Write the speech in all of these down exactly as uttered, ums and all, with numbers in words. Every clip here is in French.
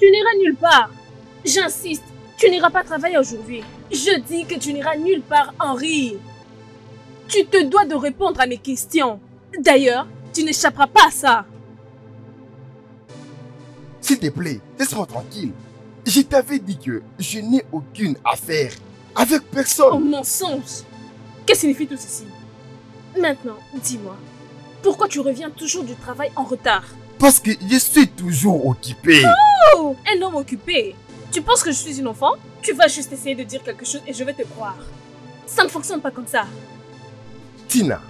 Tu n'iras nulle part. J'insiste, tu n'iras pas travailler aujourd'hui. Je dis que tu n'iras nulle part, Henri. Tu te dois de répondre à mes questions. D'ailleurs, tu n'échapperas pas à ça. S'il te plaît, laisse-moi tranquille. Je t'avais dit que je n'ai aucune affaire avec personne. Oh, mensonge! Que signifie tout ceci? Maintenant, dis-moi, pourquoi tu reviens toujours du travail en retard? Parce que je suis toujours occupé. Oh! Un homme occupé? Tu penses que je suis une enfant? Tu vas juste essayer de dire quelque chose et je vais te croire. Ça ne fonctionne pas comme ça. Tina,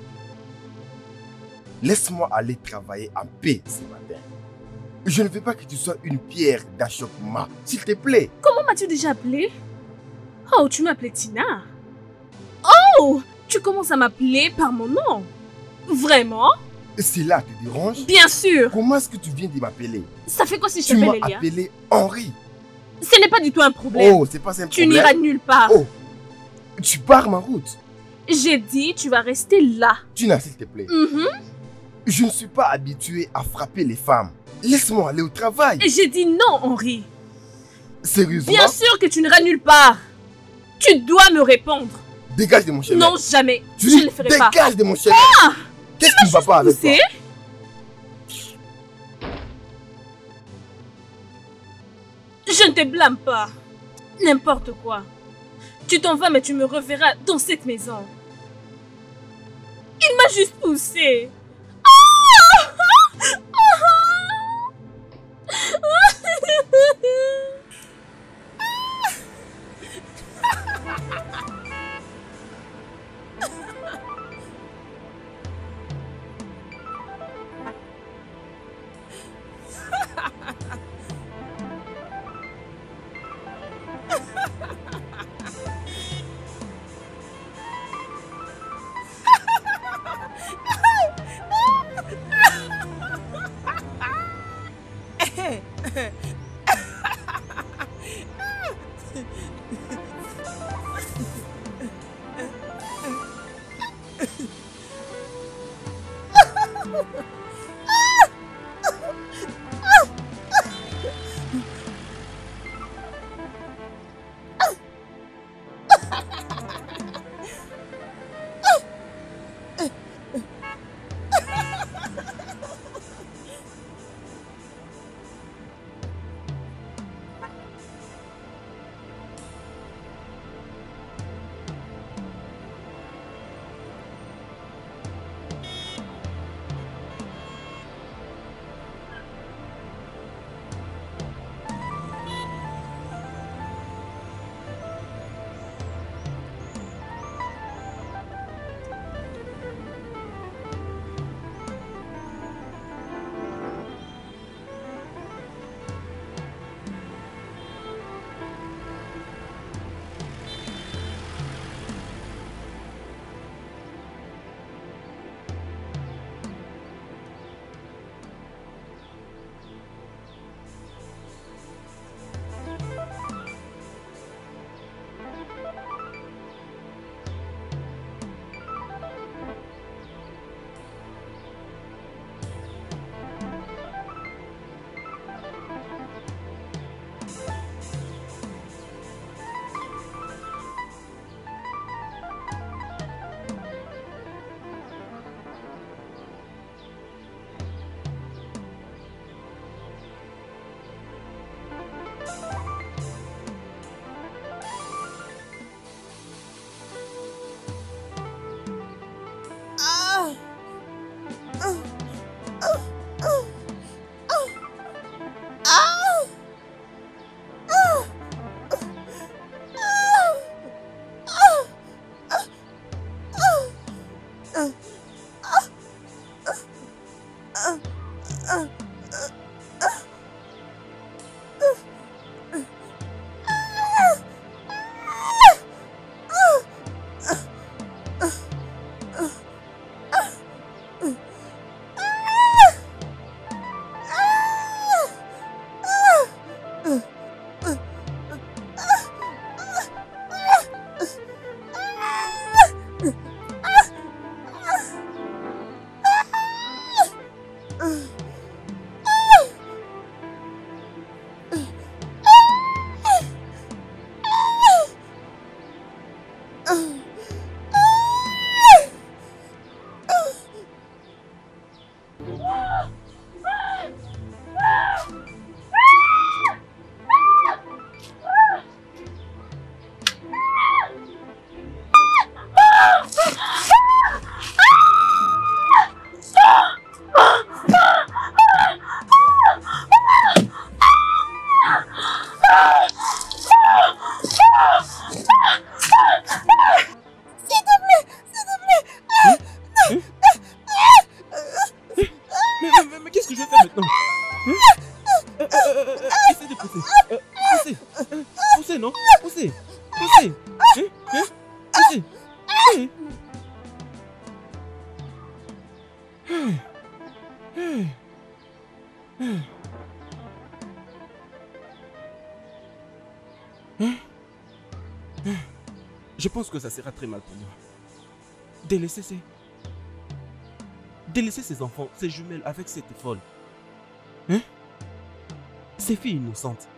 laisse-moi aller travailler en paix ce matin. Je ne veux pas que tu sois une pierre d'achoppement, s'il te plaît. Comment m'as-tu déjà appelée? Oh, tu m'appelais Tina. Oh, tu commences à m'appeler par mon nom. Vraiment? Cela te dérange? Bien sûr. Comment est-ce que tu viens de m'appeler? Ça fait quoi si je t'appelle Elia? Tu m'as appelé Henri. Ce n'est pas du tout un problème. Oh, c'est pas un problème. Tu n'iras nulle part. Oh, tu pars ma route. J'ai dit, tu vas rester là. Tina, s'il te plaît. Mm-hmm. Je ne suis pas habituée à frapper les femmes. Laisse-moi aller au travail. J'ai dit non, Henri. Sérieusement? Bien sûr que tu n'iras nulle part. Tu dois me répondre. Dégage de mon chemin. Non, jamais. Tu je ne le ferai pas. Dégage de mon chemin. Ah, qu'est-ce qui ne va pas avec toi? Je ne te blâme pas. N'importe quoi. Tu t'en vas, mais tu me reverras dans cette maison. Il m'a juste poussé. Laissez de pousser. Poussez. Poussez, non? Poussez. Poussez. Poussez. Je pense que ça sera très mal pour moi. Délaisser ces... Délaisser ces enfants, ces jumelles avec cette folle. Hein? Ces filles innocentes.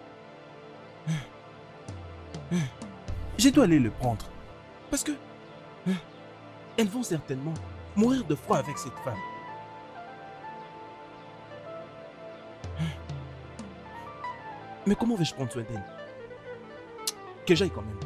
Je dois aller le prendre. Parce que... Hein? Elles vont certainement mourir de froid avec cette femme. Mais comment vais-je prendre soin d'elle? Que j'aille quand même.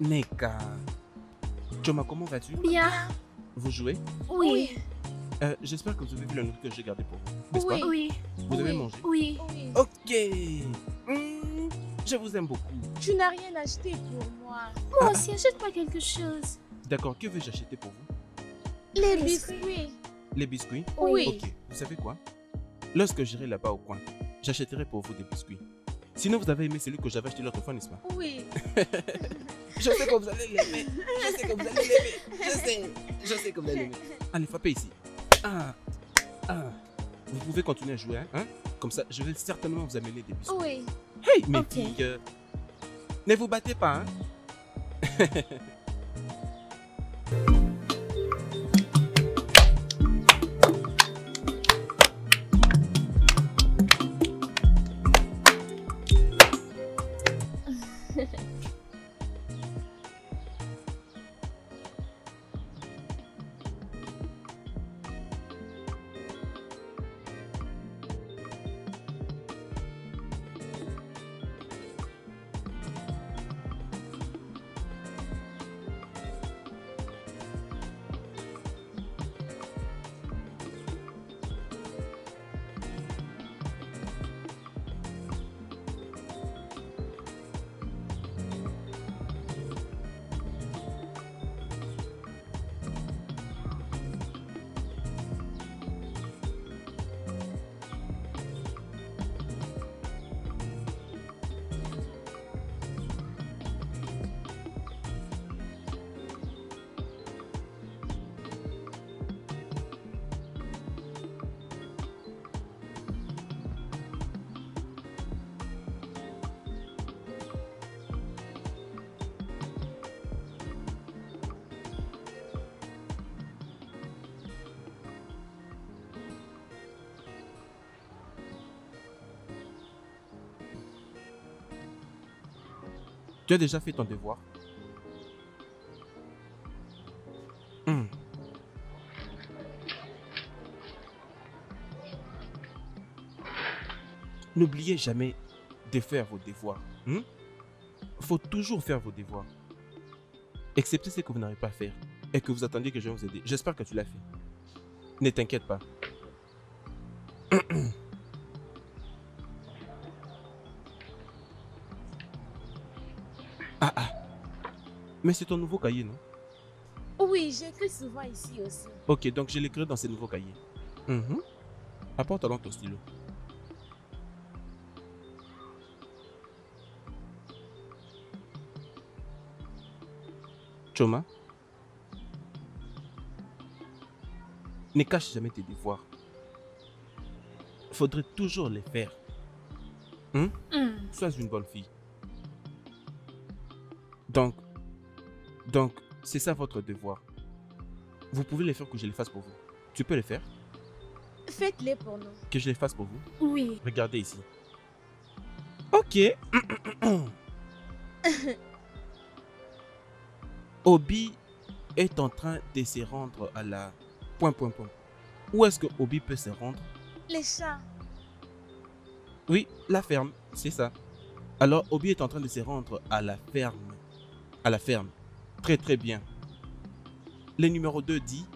Nneka. Chioma, comment vas-tu? Bien. Vous jouez? Oui. Euh, J'espère que vous avez vu la nourriture que j'ai gardée pour vous. N'est-ce pas? Oui. Vous avez mangé? Oui. Ok. Mmh, je vous aime beaucoup. Tu n'as rien acheté pour moi. Moi aussi, ah. Achète-moi quelque chose. D'accord, que veux-je acheter pour vous? Les biscuits. Les biscuits? Oui. Ok, vous savez quoi? Lorsque j'irai là-bas au coin, j'achèterai pour vous des biscuits. Sinon, vous avez aimé celui que j'avais acheté l'autre fois, n'est-ce pas? Oui. Je sais que vous allez l'aimer. Je sais que vous allez l'aimer. Je sais. Je sais que vous allez l'aimer. Allez, frappez ici. Ah. Ah. Vous pouvez continuer à jouer, hein? hein? Comme ça, je vais certainement vous amener des biscuits. Oui. Hey, mes okay. filles. Euh, ne vous battez pas, hein? Tu as déjà fait ton devoir? Mmh. N'oubliez jamais de faire vos devoirs. Il hmm? faut toujours faire vos devoirs. Excepté ce que vous n'arrivez pas à faire et que vous attendiez que je vais vous aider. J'espère que tu l'as fait. Ne t'inquiète pas. Mais c'est ton nouveau cahier, non? Oui, j'écris souvent ici aussi. Ok, donc je l'écris dans ce nouveau cahier. Mm-hmm. Apporte alors ton stylo. Chioma, ne cache jamais tes devoirs. Faudrait toujours les faire. Hmm? Mm. Sois une bonne fille. Donc, Donc, c'est ça votre devoir. Vous pouvez les faire que je les fasse pour vous. Tu peux les faire? Faites-les pour nous. Que je les fasse pour vous? Oui. Regardez ici. Ok. Obi est en train de se rendre à la... Point, point, point. Où est-ce que Obi peut se rendre? Les chats. Oui, la ferme, c'est ça. Alors, Obi est en train de se rendre à la ferme. À la ferme. Très, très bien. Le numéro deux dit...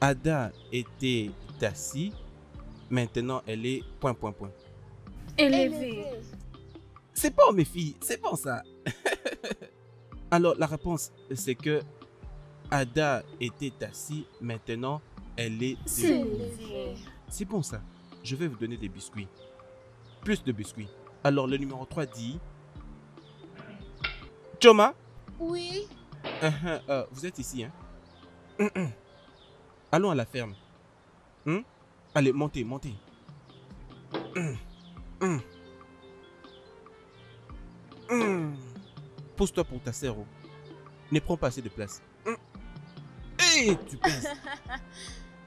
Ada était assis, maintenant elle est point, point, point. Élevée. C'est bon mes filles, c'est bon ça. Alors la réponse c'est que Ada était assis, maintenant elle est... C'est bon ça. Je vais vous donner des biscuits. Plus de biscuits. Alors le numéro trois dit... Chioma? Oui. Uh -huh, uh, vous êtes ici, hein? Mm -mm. Allons à la ferme. Hmm? Allez, montez, montez. Mmh. Mmh. Mmh. Pousse-toi pour ta sœur. Ne prends pas assez de place. Mmh. Hey, tu penses.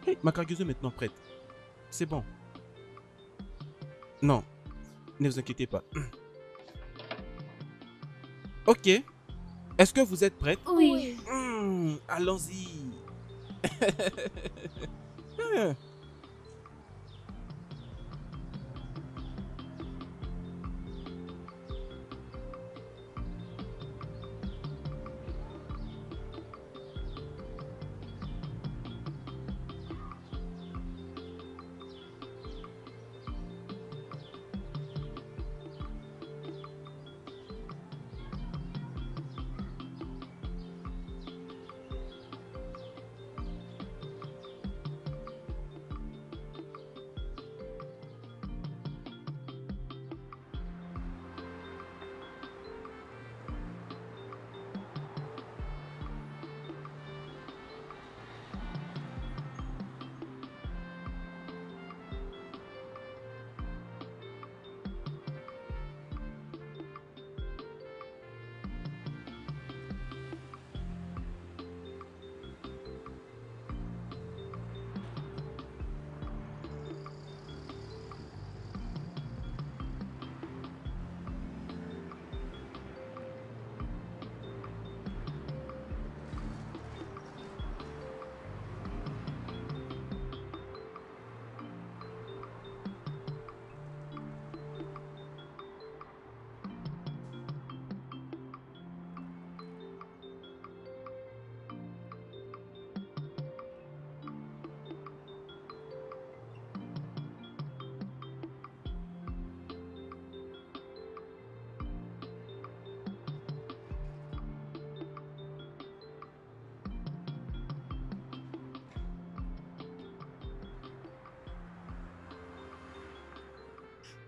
Hey, ma cargueuse est maintenant prête. C'est bon. Non, ne vous inquiétez pas. Mmh. Ok. Est-ce que vous êtes prête? Oui. Mmh. Allons-y.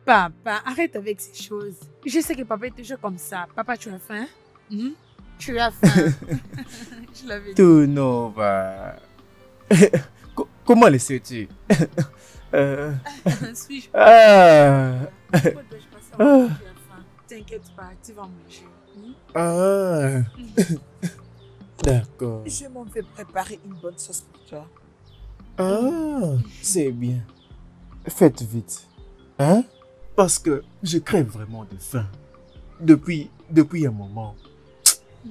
Papa, arrête avec ces choses. Je sais que papa est toujours comme ça. Papa, tu as faim? Mmh? Tu as faim. Je l'avais dit. Tout nova. Comment le sais-tu? euh... Suis-je pas? Pourquoi dois-je passer en train de tu as faim? T'inquiète pas, tu vas manger. Mmh? Ah. Mmh. D'accord. Je m'en vais préparer une bonne sauce pour toi. Ah, c'est bien. Faites vite. Hein? Parce que je crève vraiment de faim. Depuis, depuis un moment.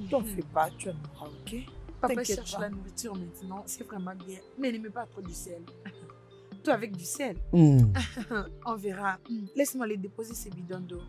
T'en fais pas, tu en auras, ok? Papa cherche pas la nourriture maintenant, c'est vraiment bien. Mais ne mets pas trop du sel. Toi avec du sel. Mm. On verra. Mm. Laisse-moi aller déposer ces bidons d'eau.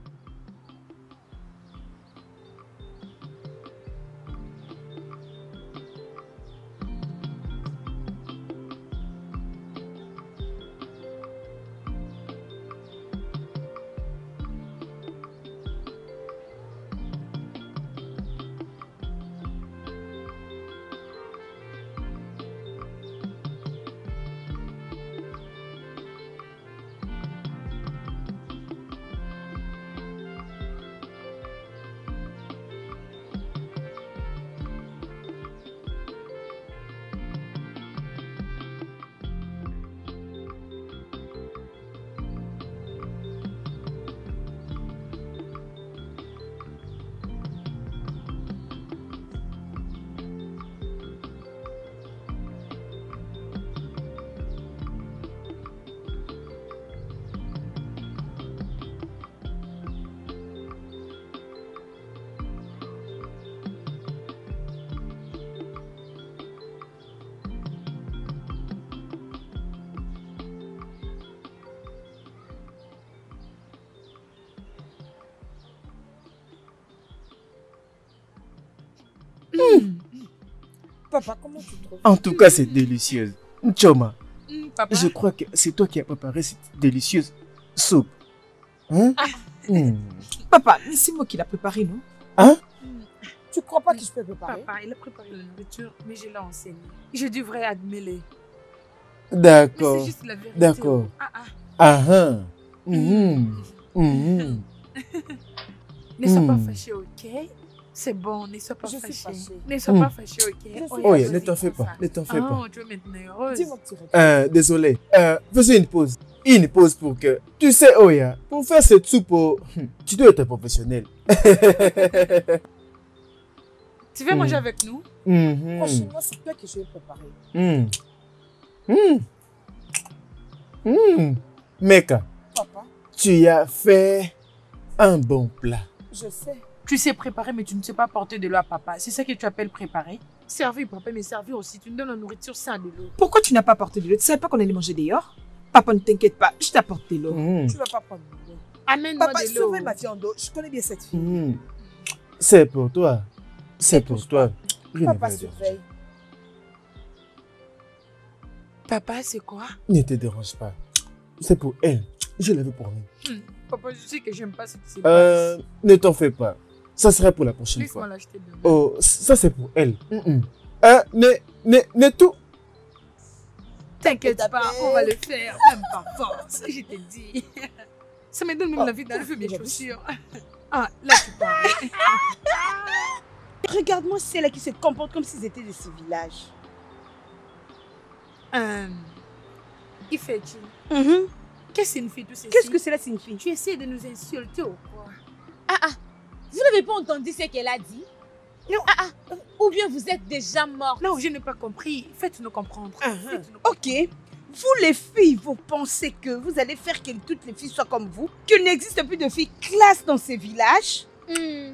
papa, comment tu trouves? En tout cas, c'est délicieuse. Chioma, mmh, je crois que c'est toi qui as préparé cette délicieuse soupe. Hein? Ah. Mmh. Papa, mais c'est moi qui l'ai préparée, non? Hein? Tu crois pas que je peux préparer? Papa, il a préparé la nourriture, mais je l'ai enseignée. Je devrais admettre. D'accord. C'est juste la vérité. D'accord. Ah ah. Ah ah. Mmh. Mmh. Ne sois pas fâché, ok? C'est bon, ne sois pas fâché. Ne sois pas fâché, ok? Oh, yeah, ne t'en fais pas, ne t'en fais pas. Oh, tu es maintenant heureuse. Euh, désolé. Euh, faisons une pause. Une pause pour que... Tu sais, Oya, pour faire cette soupe, oh, tu dois être professionnel. Tu veux mmh. manger avec nous? Mmh. Franchement, c'est toi que je vais préparer. Mmh. Mmh. Mmh. Mec, papa, tu as fait un bon plat. Je sais. Tu sais préparer, mais tu ne sais pas porter de l'eau à papa. C'est ça que tu appelles préparer? Servir, papa, mais servir aussi. Tu me donnes la nourriture sans de l'eau. Pourquoi tu n'as pas porté de l'eau? Tu ne savais pas qu'on allait manger dehors? Papa, ne t'inquiète pas, je t'apporte de l'eau. Mmh. Tu ne vas pas prendre de l'eau. Amène-moi de l'eau. Papa, sauve ma viande d'eau. Je connais bien cette fille. Mmh. C'est pour toi. C'est pour toi. Papa, surveille. Papa, c'est quoi? Ne te dérange pas. C'est pour elle. Je l'avais promis. Mmh. Papa, je sais que j'aime pas cette séquence. Euh, ne t'en fais pas. Ça sera pour la prochaine fois. Laisse-moi l'acheter demain. Oh, ça c'est pour elle. Mmh. Euh, ne, ne, ne tout. T'inquiète pas, on va le faire, même par force, je te dis. Ça me donne même oh, la vie d'enlever mes chaussures. Ah, là tu parles. Regarde-moi celles-là qui se comportent comme s'ils étaient de ce village. Euh, Ifetji, mm-hmm. qu'est-ce que signifie tout ceci? Qu'est-ce que cela signifie? Tu essaies de nous insulter ou quoi? Ah ah, vous n'avez pas entendu ce qu'elle a dit? Non, ah ah, ou bien vous êtes déjà morte. Non, je n'ai pas compris. Faites-nous comprendre. Uh -huh. Faites-nous comprendre. Ok. Vous les filles, vous pensez que vous allez faire que toutes les filles soient comme vous? Qu'il n'existe plus de filles classe dans ces villages? Mm.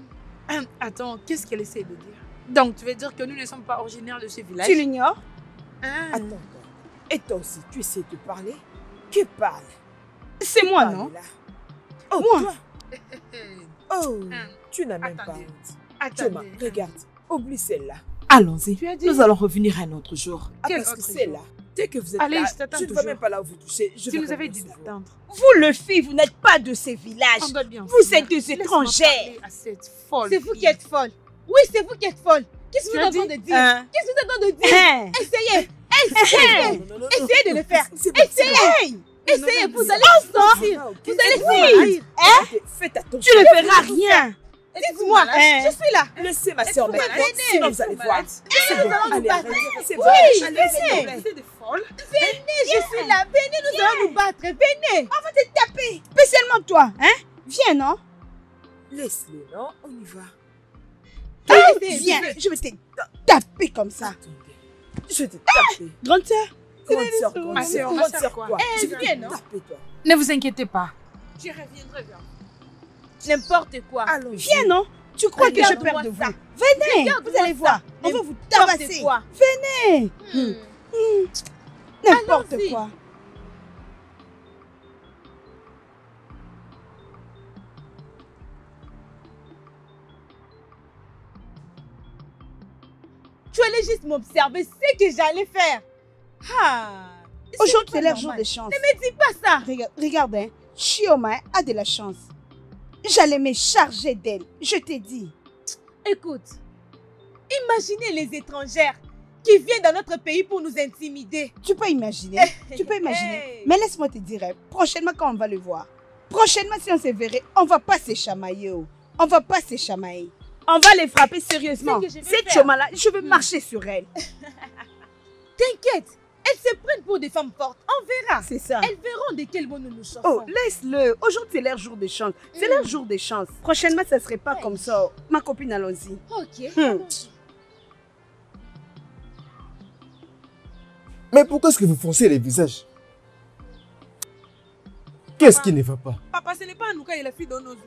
Hum, attends, qu'est-ce qu'elle essaie de dire? Donc, tu veux dire que nous ne sommes pas originaires de ces villages? Tu l'ignores? Hum. Attends, et toi aussi, tu essaies de parler? Tu parles. C'est moi, non? Là. Oh, moi. Toi. Oh, hum. Tu n'as même pas... Attends, regarde, oublie celle-là. Allons-y, dit... nous allons revenir un autre jour. Ah, parce que celle-là, dès que vous êtes allez, là, je tu ne vas même pas là où vous touchez. Je tu nous avais dit d'attendre. Vous, le fille, vous n'êtes pas de ces villages. Bien vous finir. Êtes des étrangères. C'est vous qui êtes folle. Oui, c'est vous qui êtes folle. Qu'est-ce que vous êtes en train de dire hein? Qu'est-ce que vous êtes en train de dire hein? Essayez, essayez, non, non, non, essayez non, de le faire. Essayez. Essayez, vous allez sortir. Vous allez sortir. Tu ne verras rien. Dites-moi, hein. Je suis là. Laissez ma soeur maintenant, sinon vous allez voir. C'est bon, allez, arrêtez. C'est bon, allez, venez. Venez, je suis là. Venez, nous allons nous battre. Venez. On va te taper. Spécialement toi, hein. Viens, non? Laisse-le, non? On y va. Viens, je vais te taper comme ça. Je vais te taper. Grande soeur. Grande soeur, grande soeur. Grande soeur, quoi? Je vais te taper, toi. Ne vous inquiétez pas. Je reviendrai vers vous. N'importe quoi. Viens, non? Tu crois que je perds de vous? Venez, vous allez voir. On va vous tabasser. Venez. N'importe quoi. Tu allais juste m'observer ce que j'allais faire. Ah. Aujourd'hui, c'est leur jour de chance. Ne me dis pas ça. Regarde, hein. Chioma a de la chance. J'allais me charger d'elle, je t'ai dit. Écoute, imaginez les étrangères qui viennent dans notre pays pour nous intimider. Tu peux imaginer, tu peux imaginer. Mais laisse-moi te dire, prochainement quand on va le voir, prochainement si on se verrait, on va pas se chamailler. On va pas se chamailler. On va les frapper sérieusement. Cette Chioma-là, je vais marcher sur elle. T'inquiète. Elles se prennent pour des femmes fortes. On verra. C'est ça. Elles verront de quel bon nous nous sortons. Oh, laisse-le. Aujourd'hui, c'est leur jour de chance. C'est mmh. leur jour de chance. Prochainement, ça ne serait pas ouais. comme ça. Ma copine, allons-y. Ok. Hmm. Allons-y. Mais pourquoi est-ce que vous foncez les visages? Qu'est-ce qui ne va pas? Papa, ce n'est pas nous quand il a fui dans nos yeux.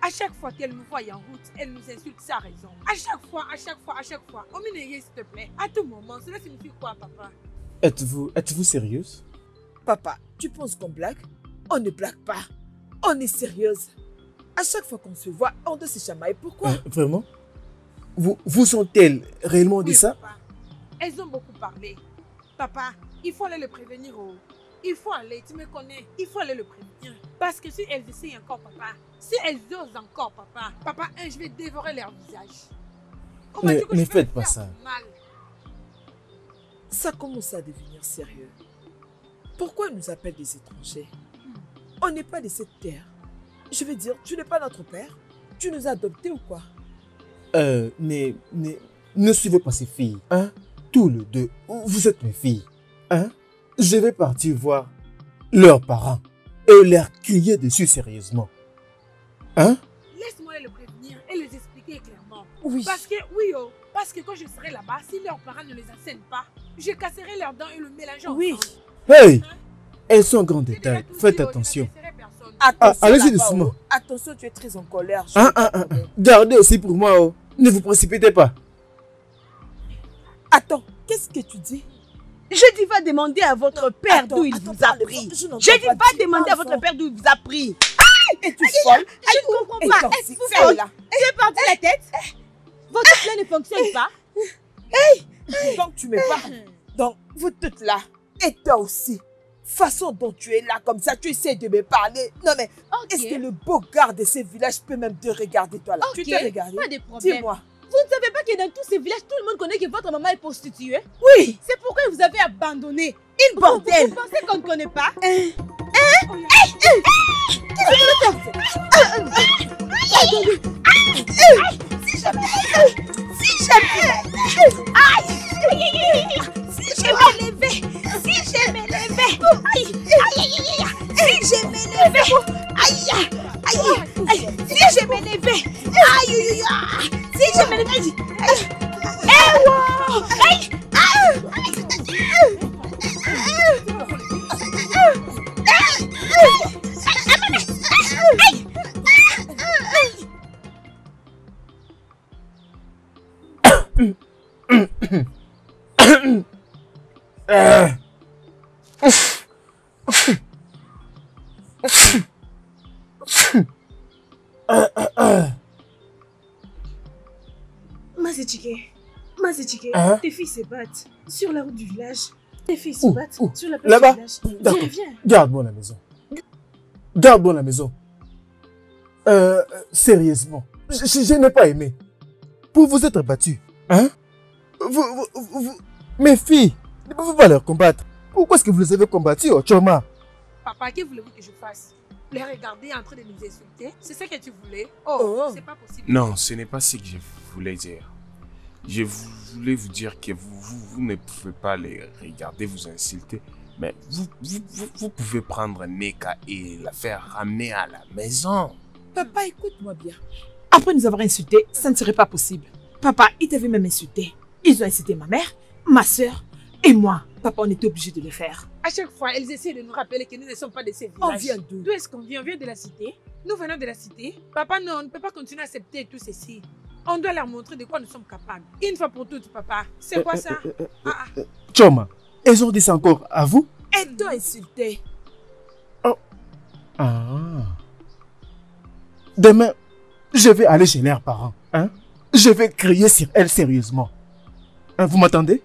À chaque fois qu'elle nous voit en route, elle nous insulte sans raison. À chaque fois, à chaque fois, à chaque fois. Au milieu, s'il te plaît. À tout moment. Cela signifie quoi, papa? Êtes-vous êtes-vous sérieuse? Papa, tu penses qu'on blague? On ne blague pas. On est sérieuse. À chaque fois qu'on se voit, on doit se chamailler. Pourquoi? Euh, vraiment? Vous, vous sont-elles réellement oui, de ça? Papa. Elles ont beaucoup parlé. Papa, il faut aller le prévenir. Oh. Il faut aller, tu me connais. Il faut aller le prévenir. Parce que si elles essayent encore, papa, si elles osent encore, papa, papa, hein, je vais dévorer leur visage. Comment mais ne faites pas ça. Mal. Ça commence à devenir sérieux. Pourquoi ils nous appellent des étrangers? hmm. On n'est pas de cette terre. Je veux dire, tu n'es pas notre père? Tu nous as adoptés ou quoi? Euh, ne, ne, ne suivez pas ces filles, hein? Tous les deux, vous êtes mes filles, hein? Je vais partir voir leurs parents et leur crier dessus sérieusement, hein? Laisse-moi le prévenir et les expliquer clairement. Oui. Parce que, oui, oh, parce que quand je serai là-bas, si leurs parents ne les enseignent pas, je casserai leurs dents et le mélangeant. Oui. Hey, hein? Elles sont en grand détail, faites attention. Attention, ah, allez-y doucement. Attention, tu es très en colère. Ah, ah, ah. Gardez aussi pour moi. Oh. Ne vous précipitez pas. Attends, qu'est-ce que tu dis? Je dis va demander à votre père d'où il vous a pris. Je dis va demander à votre père d'où il vous a pris. Et tu folle? Je ne comprends pas. Est-ce que vous folle? J'ai perdu la tête. Votre plan ne fonctionne pas. Donc tu me parles. Donc vous toutes là. Et toi aussi. Façon dont tu es là, comme ça, tu essaies de me parler. Non, mais okay. Est-ce que le beau gars de ces villages peut même te regarder, toi, là? Okay. Tu te regardes. Pas de problème. Dis-moi. Vous ne savez pas que dans tous ces villages, tout le monde connaît que votre maman est prostituée? Oui. C'est pourquoi vous avez abandonné. Une bordel. Vous, vous pensez qu'on ne connaît pas? Hein? Hein? Qu'est-ce que vous faites? Si jamais. Si jamais. Aïe. Si je me levais, si je me levais, aïe, aïe, aïe, si je me levais, aïe, aïe, aïe, si je me levais, aïe, aïe, si je me levais, aïe, aïe, aïe, Euh... Mazi Ejike, Mazi Ejike, hein? Tes filles se battent sur la route du village. Tes filles se battent ouh, sur la place du village. Viens, viens. Garde-moi la maison. Garde-moi la maison. Euh, sérieusement, je, je, je n'ai pas aimé. Pour vous être battu, hein? Vous, vous, vous, vous, mes filles. Ne pouvez pas leur combattre. Pourquoi est-ce que vous les avez combattus, oh, Chioma? Papa, que voulez-vous que je fasse? Les regarder en train de nous insulter? C'est ce que tu voulais? Oh, oh. C'est pas possible. Non, ce n'est pas ce que je voulais dire. Je voulais vous dire que vous, vous, vous ne pouvez pas les regarder, vous insulter. Mais vous, vous, vous, vous pouvez prendre Nneka et la faire ramener à la maison. Papa, écoute-moi bien. Après nous avoir insultés, ça ne serait pas possible. Papa, ils t'avaient même insulté. Ils ont insulté ma mère, ma soeur. Et moi, papa, on était obligé de le faire. À chaque fois, elles essaient de nous rappeler que nous ne sommes pas de ces villages. On vient d'où? D'où est-ce qu'on vient? On vient de la cité. Nous venons de la cité. Papa, non, on ne peut pas continuer à accepter tout ceci. On doit leur montrer de quoi nous sommes capables. Une fois pour toutes, papa. C'est quoi ça? euh, euh, euh, ah, ah. Chioma, elles ont dit ça encore à vous? Elles t'ont insulté. Oh. Ah. Demain, je vais aller chez leurs parents. Hein? Je vais crier sur elles sérieusement. Hein, vous m'entendez?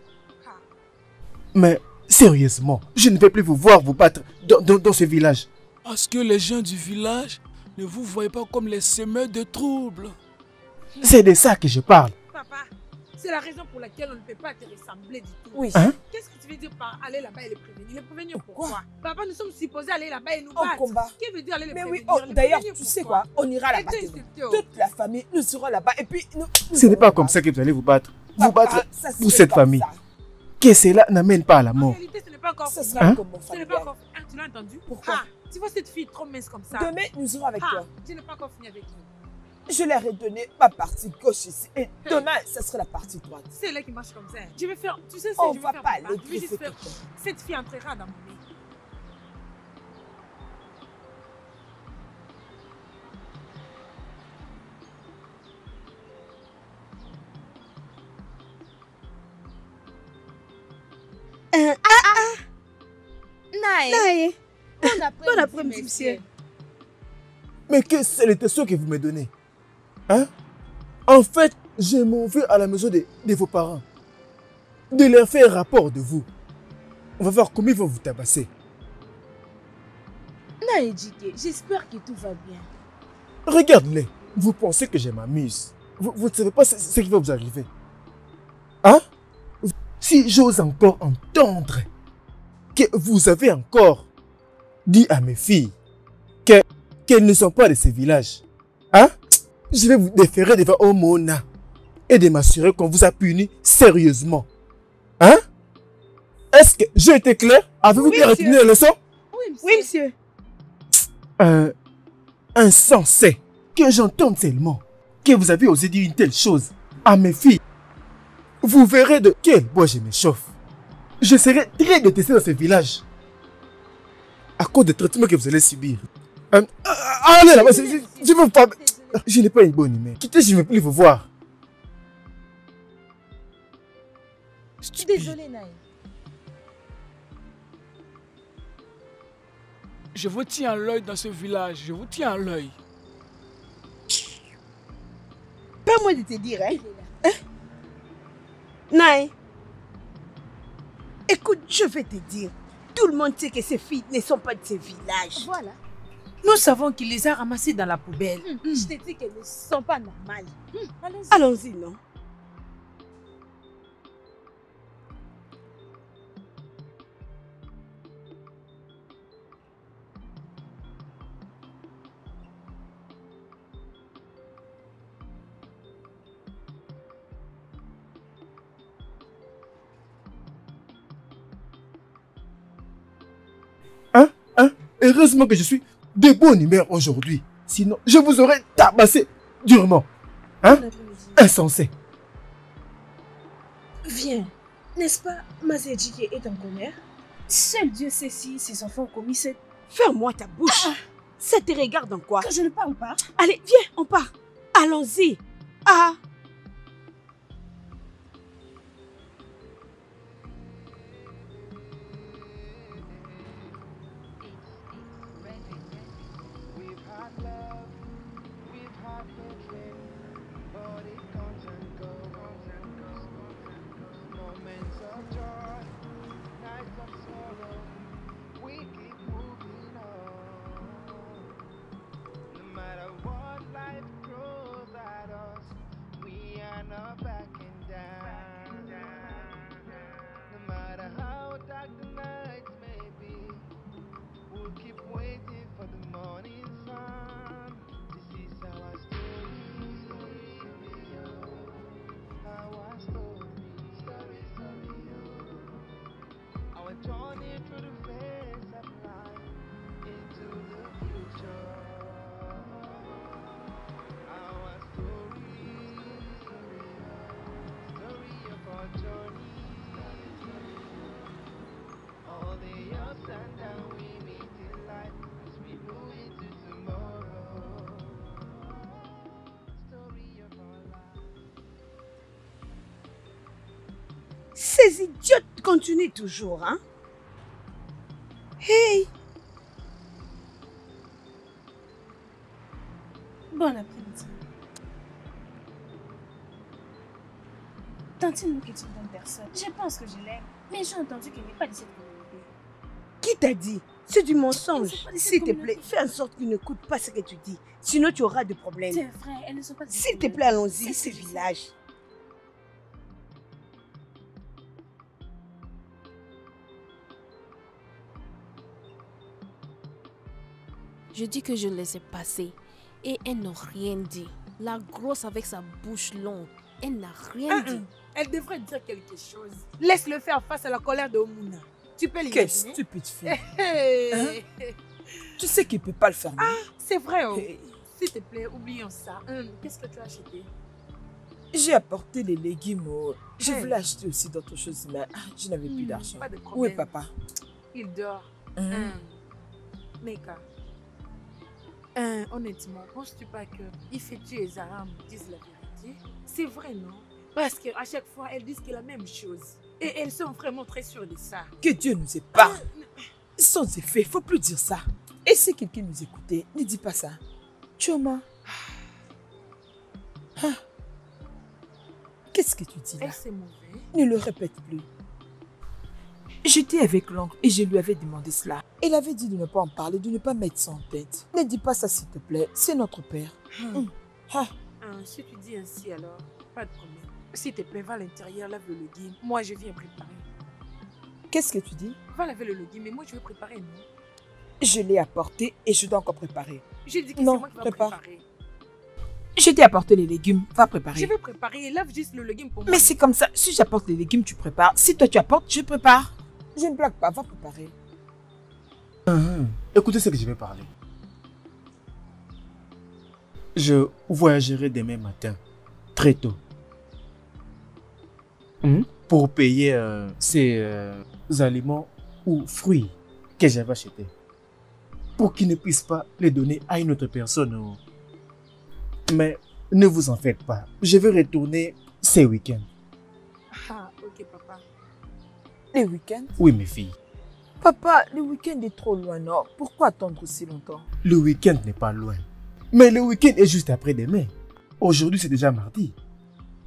Mais sérieusement, je ne vais plus vous voir vous battre dans, dans, dans ce village. Parce que les gens du village ne vous voient pas comme les semeurs de troubles. C'est de ça que je parle. Papa, c'est la raison pour laquelle on ne peut pas te ressembler du tout. Oui. Hein? Qu'est-ce que tu veux dire par aller là-bas et les prévenir? Les prévenir pourquoi? Quoi? Papa, nous sommes supposés aller là-bas et nous battre. En combat. Qui veut dire aller les prévenir? Mais oui, oh, d'ailleurs, tu sais quoi? On ira là-bas. Toute la famille, nous serons là-bas et puis nous... nous ce n'est pas comme ça que vous allez vous battre. Papa, vous battre ça, pour cette famille. Ça. Que cela n'amène pas à la mort. En réalité, ce n'est pas encore fini. Hein? Ce n'est pas encore fini. Ah, tu l'as entendu? Pourquoi? Ah, tu vois cette fille trop mince comme ça. Demain, nous serons avec ah, toi. Tu n'es pas encore fini avec nous. Je leur ai donné ma partie gauche ici. Et demain, ça sera la partie droite. C'est là qui marche comme ça. Je vais faire. Tu sais ce que je vais faire? Pas aller je vais faire. Cette fille entrera dans mon lit. Euh, ah ah! Nae! Nae! Bon après-midi, bon après monsieur. monsieur! Mais quelle est l'intention que vous me donnez? Hein? En fait, je m'en vais à la maison de, de vos parents. de leur faire rapport de vous. On va voir comment ils vont vous tabasser. Naejike, j'espère que tout va bien. Regarde-les. Vous pensez que je m'amuse. Vous, vous ne savez pas ce, ce qui va vous arriver. Hein? Si j'ose encore entendre que vous avez encore dit à mes filles qu'elles que ne sont pas de ce village, hein? Je vais vous déférer devant Omouna et de m'assurer qu'on vous a puni sérieusement. Hein? Est-ce que j'ai été clair? Avez-vous bien retenu la leçon? Oui, monsieur. Oui, monsieur. Euh, insensé que j'entende seulement que vous avez osé dire une telle chose à mes filles. Vous verrez de quel bois je m'échauffe. Je serai très détesté dans ce village à cause des traitements que vous allez subir. Euh, allez là-bas, je ne veux pas... Je n'ai pas une bonne humeur. Quittez, je ne veux plus vous voir. Désolée, Naï. Je vous tiens l'œil dans ce village. Je vous tiens l'œil. Pas moi de te dire, hein? Hein? Naï, écoute, je vais te dire. Tout le monde sait que ces filles ne sont pas de ce village. Voilà. Nous savons qu'il les a ramassées dans la poubelle. Mmh, mmh. Je te dis qu'elles ne sont pas normales. Mmh, allons-y, allons non? Hein? Hein? Heureusement que je suis de bonne humeur aujourd'hui. Sinon, je vous aurais tabassé durement. Hein? Insensé. Viens. N'est-ce pas, Mazi Ejike est en colère? Seul Dieu sait si ses enfants ont commis cette... Ferme-moi ta bouche. Ah, ça te regarde en quoi? Quand je ne parle pas. Allez, viens, on part. Allons-y. Ah! Ces idiotes continuent toujours, hein? Hey! Bon après-midi. Tantine que tu me donnes personne. Je pense que je l'aime, mais j'ai entendu qu'elle n'est pas de cette communauté. Qui t'a dit? C'est du mensonge. S'il te plaît, fais en sorte qu'ils n'écoutent pas ce que tu dis. Sinon, tu auras des problèmes. C'est vrai, elles ne sont pas de cette communauté. S'il te plaît, allons-y, ce village. Je dis que je le laissais passer et elle n'a rien dit. La grosse avec sa bouche longue, elle n'a rien dit. Elle devrait dire quelque chose. Laisse-le faire face à la colère de Omouna. Tu peux l'imaginer? Quelle stupide fille. Hey. Hein? Tu sais qu'il ne peut pas le faire. Ah, c'est vrai. Oh. Hey. S'il te plaît, oublions ça. Hum, Qu'est-ce que tu as acheté? J'ai apporté les légumes. Oh. Je hey. voulais acheter aussi d'autres choses, mais je n'avais hum, plus d'argent. Où est papa? Il dort. Hum. Hum. Nneka. Euh, honnêtement, penses-tu pas que Ifetji et Zaram disent la vérité? C'est vrai, non? Parce qu'à chaque fois, elles disent que la même chose. Et elles sont vraiment très sûres de ça. Que Dieu nous sépare. Ah, sans effet, il ne faut plus dire ça. Et si quelqu'un nous écoutait, ne dis pas ça. Chioma. Ah. Qu'est-ce que tu dis là? C'est mauvais. Ne le répète plus. J'étais avec l'oncle et je lui avais demandé cela. Il avait dit de ne pas en parler, de ne pas mettre ça en tête. Ne dis pas ça s'il te plaît, c'est notre père. Hum. Hum. Ah. Ah, si tu dis ainsi alors, pas de problème. S'il te plaît, va à l'intérieur, lave le legging. Moi, je viens préparer. Qu'est-ce que tu dis? Va laver le legging, mais moi, je vais préparer, non? Je l'ai apporté et je dois encore préparer. Je dis que c'est moi qui vais préparer. Je t'ai apporté les légumes, va préparer. Je vais préparer, lave juste le légume pour moi. Mais c'est comme ça, si j'apporte les légumes, tu prépares. Si toi, tu apportes, je prépare. Je ne blague pas, va préparer. Mmh. Écoutez ce que je vais parler. Je voyagerai demain matin, très tôt. Mmh. Pour payer euh, ces euh, aliments ou fruits que j'avais achetés. Pour qu'ils ne puissent pas les donner à une autre personne. Ou... Mais ne vous en faites pas, je vais retourner ces week-ends. Ah, ok papa. Les week-ends? Oui mes filles. Papa, le week-end est trop loin, non? Pourquoi attendre aussi longtemps? Le week-end n'est pas loin. Mais le week-end est juste après-demain. Aujourd'hui c'est déjà mardi.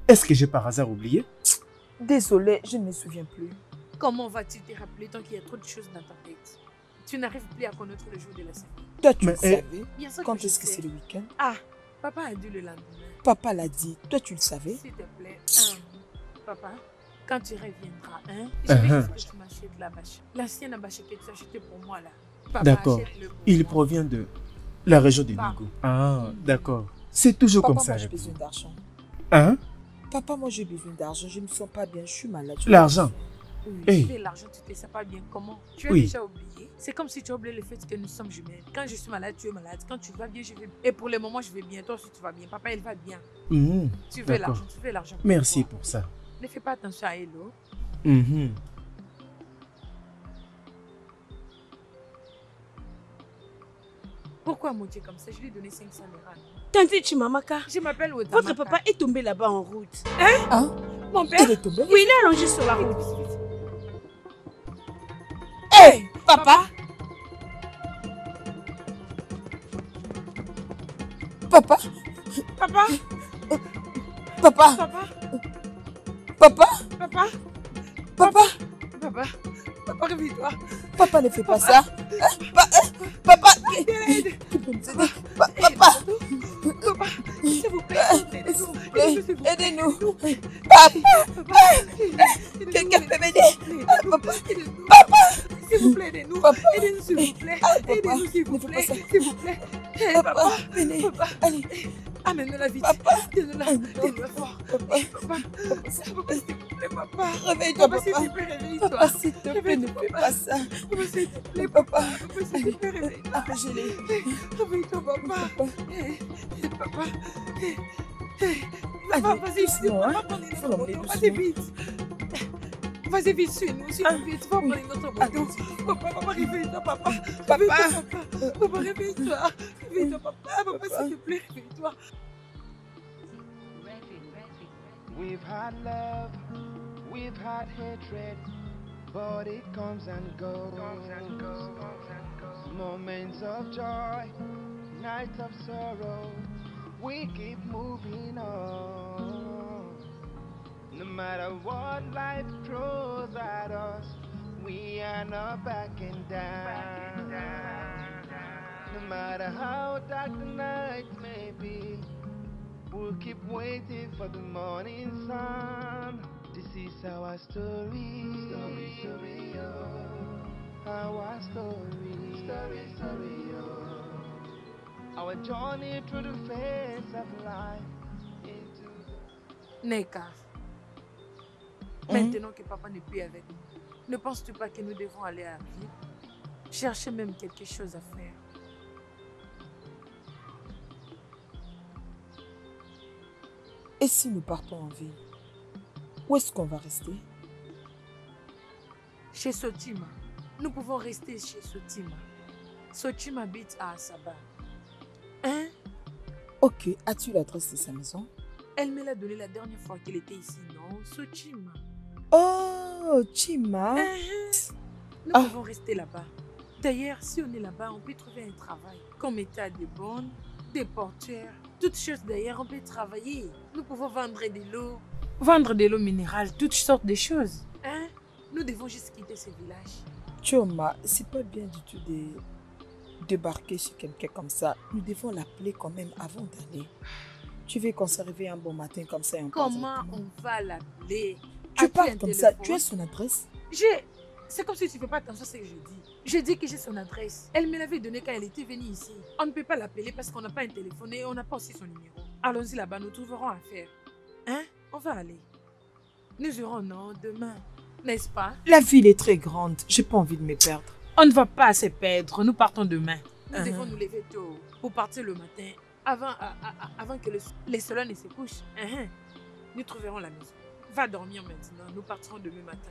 Est-ce que j'ai par hasard oublié? Désolée, je ne me souviens plus. Comment vas-tu te rappeler tant qu'il y a trop de choses dans ta tête? Tu n'arrives plus à connaître le jour de la semaine. Toi tu le savais? Bien sûr que je sais. Quand est-ce que c'est le week-end? Ah! Papa a dit le lendemain. Papa l'a dit. Toi, tu le savais? S'il te plaît. Hein, papa, quand tu reviendras, hein, je vais uh-huh. que tu m'achètes la bâche. La sienne à bâche que tu as achetée pour moi, là. D'accord. Il moi. provient de la région de Nougou. Ah, mmh. d'accord. C'est toujours papa, comme ça. Papa, moi, j'ai besoin d'argent. Hein? Papa, moi, j'ai besoin d'argent. Je ne me sens pas bien. Je suis malade. L'argent? Oui, hey. L'argent, tu ne te sens pas bien. Comment? Tu as oui. déjà oublié. C'est comme si tu oubliais le fait que nous sommes jumelles. Quand je suis malade, tu es malade. Quand tu vas bien, je vais bien. Et pour le moment, je vais bien. Toi aussi, tu vas bien. Papa, il va bien. Mmh. Tu veux l'argent, tu veux l'argent. Merci pour ça. Ne fais pas attention à Hello. Mmh. Pourquoi monter comme ça? Je lui ai donné cinq cents euros. Tante Chimamaka. Je m'appelle Otamaka. Votre papa est tombé là-bas en route. Hein? Hein? Mon père? Il est tombé? Oui, il est allongé sur la route. Hey, papa! Papa! Papa! Papa! Papa! Papa! Papa! Papa! Papa! Papa, réveille-toi! Papa, ne fais pas ça! Papa! Tu peux nous aider? Papa! Papa! S'il vous plaît! Aidez-nous! Papa! Quelqu'un peut m'aider? Papa! Papa! S'il vous plaît, aidez-nous. Aidez-nous, s'il vous plaît. Aidez-nous, s'il vous plaît. S'il vous plaît. Papa, venez. Papa, allez. Amène-la vite. Papa, tiens-la. Tiens-la fort. Papa, s'il vous plaît, papa. Réveille-toi, papa. Papa, s'il te plaît, ne fais pas ça. Papa, s'il te plaît, papa. Papa, s'il te plaît, réveille-toi. Papa, je l'ai. Réveille-toi, papa. Papa. Papa, vas-y, s'il te plaît. Papa, on est dans le monde. Vite. Vas-y vite, suis-nous, suis-nous vite, va prendre notre bateau. Papa, papa, réveille-toi, papa. Papa, papa, réveille-toi. Réveille-toi, papa, papa, s'il te plaît, réveille-toi. We've had love, we've had hatred, but it comes and goes. Moments of joy, nights of sorrow, we keep moving on. No matter what life throws at us, we are not backing down. No matter how dark the night may be, we'll keep waiting for the morning sun. This is our story, story, story, oh. Our story, story, story, oh. Our journey through the face of life into Nneka. Maintenant que papa n'est plus avec nous, ne penses-tu pas que nous devons aller à la ville? Chercher même quelque chose à faire. Et si nous partons en ville, où est-ce qu'on va rester? Chez Sotima. Nous pouvons rester chez Sotima. Sotima habite à Asaba. Hein? Ok, as-tu l'adresse de sa maison? Elle me l'a donnée la dernière fois qu'elle était ici, non? Sotima. Oh, Chima. Uh-huh. Nous oh. pouvons rester là-bas. D'ailleurs, si on est là-bas, on peut trouver un travail. Comme état de bonne, des portières, toutes choses d'ailleurs, on peut travailler. Nous pouvons vendre de l'eau, vendre de l'eau minérale, toutes sortes de choses. Hein? Nous devons juste quitter ce village. Chioma, c'est pas bien du tout de débarquer chez quelqu'un comme ça. Nous devons l'appeler quand même avant d'aller. Tu veux qu'on se réveille un bon matin comme ça? Comment on va l'appeler? Tu parles comme ça, tu as son adresse? J'ai... C'est comme si tu ne fais pas attention à ce que je dis. Je dis que j'ai son adresse. Elle me l'avait donnée quand elle était venue ici. On ne peut pas l'appeler parce qu'on n'a pas un téléphone et on n'a pas aussi son numéro. Allons-y là-bas, nous trouverons à faire. Hein? On va aller. Nous irons non demain, n'est-ce pas? La ville est très grande, j'ai pas envie de me perdre. On ne va pas se perdre, nous partons demain. Nous uh-huh. devons nous lever tôt pour partir le matin avant, à, à, avant que le, le soleil ne se couche. Uh-huh. Nous trouverons la maison. Va dormir maintenant, nous partirons demain matin.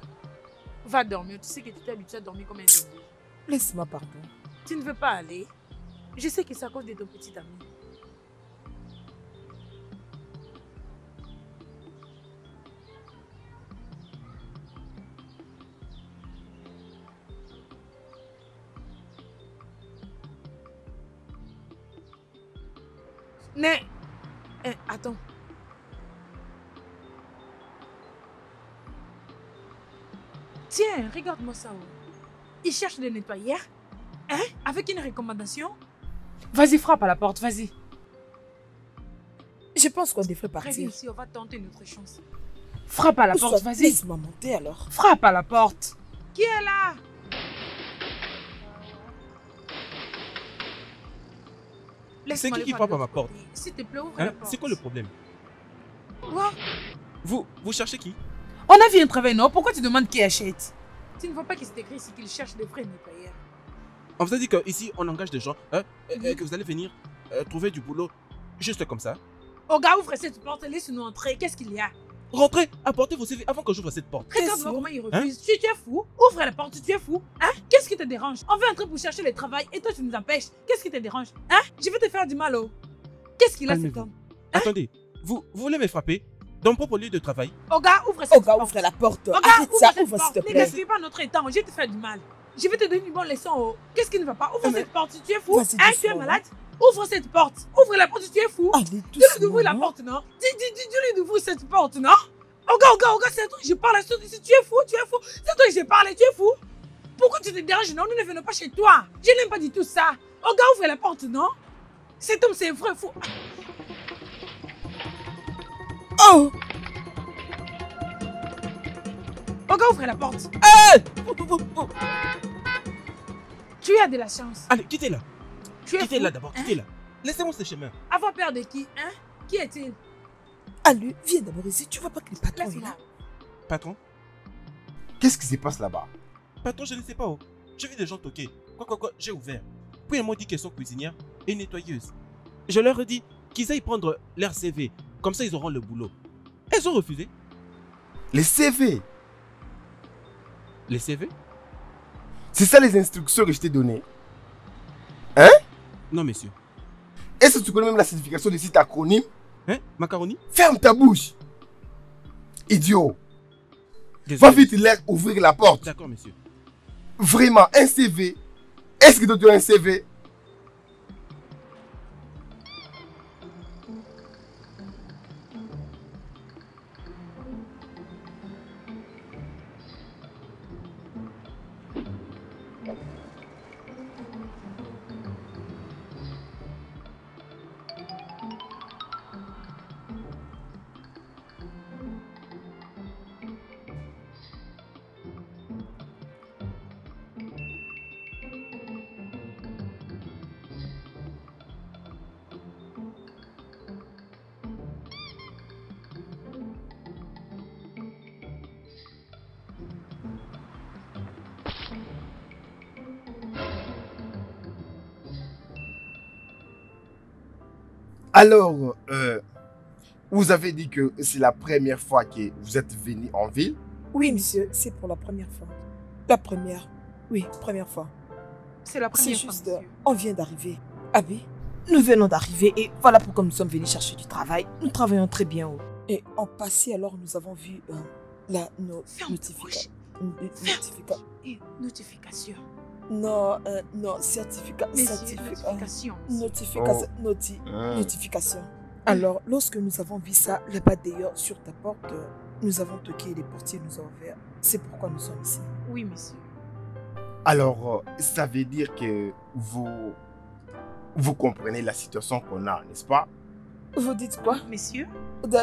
Va dormir, tu sais que tu t'es habituée à dormir comme un bébé. Laisse-moi pardon. Tu ne veux pas aller? Je sais que c'est à cause de ton petit ami. Mais, eh, attends. Tiens, regarde-moi ça. Il cherche de nettoyer. Hein? Avec une recommandation. Vas-y, frappe à la porte, vas-y. Je pense qu'on devrait partir. Très bien, si on va tenter notre chance. Frappe à la Où porte, vas-y. Laisse-moi monter alors. Frappe à la porte. Qui est là? C'est qui qui frappe à ma porte? S'il te plaît, ouvre hein? la porte. C'est quoi le problème? Quoi? Vous, vous cherchez qui? On a vu un travail, non? Pourquoi tu demandes qui achète? Tu ne vois pas qu'il s'est écrit ici qu'il cherche des frais nettoyeurs. On vous a dit qu'ici, on engage des gens, hein, oui. euh, que vous allez venir euh, trouver du boulot juste comme ça. Oga, ouvre cette porte, laisse-nous entrer. Qu'est-ce qu'il y a? Rentrez, apportez vos C V avant que j'ouvre cette porte. Regarde-moi comment il refuse. Hein? Tu, tu es fou. Ouvre la porte, tu es fou. Hein? Qu'est-ce qui te dérange? On veut entrer pour chercher le travail et toi, tu nous empêches. Qu'est-ce qui te dérange? Hein? Je vais te faire du mal, oh. Qu'est-ce qu'il a, cet homme? Hein? Attendez, vous, vous voulez me frapper? Dans mon propre lieu de travail. Oga, ouvre cette Oga, porte. Oga, ouvre la porte. Oga, Arrête ouvre ça, cette ouvre s'il te plaît. Ne gaspille pas notre temps, je vais te faire du mal. Je vais te donner une bonne leçon. Oh. Qu'est-ce qui ne va pas? Ouvre mais... cette porte, tu es fou. Hein, ah, tu es malade. Ouvre cette porte. Ouvre la porte, tu es fou. Dis-lui d'ouvrir la porte, non? Dis-lui d'ouvrir cette porte, non? Oga, Oga, Oga, c'est à toi que je parle. Tu es fou, tu es fou. C'est à toi que je parle, tu es fou. Pourquoi tu te déranges? Non, nous ne venons pas chez toi. Je n'aime pas du tout ça. Oga, ouvre la porte, non? Cet homme, c'est vrai fou. Oh! Oga, ouvrez la porte! Hey! Oh, oh, oh. Tu as de la chance. Allez, quittez-la! Quittez-la d'abord, quittez-la! Hein? Laissez-moi ce chemin! Avoir peur de qui? Hein? Qui est-il? Allez, viens d'abord ici, tu vois pas que le patron est là? Patron? Qu'est-ce qui se passe là-bas? Patron, je ne sais pas où. J'ai vu des gens toquer. Quoi, quoi, quoi, j'ai ouvert. Puis ils m'ont dit qu'ils sont cuisinières et nettoyeuses. Je leur ai dit qu'ils aillent prendre leur C V. Comme ça, ils auront le boulot. Elles ont refusé. Les C V? Les C V? C'est ça les instructions que je t'ai données? Hein? Non, monsieur. Est-ce que tu connais même la signification de cet acronyme? Hein? Macaroni? Ferme ta bouche! Idiot! Désolé. Va vite l'air ouvrir la porte. D'accord, monsieur. Vraiment, un C V? Est-ce que tu dois un C V? Alors, euh, vous avez dit que c'est la première fois que vous êtes venu en ville? Oui, monsieur, c'est pour la première fois. La première, oui, première fois. C'est la première fois, juste, monsieur. On vient d'arriver. Ah oui, nous venons d'arriver et voilà pourquoi nous sommes venus chercher du travail. Nous travaillons très bien. Haut. Et en passé, alors, nous avons vu euh, la, nos notifications. Notifica notification. Non, euh, non, certificat, certificat, notification. Notification. Noti, oh. notification. Alors, lorsque nous avons vu ça, là-bas d'ailleurs, sur ta porte, nous avons toqué et les portiers nous ont ouvert. C'est pourquoi nous sommes ici. Oui, monsieur. Alors, ça veut dire que vous, vous comprenez la situation qu'on a, n'est-ce pas? Vous dites quoi, monsieur?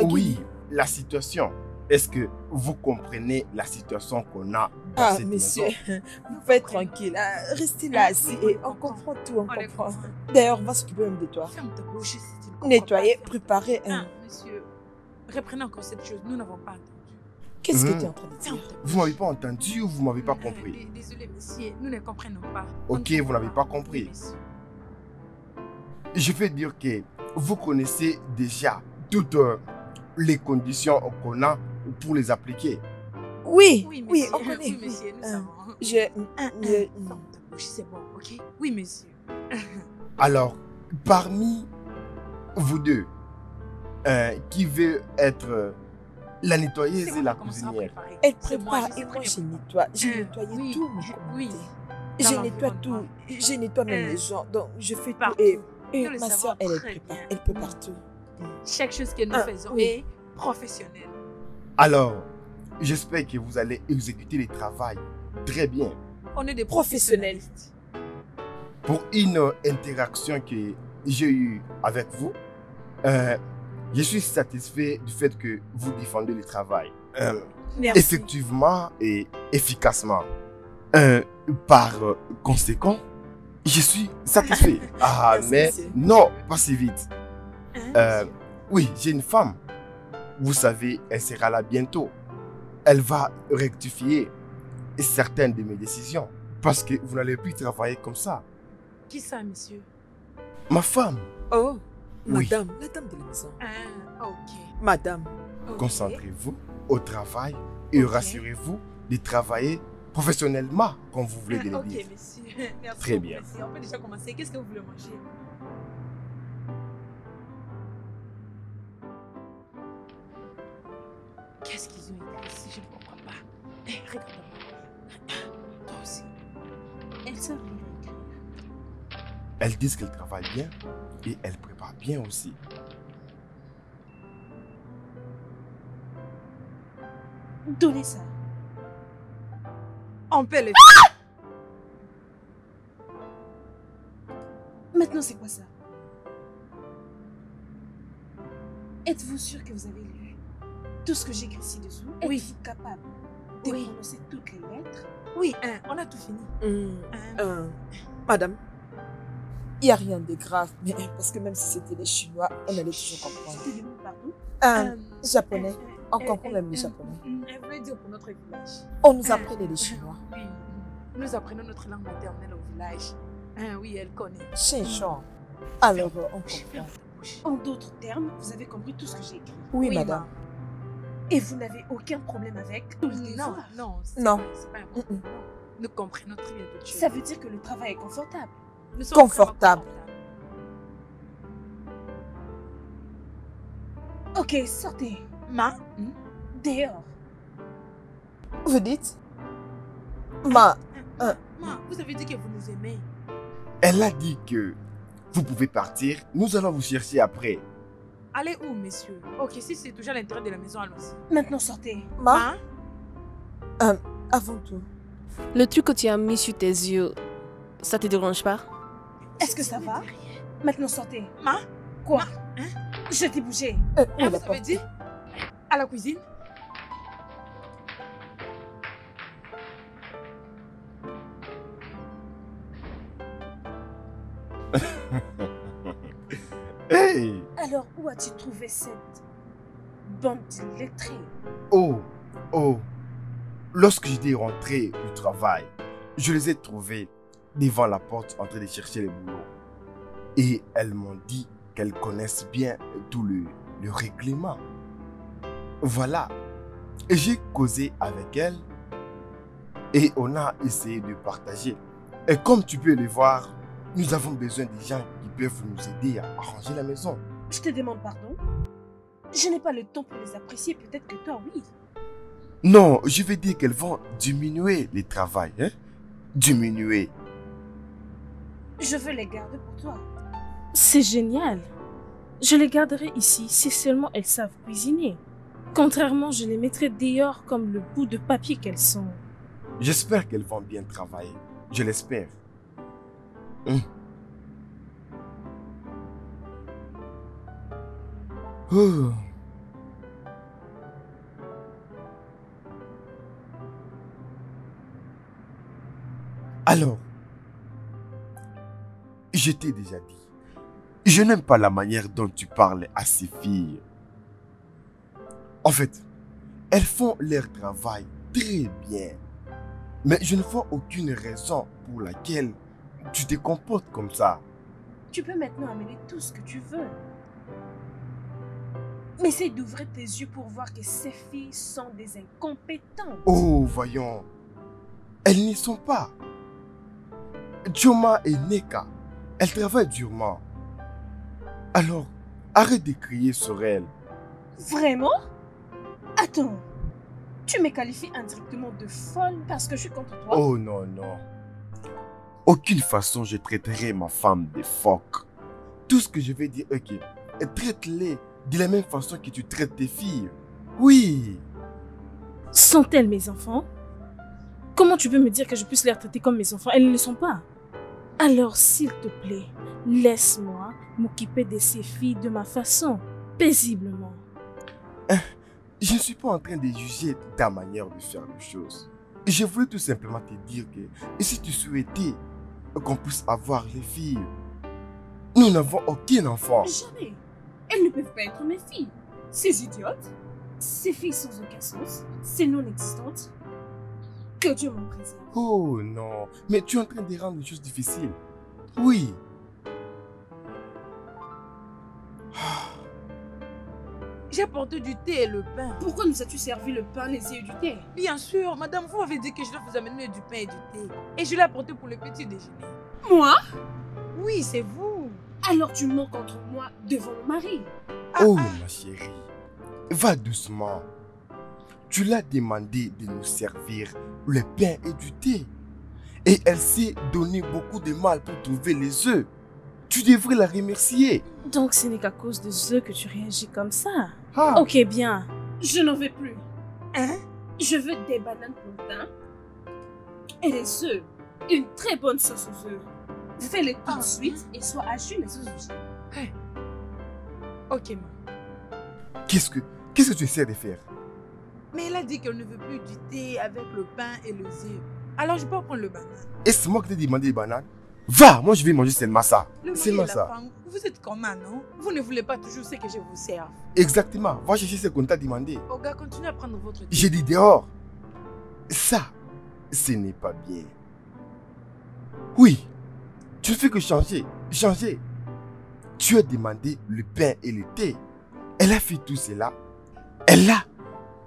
Oui, la situation. Est-ce que vous comprenez la situation qu'on a dans ah, cette monsieur, maison? Vous pouvez être tranquille. Hein? Restez là assis et on comprend tout, on, on comprend. D'ailleurs, on va s'occuper même de toi. Ferme ta bouche si tu ne comprends. Nettoyer, pas. Préparer. Hein? Ah, monsieur, reprenez encore cette chose. Nous n'avons pas entendu. Qu'est-ce mmh. que tu es en train de dire? Vous m'avez pas entendu ou vous m'avez pas compris? Désolé, monsieur, nous ne comprenons pas. Ok, on vous n'avez pas compris. Je vais dire que vous connaissez déjà toutes euh, les conditions qu'on a pour les appliquer. Oui, oui, oui, on connaît. Oui, monsieur, nous savons. Euh, je... Ah, euh, non, ta bouche, c'est bon, ok? Oui, monsieur. Alors, parmi vous deux, euh, qui veut être la nettoyeuse et la cuisinière? Elle prépare et moi, je nettoie. J'ai nettoyé tout. Oui. Je nettoie tout. Je nettoie même les gens. Donc, je fais tout. Et ma soeur, elle prépare. Elle prépare tout. Chaque chose que nous faisons est professionnelle. Alors, j'espère que vous allez exécuter le travail très bien. On est des professionnels. Pour une interaction que j'ai eue avec vous, euh, je suis satisfait du fait que vous défendez le travail. Euh, effectivement et efficacement. Euh, par conséquent, je suis satisfait. Ah, merci, mais monsieur. Non, pas si vite. Hein, euh, oui, j'ai une femme. Vous savez, elle sera là bientôt. Elle va rectifier certaines de mes décisions. Parce que vous n'allez plus travailler comme ça. Qui ça, monsieur? Ma femme. Oh, oui. Madame, la dame de la maison. Ah, ok. Madame. Okay. Concentrez-vous au travail et okay. rassurez-vous de travailler professionnellement, comme vous voulez de le dire. Ok, monsieur. Merci. Très bien. Merci. On peut déjà commencer. Qu'est-ce que vous voulez manger? Qu'est-ce qu'ils ont été ici? Je ne comprends pas. Eh, regarde-moi. Toi aussi. Elles savent bien. Elles disent qu'elles travaillent bien et elles préparent bien aussi. Donnez ça. On peut le faire. Ah! Maintenant, c'est quoi ça? Êtes-vous sûr que vous avez lu tout ce que j'écris ci-dessous? Oui. Êtes-vous capable de oui. prononcer toutes les lettres? Oui, hein, on a tout fini. Mmh, hein. euh, madame, il n'y a rien de grave, mais parce que même si c'était les Chinois, on allait toujours comprendre. C'était des mots, pardon? Euh, euh, japonais. Euh, on comprend euh, même euh, les Japonais. Un vrai dieu pour notre village. On nous apprenait euh, les Chinois. Oui, nous apprenons notre langue maternelle au village. Euh, oui, elle connaît. C'est genre. Mmh. Alors, euh, on comprend. En d'autres termes, vous avez compris tout ce que j'ai écrit? Oui, oui madame. Ma... Et vous n'avez aucun problème avec tout le Non, non, c'est pas, pas un problème. Mm -mm. Nous comprenons très bien tout. Ça veut dire que le travail est confortable. Nous sommes confortable. Ok, sortez. Ma, mm? dehors. Vous dites? Ma, ah, euh, ma, vous avez dit que vous nous aimez. Elle a dit que vous pouvez partir. Nous allons vous chercher après. Allez où, messieurs? Ok, si c'est toujours à l'intérieur de la maison, allons-y. Maintenant, sortez. Ma? Hein? Euh, avant tout. Le truc que tu as mis sur tes yeux, ça te dérange pas? Est-ce que ça va? Maintenant, sortez. Ma? Quoi? Ma? Hein? Je t'ai bougé. Euh, hein, vous avez dit? À la cuisine? Hey! Alors, où as-tu trouvé cette bande lettrée? Oh, oh, lorsque j'étais rentré du travail, je les ai trouvés devant la porte en train de chercher le boulot. Et elles m'ont dit qu'elles connaissent bien tout le, le règlement. Voilà, j'ai causé avec elles et on a essayé de partager. Et comme tu peux le voir, nous avons besoin des gens qui peuvent nous aider à arranger la maison. Je te demande pardon. Je n'ai pas le temps pour les apprécier, peut-être que toi, oui. Non, je veux dire qu'elles vont diminuer le travail. Hein? Diminuer. Je veux les garder pour toi. C'est génial. Je les garderai ici si seulement elles savent cuisiner. Contrairement, je les mettrai dehors comme le bout de papier qu'elles sont. J'espère qu'elles vont bien travailler. Je l'espère. Mmh. Oh. Alors, je t'ai déjà dit, je n'aime pas la manière dont tu parles à ces filles. En fait, elles font leur travail très bien. Mais je ne vois aucune raison pour laquelle tu te comportes comme ça. Tu peux maintenant amener tout ce que tu veux. Mais essaie d'ouvrir tes yeux pour voir que ces filles sont des incompétentes. Oh, voyons. Elles n'y sont pas. Chioma et Nneka, elles travaillent durement. Alors, arrête de crier sur elles. Vraiment? Attends, tu me qualifies indirectement de folle parce que je suis contre toi? Oh non, non. Aucune façon je traiterai ma femme de phoque. Tout ce que je vais dire, ok, traite-les de la même façon que tu traites tes filles. Oui. Sont-elles mes enfants? Comment tu veux me dire que je puisse les traiter comme mes enfants? Elles ne le sont pas. Alors, s'il te plaît, laisse-moi m'occuper de ces filles de ma façon, paisiblement. Je ne suis pas en train de juger ta manière de faire les choses. Je voulais tout simplement te dire que si tu souhaitais qu'on puisse avoir les filles, nous n'avons aucun enfant. Jamais. Elles ne peuvent pas être mes filles. Ces idiotes, ces filles sans aucun sens, ces non-existantes. Que Dieu m'en préserve. Oh non, mais tu es en train de rendre les choses difficiles. Oui. J'ai apporté du thé et le pain. Pourquoi nous as-tu servi le pain, les œufs et du thé? Bien sûr, madame, vous m'avez dit que je dois vous amener du pain et du thé. Et je l'ai apporté pour le petit déjeuner. Moi? Oui, c'est vous. Alors tu mens contre moi devant mon mari. Ah, oh, ah. Ma chérie, va doucement. Tu l'as demandé de nous servir le pain et du thé. Et elle s'est donné beaucoup de mal pour trouver les œufs. Tu devrais la remercier. Donc ce n'est qu'à cause des œufs que tu réagis comme ça. Ah. Ok, bien. Je n'en veux plus. Hein? Je veux des bananes plantains et des œufs. Une très bonne sauce aux œufs. Fais-les tout de ah. suite et sois à jus les sauces aux œufs. Hey. Ok, ma. Qu'est-ce que, qu'est-ce que tu essaies de faire? Mais elle a dit qu'elle ne veut plus du thé avec le pain et les œufs. Alors je peux prendre le banane. Est-ce moi qui t'ai demandé les bananes? Va, moi je vais manger seulement ça. Seulement ça. Femme, vous êtes comment, non? Vous ne voulez pas toujours ce que je vous sers. Exactement. Va chercher ce qu'on t'a demandé. Oga, continuez à prendre votre thé. J'ai dit dehors. Ça, ce n'est pas bien. Oui, tu ne fais que changer. Changer. Tu as demandé le pain et le thé. Elle a fait tout cela. Elle a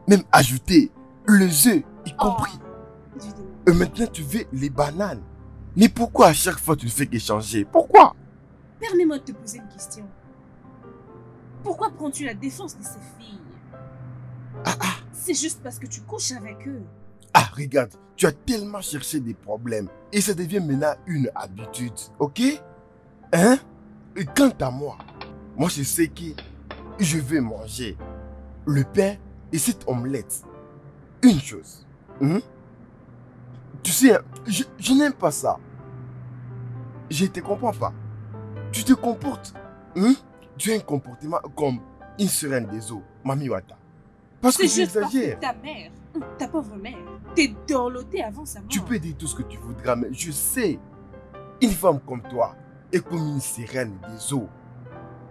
même ajouté les œufs, y compris. Oh. Et maintenant, tu veux les bananes. Mais pourquoi à chaque fois tu ne fais qu'échanger? Pourquoi? Permets-moi de te poser une question. Pourquoi prends-tu la défense de ces filles? Ah, ah. C'est juste parce que tu couches avec eux. Ah, regarde, tu as tellement cherché des problèmes et ça devient maintenant une habitude, ok? Hein? Et quant à moi, moi je sais que je vais manger le pain et cette omelette. Une chose. Hein? Tu sais, je, je n'aime pas ça. Je ne te comprends pas. Tu te comportes. Hein? Tu as un comportement comme une sirène des eaux, Mami Wata. Parce que tu exagères. Ta mère, ta pauvre mère, t'es dorlotée avant sa mort. Tu peux dire tout ce que tu voudras, mais je sais, une femme comme toi est comme une sirène des eaux,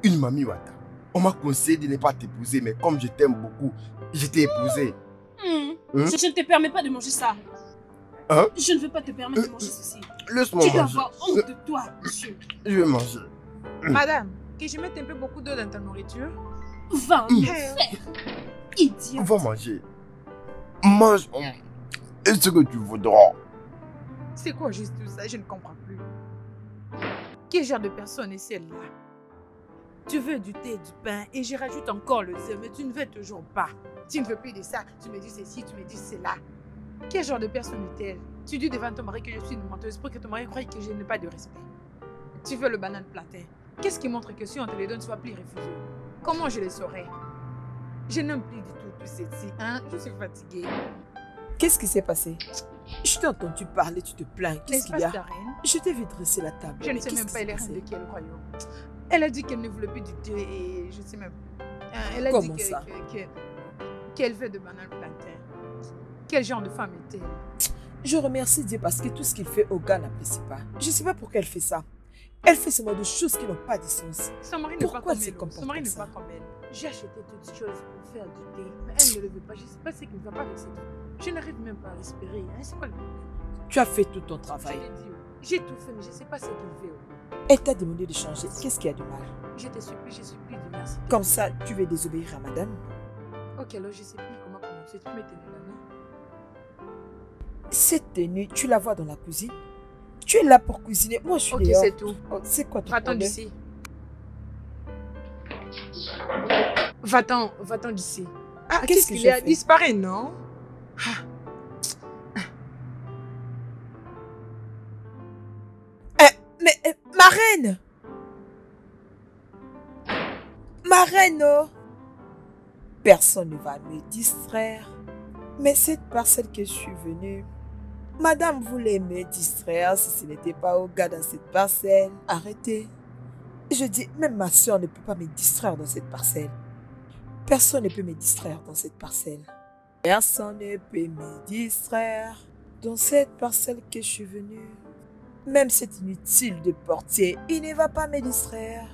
une Mami Wata. On m'a conseillé de ne pas t'épouser, mais comme je t'aime beaucoup, je t'ai épousée. Mmh. Hein? Je, je ne te permets pas de manger ça. Hein? Je ne veux pas te permettre euh, de manger ceci. Laisse-moi manger. Tu dois avoir honte de toi, monsieur. Je vais manger. Madame, que je mette un peu beaucoup d'eau dans ta nourriture. Va en mmh. faire, idiot. Va manger. Mange et ce que tu voudras. C'est quoi juste tout ça? Je ne comprends plus. Quel genre de personne est celle-là? Tu veux du thé et du pain et je rajoute encore le zé, mais tu ne veux toujours pas. Tu ne veux plus de ça. Tu me dis ceci, tu me dis cela. Quel genre de personne est-elle? Tu dis devant ton mari que je suis une menteuse pour que ton mari croie que je n'ai pas de respect. Tu veux le banane plantain, Qu'est-ce qui montre que si on te les donne, tu ne vas plus refuser? Comment je les saurais? Je n'aime plus du tout tout ceci, hein? Je suis fatiguée. Qu'est-ce qui s'est passé? Je t'ai entendu parler, tu te plains. Qu'est-ce qu'il y a? Je t'ai vu dresser la table. Je ne sais même pas, elle est reine de quel royaume? Elle a dit qu'elle ne voulait plus du thé et je ne sais même pas. Elle a dit que qu'elle veut de banane plantain. Quel genre de femme est-elle? Je remercie Dieu parce que tout ce qu'il fait, Oga n'apprécie pas. Je ne sais pas pourquoi elle fait ça. Elle fait ce genre de choses qui n'ont pas de sens. Son mari n'est pas comme elle. Son mari n'est pas comme elle. J'ai acheté toutes choses pour faire du thé, mais elle ne le veut pas. Je ne sais pas ce qui ne va pas avec cette femme. Je n'arrive même pas à respirer. Hein? C'est quoi le problème? Tu as fait tout ton travail. J'ai tout fait, mais je ne sais pas ce qu'il veut. Elle t'a demandé de changer. Qu'est-ce qu'il y a de mal? Je te supplie, je supplie de merci. Comme ça, tu veux désobéir à madame? Ok, alors je ne sais plus comment commencer. Tu m'as tenu la main. Cette tenue, tu la vois dans la cuisine? Tu es là pour cuisiner. Moi, je suis okay, dehors. Ok, c'est tout. Oh, c'est quoi ton problème? Va-t'en d'ici. Va-t'en, va-t'en d'ici. Ah, ah qu'est-ce qu'il qu y a? Disparaît, non? Ah. Euh, mais, euh, ma reine! Ma reine, oh! Personne ne va me distraire. Mais cette parcelle que je suis venue... Madame voulait me distraire si ce n'était pas Oga dans cette parcelle. Arrêtez. Je dis, même ma soeur ne peut pas me distraire dans cette parcelle. Personne ne peut me distraire dans cette parcelle. Personne ne peut me distraire dans cette parcelle que je suis venue. Même cet inutile de portier, il ne va pas me distraire.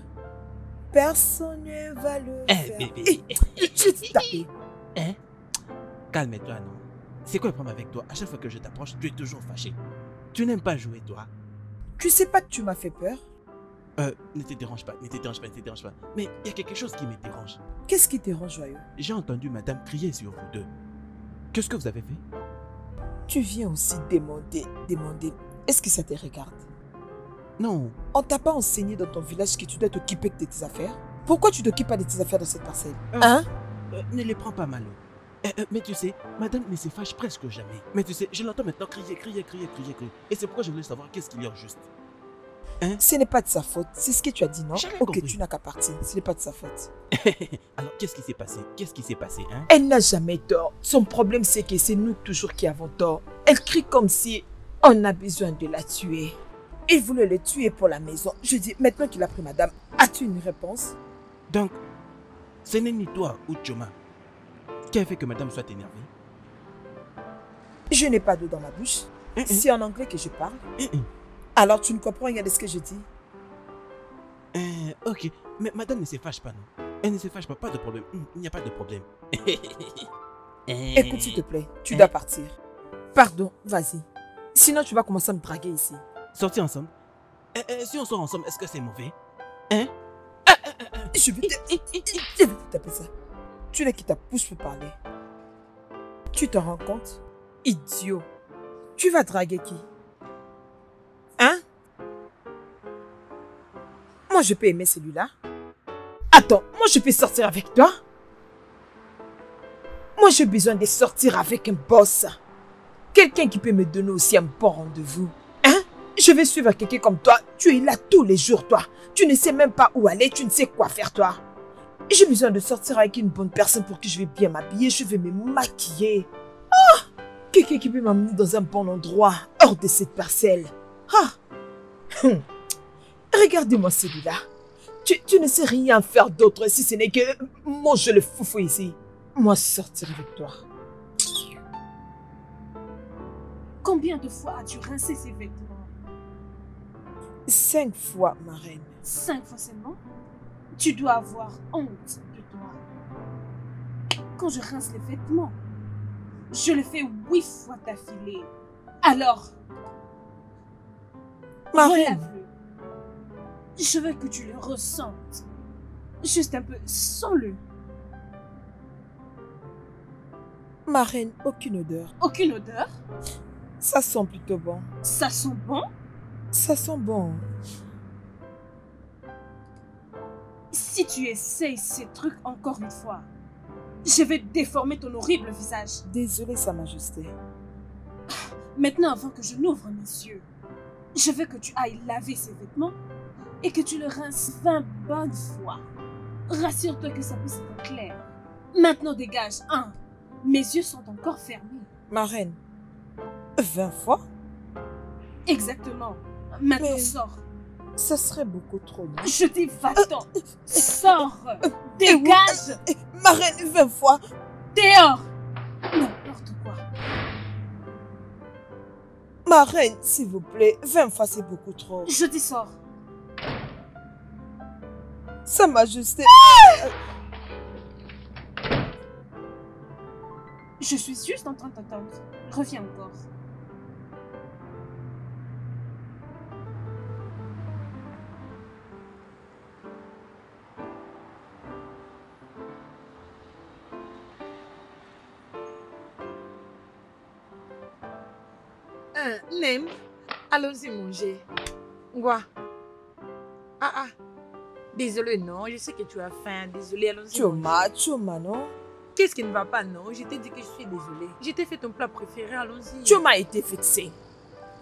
Personne ne va le hey, faire. Bébé. Hey, je t'ai tapé. Hein? Calme-toi, non? C'est quoi le problème avec toi? À chaque fois que je t'approche, tu es toujours fâché. Tu n'aimes pas jouer, toi. Tu sais pas que tu m'as fait peur? Euh, ne te dérange pas, ne te dérange pas, ne te dérange pas. Mais il y a quelque chose qui me dérange. Qu'est-ce qui te dérange, Joyeux? J'ai entendu madame crier sur vous deux. Qu'est-ce que vous avez fait? Tu viens aussi demander, demander. Est-ce que ça te regarde? Non. On t'a pas enseigné dans ton village que tu dois t'occuper de tes affaires? Pourquoi tu t'occupes pas de tes affaires dans cette parcelle? Euh, hein? Euh, ne les prends pas mal. Euh, euh, mais tu sais, madame ne se fâche presque jamais. Mais tu sais, je l'entends maintenant crier, crier, crier, crier, crier. Et c'est pourquoi je voulais savoir qu'est-ce qu'il y a au juste. Hein? Ce n'est pas de sa faute. C'est ce que tu as dit, non? Ok, compris. Tu n'as qu'à partir. Ce n'est pas de sa faute. Alors, qu'est-ce qui s'est passé? Qu'est-ce qui s'est passé, hein? Elle n'a jamais tort. Son problème, c'est que c'est nous toujours qui avons tort. Elle crie comme si on a besoin de la tuer. Il voulait le tuer pour la maison. Je dis, maintenant qu'il a pris madame, as-tu une réponse? Donc, ce n'est ni toi ou Chioma. Qui a fait que madame soit énervée? Je n'ai pas d'eau dans ma bouche. Mm-mm. C'est en anglais que je parle. Mm-mm. Alors tu ne comprends rien de ce que je dis? Euh, ok, mais madame ne se fâche pas, non? Elle ne se fâche pas, pas de problème. Il n'y a pas de problème. Écoute, s'il te plaît, tu dois partir. Pardon, vas-y. Sinon, tu vas commencer à me draguer ici. Sortir ensemble? Euh, euh, si on sort ensemble, est-ce que c'est mauvais? Hein? Ah, ah, ah, ah. Je vais te taper ça. Tu l'as qui ta pousse pour parler. Tu te rends compte? Idiot. Tu vas draguer qui? Hein? Moi, je peux aimer celui-là. Attends, moi, je peux sortir avec toi? Moi, j'ai besoin de sortir avec un boss. Quelqu'un qui peut me donner aussi un bon rendez-vous. Hein? Je vais suivre quelqu'un comme toi. Tu es là tous les jours, toi. Tu ne sais même pas où aller. Tu ne sais quoi faire, toi. J'ai besoin de sortir avec une bonne personne pour qui je vais bien m'habiller, je vais me maquiller. Ah! Quelqu'un qui peut m'amener dans un bon endroit, hors de cette parcelle. Ah! Hum. Regardez-moi celui-là. Tu, tu ne sais rien faire d'autre si ce n'est que manger le foufou ici. Moi, sortir avec toi. Combien de fois as-tu rincé ces vêtements? Cinq fois, ma reine. Cinq fois seulement? Tu dois avoir honte de toi. Quand je rince les vêtements, je le fais huit fois d'affilée. Alors, relève-le. Je veux que tu le ressentes. Juste un peu, sens-le. Ma reine, aucune odeur. Aucune odeur? Ça sent plutôt bon. Ça sent bon? Ça sent bon. Si tu essayes ces trucs encore une fois, je vais déformer ton horrible visage. Désolée, Sa Majesté. Maintenant, avant que je n'ouvre mes yeux, je veux que tu ailles laver ces vêtements et que tu le rinces vingt bonnes fois. Rassure-toi que ça puisse être clair. Maintenant dégage, hein. Mes yeux sont encore fermés. Ma reine, vingt fois? Exactement. Maintenant mais sors. Ça serait beaucoup trop long. Je t'ai va-t'en. Euh, sors. Euh, dégage. Euh, ma reine, vingt fois. Dehors. N'importe quoi. Ma reine, s'il vous plaît, vingt fois c'est beaucoup trop. Je t'y sors. Sa Majesté. Ah! Je suis juste en train de t'attendre. Reviens encore. Euh, Nem, allons-y manger. Quoi? Ah ah. Désolée, non, je sais que tu as faim. Désolée, allons-y. Chioma, Chioma, non? Qu'est-ce qui ne va pas, non? Je t'ai dit que je suis désolée. Je t'ai fait ton plat préféré, allons-y. Chioma a été vexée.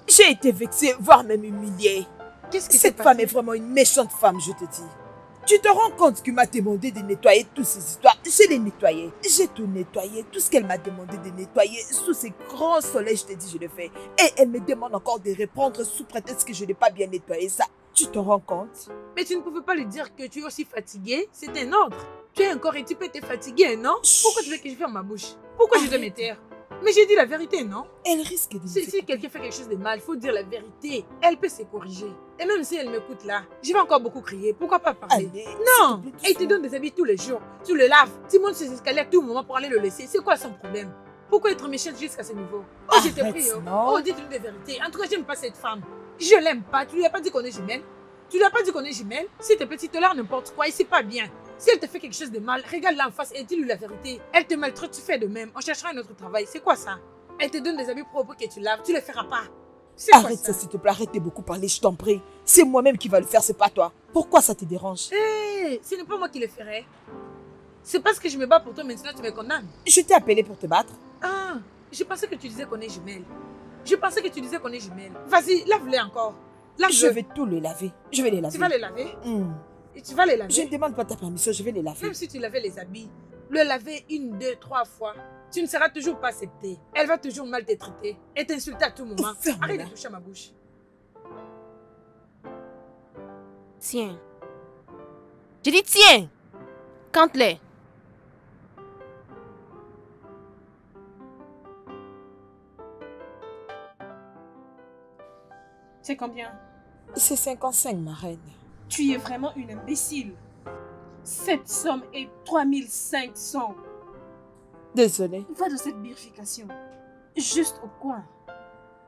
J'ai été vexée, voire même humiliée. Qu'est-ce que c'est? Cette femme est vraiment une méchante femme, je te dis. Tu te rends compte qu'elle m'a demandé de nettoyer toutes ces histoires. Je les nettoyais. J'ai tout nettoyé, tout ce qu'elle m'a demandé de nettoyer. Sous ces grands soleils, je te dis, je le fais. Et elle me demande encore de reprendre sous prétexte que je n'ai pas bien nettoyé ça. Tu te rends compte? Mais tu ne pouvais pas lui dire que tu es aussi fatiguée. C'est un ordre. Tu es encore et tu peux te fatiguer, non? Pourquoi tu veux que je ferme ma bouche? Pourquoi je dois me taire? Mais j'ai dit la vérité, non? Elle risque de... Si, si quelqu'un fait quelque chose de mal, il faut dire la vérité. Elle peut se corriger. Et même si elle m'écoute là, je vais encore beaucoup crier. Pourquoi pas parler? Allez, non! Elle te donne des habits tous les jours. Tu le laves. Tu montes ses escaliers à tout moment pour aller le laisser. C'est quoi son problème? Pourquoi être méchante jusqu'à ce niveau? Oh, je te prie. Oh, oh dites-lui des vérités. En tout cas, j'aime pas cette femme. Je l'aime pas. Tu lui as pas dit qu'on est jumelle. Tu lui as pas dit qu'on est jumelle. Si tes petits te n'importe quoi, et c'est pas bien. Si elle te fait quelque chose de mal, regarde-la en face et dis-lui la vérité. Elle te maltraite, tu fais de même. On cherchera un autre travail. C'est quoi ça? Elle te donne des habits propres que tu laves, tu les feras pas. Arrête ça, s'il te plaît. Arrête de beaucoup parler, je t'en prie. C'est moi-même qui va le faire, c'est pas toi. Pourquoi ça te dérange? Hé, ce n'est pas moi qui le ferai. C'est parce que je me bats pour toi, maintenant tu me condamnes. Je t'ai appelé pour te battre. Ah, je pensais que tu disais qu'on est jumelles. Je pensais que tu disais qu'on est jumelles. Vas-y, lave-les encore. Lave-le. Je vais tout le laver. Je vais les laver. Tu vas les laver? Mmh. Et tu vas les laver. Je ne demande pas ta permission, je vais les laver. Même si tu lavais les habits, le laver une, deux, trois fois, tu ne seras toujours pas acceptée. Elle va toujours mal te traiter et t'insulter à tout moment. Arrête de toucher à ma bouche. Tiens. Je dis tiens. Compte-les. C'est combien? C'est cinquante-cinq, ma reine. Tu es vraiment une imbécile. Cette somme est trois mille cinq cents. Désolée. Va dans cette bifurcation, juste au coin.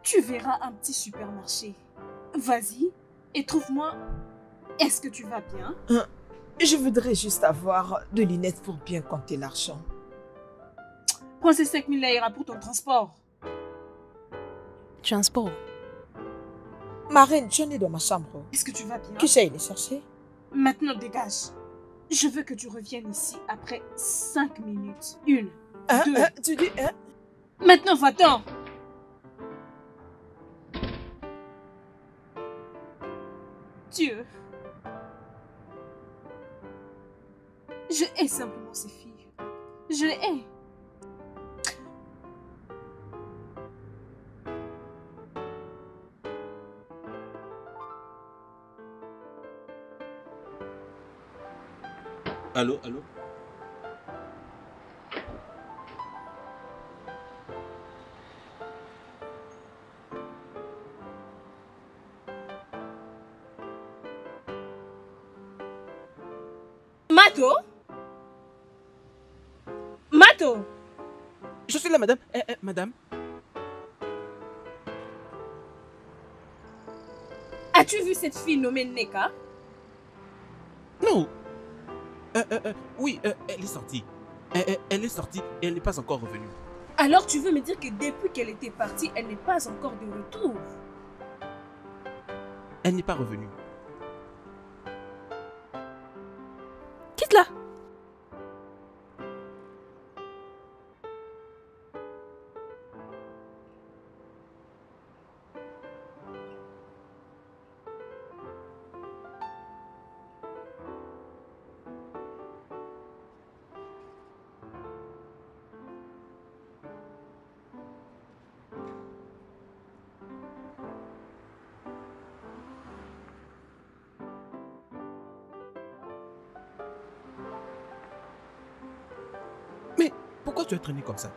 Tu verras un petit supermarché. Vas-y et trouve-moi. Est-ce que tu vas bien? Je voudrais juste avoir de lunettes pour bien compter l'argent. Prends ces cinq mille naira pour ton transport. Transport? Ma reine, j'en ai dans ma chambre. Est-ce que tu vas bien? Que j'aille les chercher? Maintenant, dégage. Je veux que tu reviennes ici après cinq minutes. Une, hein, deux... Hein, tu dis... Hein? Maintenant, va-t'en! Dieu... Je hais simplement ces filles. Je les hais. Allô, allô? Mato? Mato? Je suis là, madame. Eh, eh, madame. As-tu vu cette fille nommée Nneka? Non. Euh, euh, euh, oui, euh, elle est sortie. Euh, euh, elle est sortie et elle n'est pas encore revenue. Alors tu veux me dire que depuis qu'elle était partie, elle n'est pas encore de retour? Elle n'est pas revenue. Quitte-la. Mais pourquoi tu es traîné comme ça?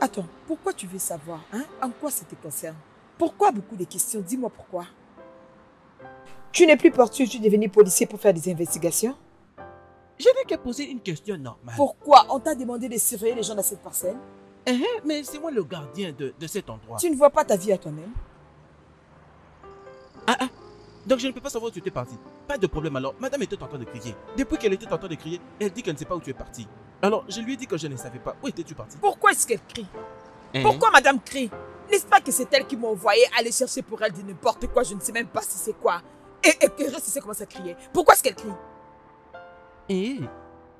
Attends, pourquoi tu veux savoir, hein? En quoi ça te concerne? Pourquoi beaucoup de questions? Dis-moi pourquoi. Tu n'es plus portueux de devenir policier pour faire des investigations? Je n'ai qu'à poser une question normale. Pourquoi? On t'a demandé de surveiller les gens dans cette parcelle? Uh-huh, mais c'est moi le gardien de, de cet endroit. Tu ne vois pas ta vie à toi-même? Ah ah, donc je ne peux pas savoir où tu étais parti. Pas de problème alors, madame était en train de crier. Depuis qu'elle était en train de crier, elle dit qu'elle ne sait pas où tu es parti. Alors je lui ai dit que je ne savais pas. Où étais-tu parti? Pourquoi est-ce qu'elle crie? Uh-huh. Pourquoi madame crie? N'est-ce pas que c'est elle qui m'a envoyé aller chercher pour elle de n'importe quoi, je ne sais même pas si c'est quoi. Et elle reste, c'est comment ça criait. Pourquoi est-ce qu'elle crie? Et,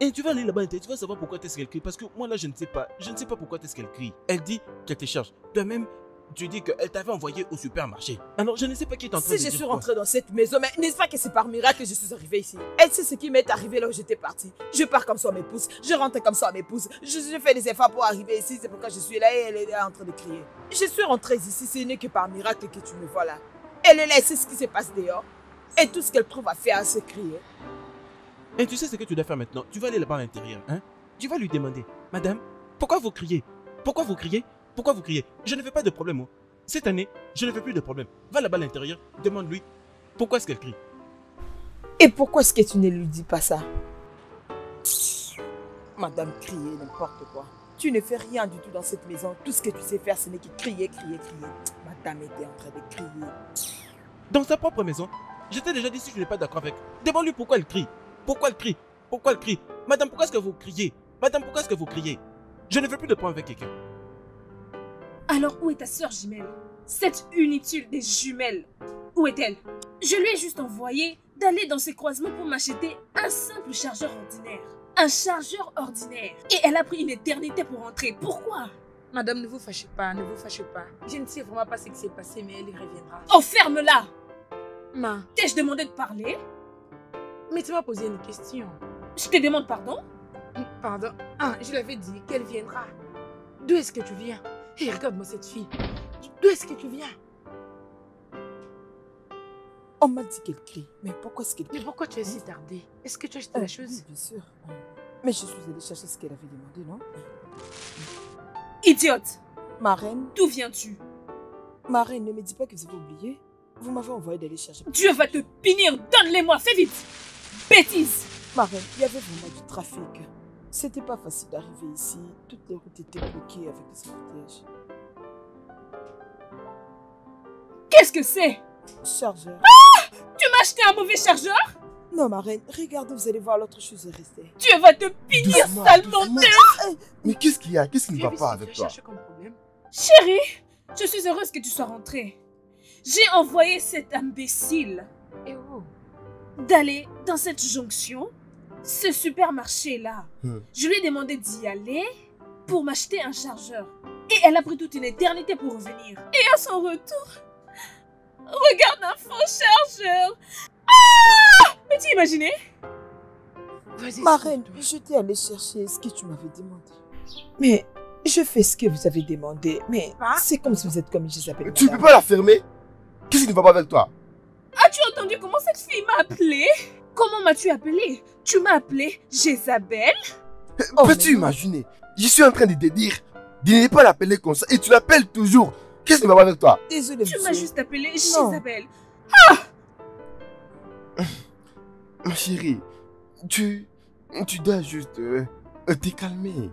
et tu vas aller là-bas, tu vas savoir pourquoi est-ce qu'elle crie. Parce que moi là, je ne sais pas. Je ne sais pas pourquoi est-ce qu'elle crie. Elle dit qu'elle te cherche. Toi-même, tu dis qu'elle t'avait envoyé au supermarché. Alors, je ne sais pas qui est en train de dire quoi. Si je suis rentrée dans cette maison, mais n'est-ce pas que c'est par miracle que je suis arrivée ici? Elle sait ce qui m'est arrivé là où j'étais partie. Je pars comme ça, on m'épouse. Je rentre comme ça, on m'épouse. Je, je fais des efforts pour arriver ici. C'est pourquoi je suis là et elle est en train de crier. Je suis rentrée ici. Ce n'est que par miracle que tu me vois là. Elle est là, elle sait ce qui se passe dehors. Et tout ce qu'elle trouve à faire, c'est crier. Et tu sais ce que tu dois faire maintenant? Tu vas aller là-bas à l'intérieur, hein? Tu vas lui demander, madame, pourquoi vous criez? Pourquoi vous criez? Pourquoi vous criez? Je ne fais pas de problème, oh. Cette année, je ne fais plus de problème. Va là-bas à l'intérieur, demande-lui, pourquoi est-ce qu'elle crie? Et pourquoi est-ce que tu ne lui dis pas ça? Madame, crier n'importe quoi. Tu ne fais rien du tout dans cette maison. Tout ce que tu sais faire, ce n'est que crier, crier, crier. Madame était en train de crier. Dans sa propre maison? Je t'ai déjà dit, si tu n'es pas d'accord avec, demande-lui pourquoi elle crie. Pourquoi elle crie? Pourquoi elle crie? Madame, pourquoi est-ce que vous criez? Madame, pourquoi est-ce que vous criez? Je ne veux plus de problème avec quelqu'un. Alors, où est ta soeur jumelle? Cette inutile des jumelles. Où est-elle? Je lui ai juste envoyé d'aller dans ses croisements pour m'acheter un simple chargeur ordinaire. Un chargeur ordinaire. Et elle a pris une éternité pour rentrer. Pourquoi? Madame, ne vous fâchez pas, ne vous fâchez pas. Je ne sais vraiment pas ce qui s'est passé, mais elle y reviendra. Oh, ferme-la! Ma, t'ai-je demandé de parler? Mais tu m'as posé une question. Je te demande pardon? Pardon? Ah, je l'avais dit qu'elle viendra. D'où est-ce que tu viens? Hé, hey, regarde-moi cette fille. D'où est-ce que tu viens? On m'a dit qu'elle crie. Mais pourquoi est-ce qu'elle crie? Mais pourquoi tu es si tardée? Est-ce que tu as acheté euh, la chose? Oui, bien sûr. Mais je suis allée chercher ce qu'elle avait demandé, non? Idiote! Ma reine? D'où viens-tu? Ma reine, ne me dis pas que vous avez oublié. Vous m'avez envoyé d'aller chercher. Dieu va te punir, donne-les-moi, fais vite! Bêtise! Ma reine, il y avait vraiment du trafic. C'était pas facile d'arriver ici. Toutes les routes étaient bloquées avec les cortèges. Qu'est-ce que c'est? Chargeur. Ah! Tu m'as acheté un mauvais chargeur? Non, ma reine, regardez, vous allez voir, l'autre chose est restée. Dieu va te punir, sale menteur! Mais qu'est-ce qu'il y a? Qu'est-ce qui ne va pas avec toi? Chérie, je suis heureuse que tu sois rentrée. J'ai envoyé cet imbécile eh oh. d'aller dans cette jonction, ce supermarché-là. Hmm. Je lui ai demandé d'y aller pour m'acheter un chargeur. Et elle a pris toute une éternité pour revenir. Et à son retour, regarde un faux chargeur. Ah! Peux-tu imaginer? Ma reine, je t'ai allé chercher ce que tu m'avais demandé. Mais je fais ce que vous avez demandé. Mais ah? c'est comme si vous êtes comme Elisabeth. Tu ne peux pas la fermer? Qu'est-ce qui ne va pas avec toi? As-tu entendu comment cette fille m'a appelée? Comment m'as-tu appelée? Tu m'as appelée Jézabel? Oh, peux-tu imaginer? Je suis en train de te dire de ne pas l'appeler comme ça et tu l'appelles toujours. Qu'est-ce qui ne va pas avec toi? Désolée, tu m'as juste appelée Jézabel. Ah! Ma chérie, tu, tu dois juste euh, te calmer.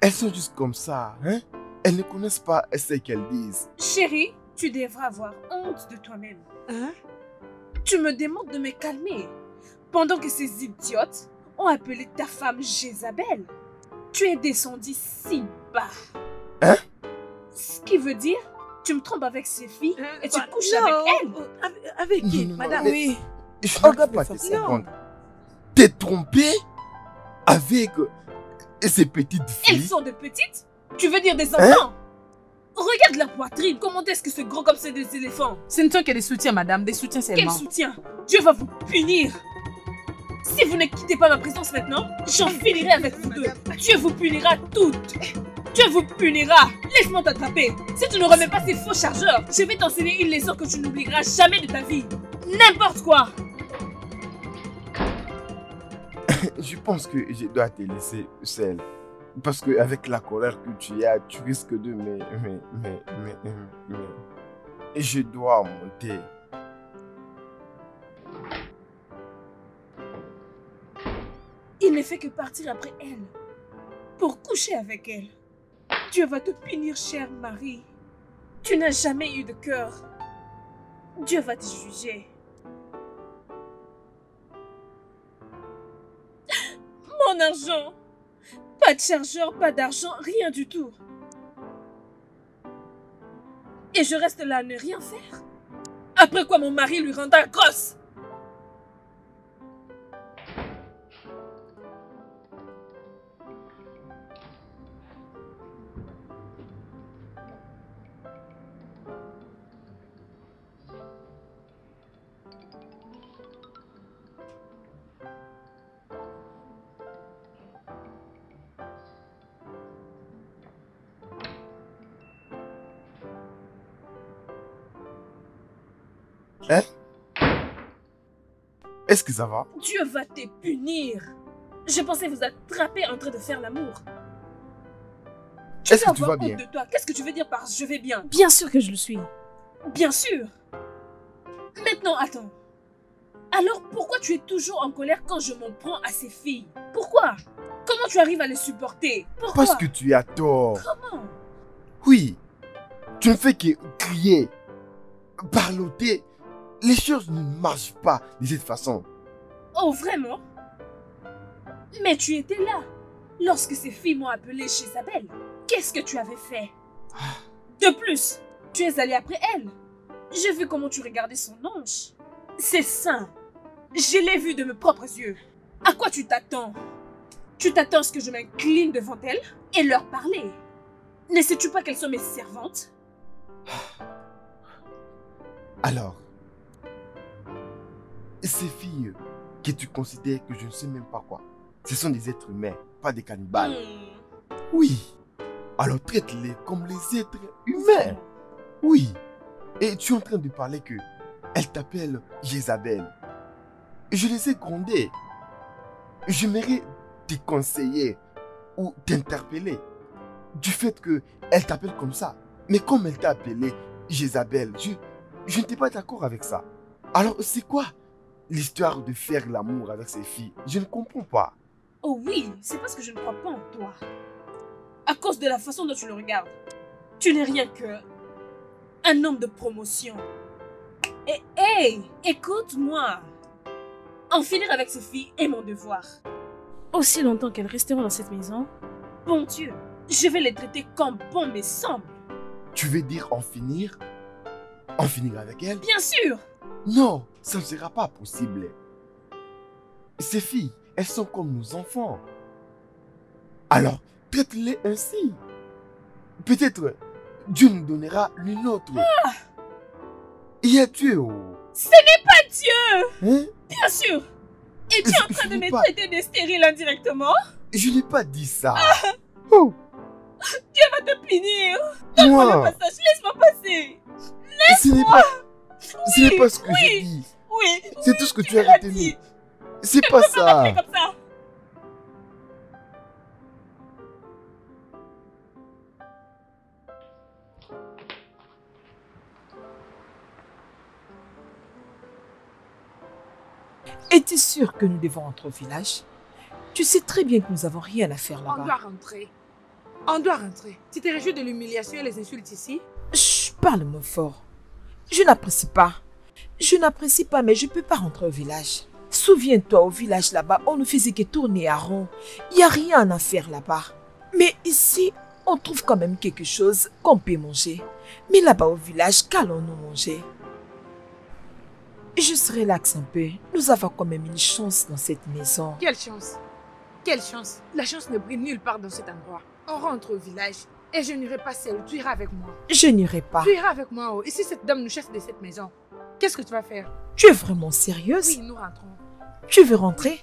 Elles sont juste comme ça, hein? Elles ne connaissent pas ce qu'elles disent. Chérie, tu devras avoir honte de toi-même. Hein? Tu me demandes de me calmer. Pendant que ces idiotes ont appelé ta femme Jézabel, tu es descendue si bas. Hein? Ce qui veut dire, tu me trompes avec ces filles euh, et tu bah, couches non, avec elles. Avec, avec qui, non, madame? Mais, oui. Je ne peux pas te comprendre. T'es trompée avec ces petites filles? Elles sont de petites? Tu veux dire des enfants? Hein? Regarde la poitrine. Comment est-ce que c'est gros comme c'est des éléphants? Ce ne sont que des soutiens, madame. Des soutiens seulement. Quel soutien? Dieu va vous punir. Si vous ne quittez pas ma présence maintenant, j'en finirai avec vous deux. Dieu vous punira toutes. Dieu vous punira. Laisse-moi t'attraper. Si tu ne remets pas ces faux chargeurs, je vais t'enseigner une leçon que tu n'oublieras jamais de ta vie. N'importe quoi. Je pense que je dois te laisser seule. Parce qu'avec la colère que tu as, tu risques de me... Mais, mais, mais, mais, mais. Je dois monter. Il ne fait que partir après elle, pour coucher avec elle. Dieu va te punir, chère Marie. Tu n'as jamais eu de cœur. Dieu va te juger. Mon argent! Pas de chargeur, pas d'argent, rien du tout. Et je reste là à ne rien faire. Après quoi mon mari lui rendra grosse. Hein? Est-ce que ça va? Dieu va te punir. Je pensais vous attraper en train de faire l'amour. Est-ce que tu vas bien? Qu'est-ce que tu veux dire par je vais bien? Bien sûr que je le suis. Bien sûr. Maintenant, attends. Alors pourquoi tu es toujours en colère quand je m'en prends à ces filles? Pourquoi? Comment tu arrives à les supporter? Pourquoi? Parce que tu as tort. Comment? Oui. Tu ne fais que crier, parloter. Les choses ne marchent pas de cette façon. Oh, vraiment? Mais tu étais là lorsque ces filles m'ont appelé chez Isabelle. Qu'est-ce que tu avais fait? De plus, tu es allé après elle. J'ai vu comment tu regardais son ange. C'est sain. Je l'ai vu de mes propres yeux. À quoi tu t'attends? Tu t'attends à ce que je m'incline devant elle et leur parler? Ne sais-tu pas qu'elles sont mes servantes? Alors, ces filles que tu considères que je ne sais même pas quoi, ce sont des êtres humains, pas des cannibales. Mmh. Oui. Alors traite-les comme les êtres humains. Oui. Et tu es en train de parler que elle t'appelle Jézabel. Je les ai grondées. J'aimerais te conseiller ou t'interpeller du fait qu'elle t'appelle comme ça. Mais comme elle t'a appelé Jézabel, je, je n'étais pas d'accord avec ça. Alors c'est quoi l'histoire de faire l'amour avec ses filles? Je ne comprends pas. Oh oui, c'est parce que je ne crois pas en toi. À cause de la façon dont tu le regardes. Tu n'es rien que un homme de promotion. Et hey, écoute-moi. En finir avec ces filles est mon devoir. Aussi longtemps qu'elles resteront dans cette maison, bon Dieu, je vais les traiter comme bon me semble. Tu veux dire en finir? En finir avec elles? Bien sûr. Non, ça ne sera pas possible. Ces filles, elles sont comme nos enfants. Alors, traite-les ainsi. Peut-être, Dieu nous donnera l'une autre. Ah. Y a Dieu. Ce n'est pas Dieu. Hein? Bien sûr. Et tu es en train de me traiter de stérile indirectement? Je n'ai pas dit ça. Ah. Oh. Dieu va te punir. Donne-moi le passage, laisse-moi passer. Laisse-moi. Ce n'est pas ce que j'ai dit. Oui. C'est tout ce que tu as retenu. C'est pas ça. Es-tu sûr que nous devons rentrer au village? Tu sais très bien que nous n'avons rien à faire là-bas. On doit rentrer. On doit rentrer. Tu te réjouis de l'humiliation et les insultes ici? Chut, parle-moi fort. Je n'apprécie pas. Je n'apprécie pas, mais je ne peux pas rentrer au village. Souviens-toi, au village là-bas, on ne faisait que tourner à rond. Il n'y a rien à faire là-bas. Mais ici, on trouve quand même quelque chose qu'on peut manger. Mais là-bas au village, qu'allons-nous manger? Je serai là un peu. Nous avons quand même une chance dans cette maison. Quelle chance? Quelle chance? La chance ne brille nulle part dans cet endroit. On rentre au village. Et je n'irai pas seule, tu iras avec moi. Je n'irai pas. Tu iras avec moi, oh. Et si cette dame nous chasse de cette maison, qu'est-ce que tu vas faire? Tu es vraiment sérieuse? Oui, nous rentrons. Tu veux rentrer?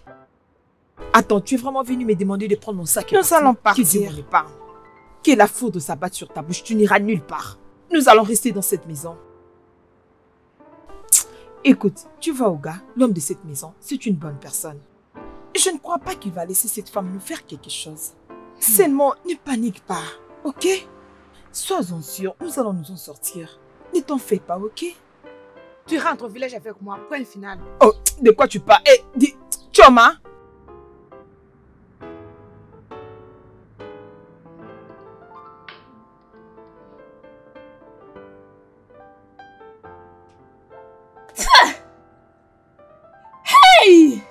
Attends, tu es vraiment venue me demander de prendre mon sac? Nous allons partir. Que la foudre s'abatte sur ta bouche, tu n'iras nulle part. Nous allons rester dans cette maison. Écoute, tu vois Oga, l'homme de cette maison, c'est une bonne personne. Je ne crois pas qu'il va laisser cette femme nous faire quelque chose. Hmm. Seulement, ne panique pas, ok? Sois-en sûre, nous allons nous en sortir. Ne t'en fais pas, ok? Tu rentres au village avec moi, point final. Oh, de quoi tu parles? Eh, dis, Chioma! Hey!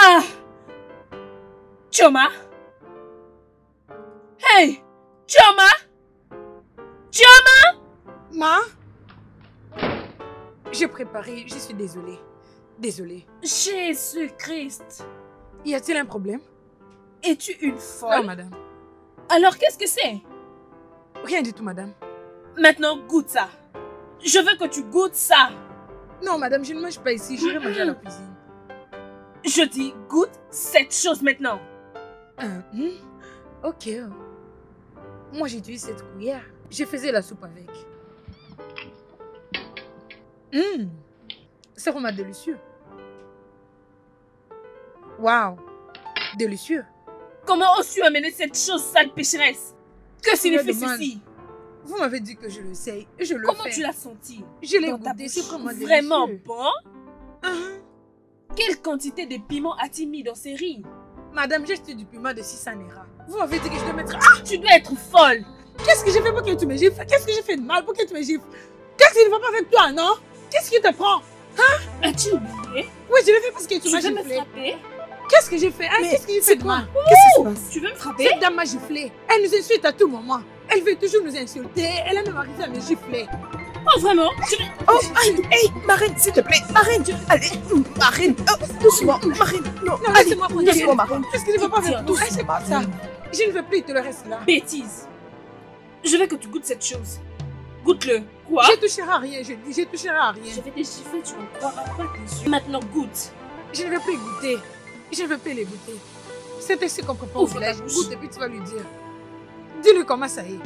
Ah! Chioma! Hey! Chioma! Chioma! Ma? J'ai préparé, je suis désolée. Désolée. Jésus Christ! Y a-t-il un problème? Es-tu une folle? Non, madame. Alors qu'est-ce que c'est? Rien du tout, madame. Maintenant, goûte ça. Je veux que tu goûtes ça. Non, madame, je ne mange pas ici. J'irai manger à la cuisine. Je dis, goûte cette chose maintenant. Uh-huh. Ok. Moi, j'ai utilisé cette cuillère. Je faisais la soupe avec. Mmh. C'est vraiment délicieux. Waouh. Délicieux. Comment oses-tu amener cette chose sale pécheresse? Que signifie ceci? Vous m'avez dit que je le sais et je le fais. Comment tu l'as senti? Je l'ai goûté, c'est vraiment bon. Uh-huh. Quelle quantité de piment a-t-il mis dans ces riz? Madame, j'ai acheté du piment de six cents naira. Vous m'avez dit que je dois mettre... Ah, tu dois être folle. Qu'est-ce que j'ai fait pour que tu me gifles? Qu'est-ce que j'ai fait de mal pour que tu me gifles? Qu'est-ce qui ne va pas avec toi, non? Qu'est-ce qui te prend? Hein? As-tu oublié? Oui, je l'ai fait parce que tu m'as giflé. Tu veux me frapper? Qu'est-ce que j'ai fait? Hein? Qu'est-ce que j'ai fait de mal? Qu'est-ce qui se passe? Tu veux me frapper? Cette dame m'a giflé. Elle nous insulte à tout moment. Elle veut toujours nous insulter, elle a même arrivé à me gifler. Oh, vraiment? Je... Oh, allez, hey, marraine, s'il te plaît, marraine, je... allez, marraine, oh, doucement, marraine, non, non laissez-moi prendre. Laissez-moi, marraine. Qu'est-ce que je ne veux pas faire? Laissez moi ça. Je ne veux plus tout le reste là. Bêtise. Je veux que tu goûtes cette chose. Goûte-le. Quoi? Je toucherai à rien, je dis, je toucherai à rien. Je vais te gifler, tu ne croiras pas tes yeux. Maintenant, goûte. Je ne veux plus goûter. Je ne veux plus les goûter. C'était ce qu'on prépare au village. Goûte et puis tu vas lui dire. Dis-le comment ça est.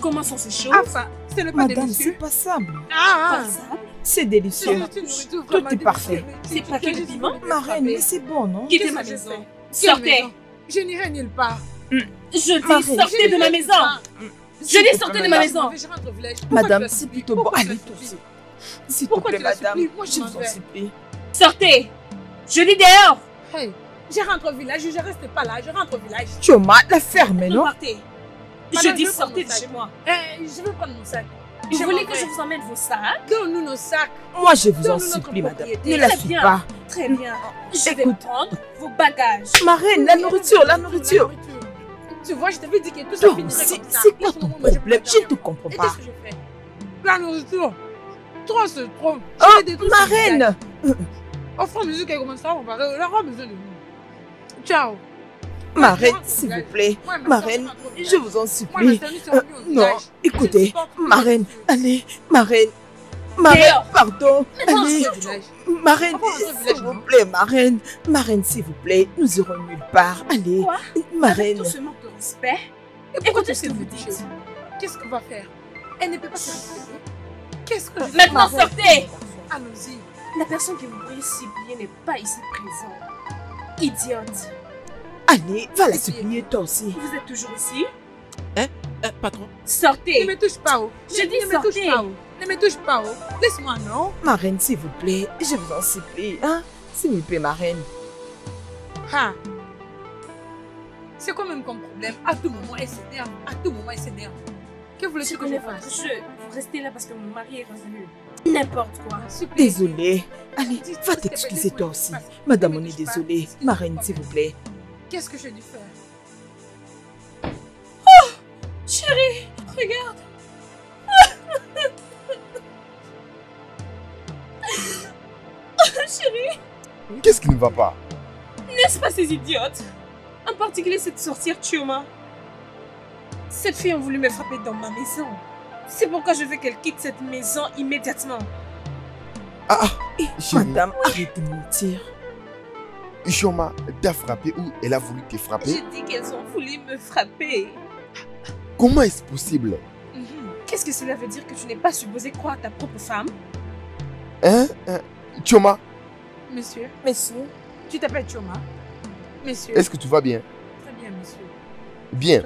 Comment sont ces choses? Enfin, c'est le pas délicieux. C'est passable. Ah, ah. C'est délicieux. Tout, tout, tout est parfait. C'est pas que du piment? Marraine, mais c'est bon, non? Quittez ma maison. Sortez. Je n'irai nulle part. Je dis sortez de ma maison. Je dis sortez de ma maison. Madame, c'est plutôt bon. Allez, tous. S'il te plaît, madame, je vous en supplie. Sortez. Je dis dehors. Je rentre au village, je reste pas là, je rentre au village. Chioma, la ferme, non? Madame, je dis sortez de chez moi. Eh, je veux prendre mon sac. Vous voulez que je vous emmène vos sacs? Donne-nous nos sacs. Moi, je vous en supplie, madame. Ne la suis pas. Très bien. Je vais prendre vos bagages. Marraine, la nourriture, la nourriture. Tu vois, je t'avais dit que tout ça finirait comme ça. C'est quoi ton problème? Je ne te comprends pas. Qu'est-ce que je fais? La nourriture. Trop se trompe. Oh, marraine. Au fond, mesure qu'elle commence à comparer, on aura besoin de nous. Ciao. Marraine, s'il vous plaît, marraine, je vous en supplie. Euh, non, écoutez, marraine, allez, marraine, marraine, pardon, allez, marraine, s'il vous plaît, marraine, marraine, s'il vous plaît, nous irons nulle part, allez, marraine. Avec tout ce manque de respect, écoutez ce que vous dites. Qu'est-ce qu'on va faire? Elle ne peut pas se respecter. Qu'est-ce que je fais? Maintenant, sortez! Allons-y. La personne que vous voyez si bien n'est pas ici présente. Idiote. Allez, va la supplier toi aussi. Vous êtes toujours ici? Hein? Euh, patron? Sortez! Ne me touche pas, oh! Je dis sortez! Ne me touche pas, oh! Laisse-moi, non? Ma reine, s'il vous plaît, je vous en supplie, hein? S'il vous plaît, ma reine. Ha! C'est quand même comme problème. À tout moment, elle s'énerve. À tout moment, elle s'énerve. Que voulez-vous que je fasse? Je... Vous restez là parce que mon mari est revenu. N'importe quoi. Désolée. Allez, va t'excuser toi aussi. Madame, on est désolée. Ma reine, s'il vous plaît. Qu'est-ce que j'ai dû faire? Oh! Chérie, regarde! Oh, chérie! Qu'est-ce qui ne va pas? N'est-ce pas ces idiotes? En particulier cette sorcière Chioma. Cette fille a voulu me frapper dans ma maison. C'est pourquoi je veux qu'elle quitte cette maison immédiatement. Ah! Et, madame, oui. Arrêtez de mentir. Chioma t'a frappé ou elle a voulu te frapper? J'ai dit qu'elles ont voulu me frapper. Comment est-ce possible? Mm-hmm. Qu'est-ce que cela veut dire que tu n'es pas supposé croire à ta propre femme? Hein? Euh, Chioma? Monsieur? Monsieur? Tu t'appelles Chioma? Monsieur? Est-ce que tu vas bien? Très bien, monsieur. Bien.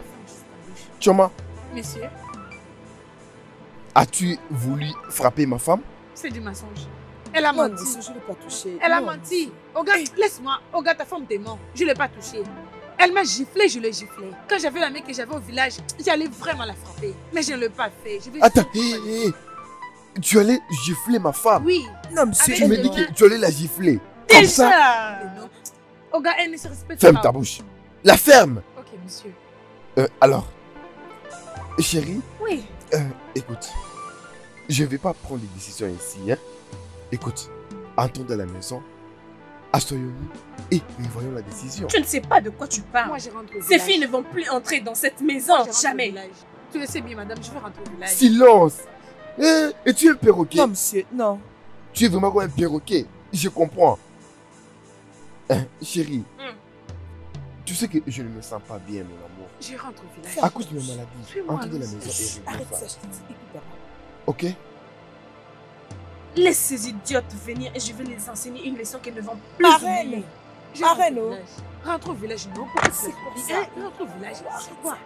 Chioma? Monsieur? As-tu voulu frapper ma femme? C'est du mensonge. Elle a non, menti. Monsieur, je ne l'ai pas touchée. Elle non, a menti. Oga, laisse-moi. Oga, ta femme dément. Je ne l'ai pas touchée. Elle m'a giflé, je l'ai giflé. Quand j'avais la mère que j'avais au village, j'allais vraiment la frapper. Mais je ne l'ai pas fait. Je vais Attends, hey, hey, hey. Tu allais gifler ma femme? Oui. Non, monsieur. Tu me dis que tu allais la gifler. Déjà. Comme ça. Oga, elle ne se respecte pas. Ferme ta bouche. La ferme. Ok, monsieur. Euh, alors, chérie. Oui. Euh, écoute, je ne vais pas prendre des décisions ici, hein. Écoute, entrons dans la maison, asseyons-nous et nous voyons la décision. Tu ne sais pas de quoi tu parles. Moi, je rentre au village. Ces filles ne vont plus entrer dans cette maison, Moi, jamais. Tu le sais bien, madame, je veux rentrer au village. Silence! Eh, et tu es un perroquet? Non, monsieur, non. Tu es vraiment comme un perroquet, je comprends. Eh, chérie, mm. tu sais que je ne me sens pas bien, mon amour. Je rentre au village. À cause de ma maladie, entre dans la maison et arrête ça, je te dis, écoute-moi. Ok? Laisse ces idiotes venir et je vais les enseigner une leçon qu'ils ne vont plus oublier. Arrête, non. Rentre au village, non. C'est quoi ça? Rentre au village, c'est quoi?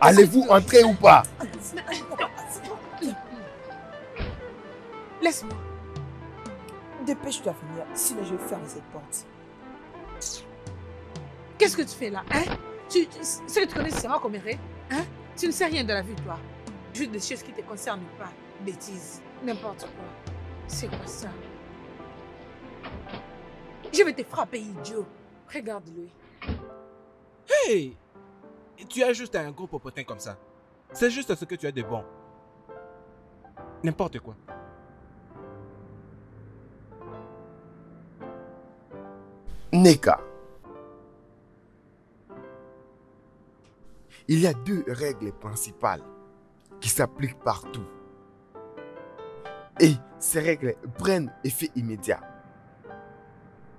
Allez-vous entrer ou pas? Laisse-moi. Dépêche-toi à venir, sinon je vais fermer cette porte. Qu'est-ce que tu fais là, hein? Tu sais, tu connais Sarah comme Héré, hein? Tu ne sais rien de la vie, toi. Juste des choses qui te concernent pas. Bêtises. N'importe quoi. C'est quoi ça? Je vais te frapper, idiot. Regarde-lui. Hey! Tu as juste un gros popotin comme ça. C'est juste ce que tu as de bon. N'importe quoi. Nneka. Il y a deux règles principales qui s'appliquent partout. Et ces règles prennent effet immédiat.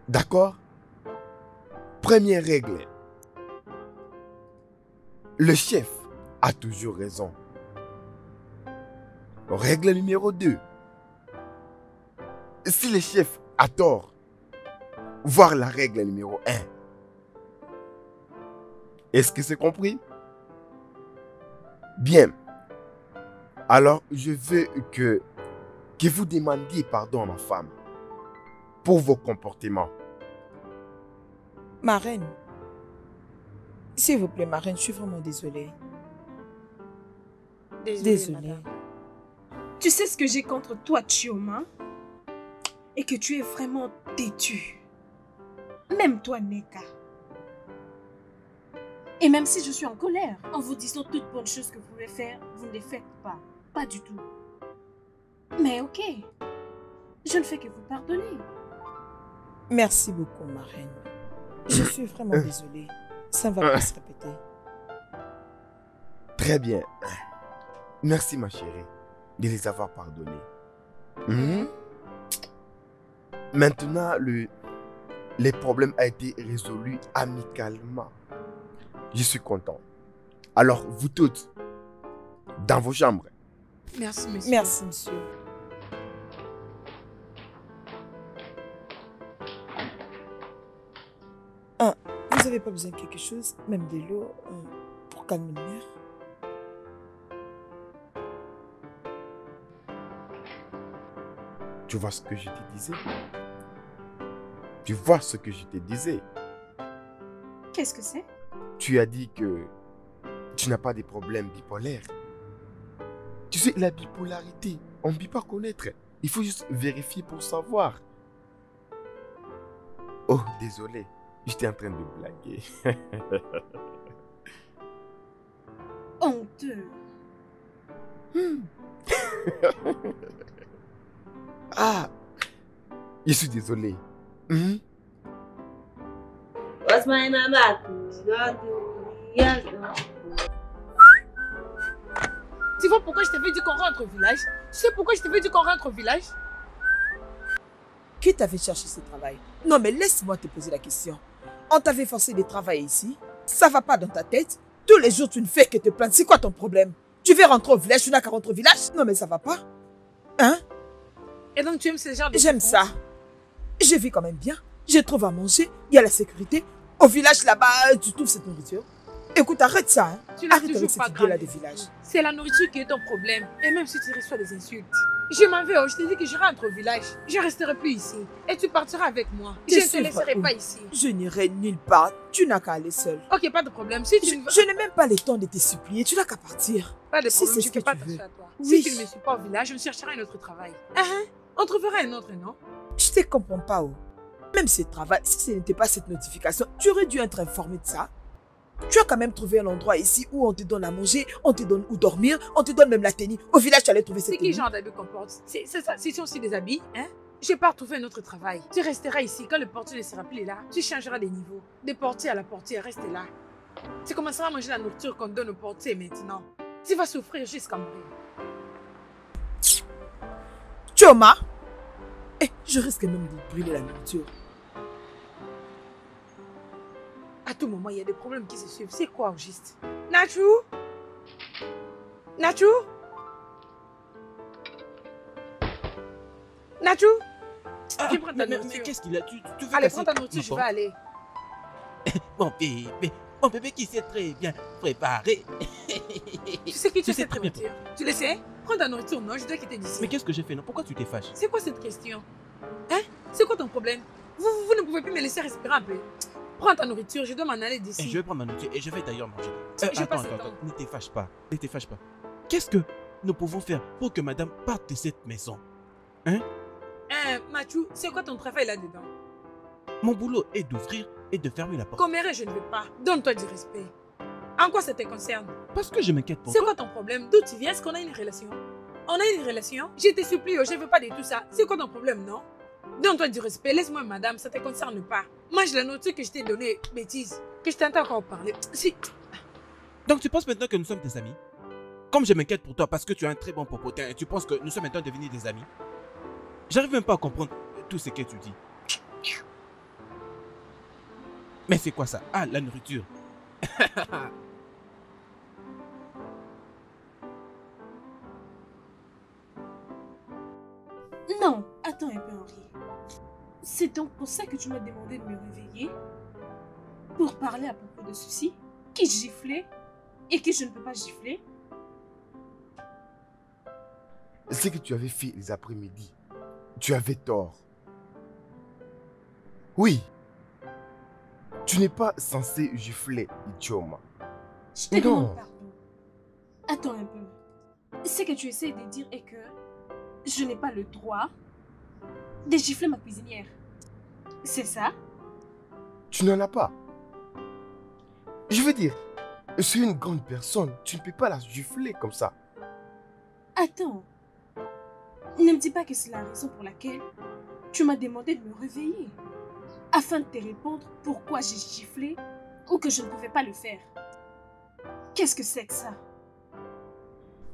D'accord? Première règle. Le chef a toujours raison. Règle numéro deux. Si le chef a tort, voir la règle numéro un. Est-ce que c'est compris? Bien. Alors, je veux que... que vous demandiez pardon à ma femme pour vos comportements. Ma reine, s'il vous plaît, ma reine, je suis vraiment désolée. Désolée. Désolée. Madame. Tu sais ce que j'ai contre toi, Chioma, et que tu es vraiment têtue. Même toi, Nneka. Et même si je suis en colère, en vous disant toutes bonnes choses que vous pouvez faire, vous ne les faites pas. Pas du tout. Mais ok, je ne fais que vous pardonner. Merci beaucoup, ma reine. Je suis vraiment désolée. Ça ne va pas se répéter. Très bien. Merci, ma chérie, de les avoir pardonnés. Mmh. Maintenant, le, les problèmes ont été résolus amicalement. Je suis content. Alors, vous toutes, dans vos chambres. Merci, monsieur. Merci, monsieur. Ah, vous n'avez pas besoin de quelque chose, même de l'eau, euh, pour calmer le nerf? Tu vois ce que je te disais? Tu vois ce que je te disais? Qu'est-ce que c'est? Tu as dit que tu n'as pas de problème bipolaire. Tu sais, la bipolarité, on ne peut pas connaître. Il faut juste vérifier pour savoir. Oh, désolé. J'étais en train de blaguer. Honteux. Hmm. Ah, je suis désolé. Hmm? What's my mama? Tu vois pourquoi je t'avais dit qu'on rentre au village? Tu sais pourquoi je t'avais dit qu'on rentre au village? Qui t'avait cherché ce travail? Non mais laisse-moi te poser la question. On t'avait forcé de travailler ici? Ça va pas dans ta tête? Tous les jours tu ne fais que te plaindre. C'est quoi ton problème? Tu veux rentrer au village, tu n'as qu'à rentrer au village. Non, mais ça va pas. Hein? Et donc, tu aimes ce genre de... J'aime ça. Je vis quand même bien. Je trouve à manger. Il y a la sécurité. Au village, là-bas, tu trouves cette nourriture. Écoute, arrête ça. Hein. Tu n'as toujours pas grandi. C'est la nourriture qui est ton problème. Et même si tu reçois des insultes. Je m'en vais. Je t'ai dit que je rentre au village. Je ne resterai plus ici. Et tu partiras avec moi. Je ne te laisserai pas ici. Je n'irai nulle part. Tu n'as qu'à aller seule. Ok, pas de problème. Si tu je, je n'ai même pas le temps de te supplier. Tu n'as qu'à partir. Pas de problème. Si je ne fais pas attention à toi. Oui. Si tu ne me suis pas au village, je me chercherai un autre travail. Uh-huh. On trouvera un autre, non? Je ne te comprends pas. Oh. Même ce travail, si ce n'était pas cette notification, tu aurais dû être informé de ça. Tu as quand même trouvé un endroit ici où on te donne à manger, on te donne où dormir, on te donne même la tenue. Au village, tu allais trouver cette tenue. C'est quel genre d'habits qu'on porte? C'est ça, ce sont aussi des habits, hein? J'ai pas retrouvé un autre travail. Tu resteras ici. Quand le portier ne sera plus là, tu changeras de niveau. Des portiers à la portière, reste là. Tu commenceras à manger la nourriture qu'on donne au portier maintenant. Tu vas souffrir jusqu'à mourir. Chioma, eh, je risque même de brûler la nourriture. À tout moment, il y a des problèmes qui se suivent. C'est quoi au juste? Nachu? Nachu? Nachu? Ah, tu prends ta nourriture. Mais, mais qu'est-ce qu'il a? Tu, tu veux Allez, prends ta nourriture, je vais aller. Mon bébé, mon bébé qui s'est très bien préparé. Tu sais qui tu, tu sais très bien. Tu le sais? Prends ta nourriture, non, je dois quitter d'ici. Mais qu'est-ce que j'ai fait? Non, pourquoi tu t'es fâché? C'est quoi cette question? Hein? C'est quoi ton problème? Vous, vous, vous ne pouvez plus me laisser respirer un peu. Prends ta nourriture, je dois m'en aller d'ici. Je vais prendre ma nourriture et je vais d'ailleurs manger. Euh, je attends, attends, attends, ne te fâche pas, ne te fâche pas. Qu'est-ce que nous pouvons faire pour que madame parte de cette maison? Hein? Hein, Mathieu, c'est quoi ton travail là-dedans? Mon boulot est d'ouvrir et de fermer la porte. Comméré, je ne veux pas. Donne-toi du respect. En quoi ça te concerne? Parce que je m'inquiète pour toi. C'est quoi ton problème? D'où tu viens? Est-ce qu'on a une relation? On a une relation? Je te supplie, je ne veux pas de tout ça. C'est quoi ton problème, non? Donne-toi du respect, laisse-moi madame, ça ne te concerne pas. Mange la nourriture que je t'ai donnée, bêtise, que je t'entends encore parler. Si. Donc tu penses maintenant que nous sommes des amis? Comme je m'inquiète pour toi parce que tu as un très bon popotin et tu penses que nous sommes maintenant devenus des amis? J'arrive même pas à comprendre tout ce que tu dis. Mais c'est quoi ça? Ah, la nourriture. Non, attends un peu, Henri. C'est donc pour ça que tu m'as demandé de me réveiller pour parler à propos de ceci, qui giflait et que je ne peux pas gifler. Ce que tu avais fait les après-midi, tu avais tort. Oui, tu n'es pas censé gifler Chioma. Je te demande pardon. Attends un peu. Ce que tu essaies de dire est que je n'ai pas le droit de gifler ma cuisinière. C'est ça? Tu n'en as pas. Je veux dire, c'est une grande personne. Tu ne peux pas la gifler comme ça. Attends. Ne me dis pas que c'est la raison pour laquelle tu m'as demandé de me réveiller afin de te répondre pourquoi j'ai giflé ou que je ne pouvais pas le faire. Qu'est-ce que c'est que ça?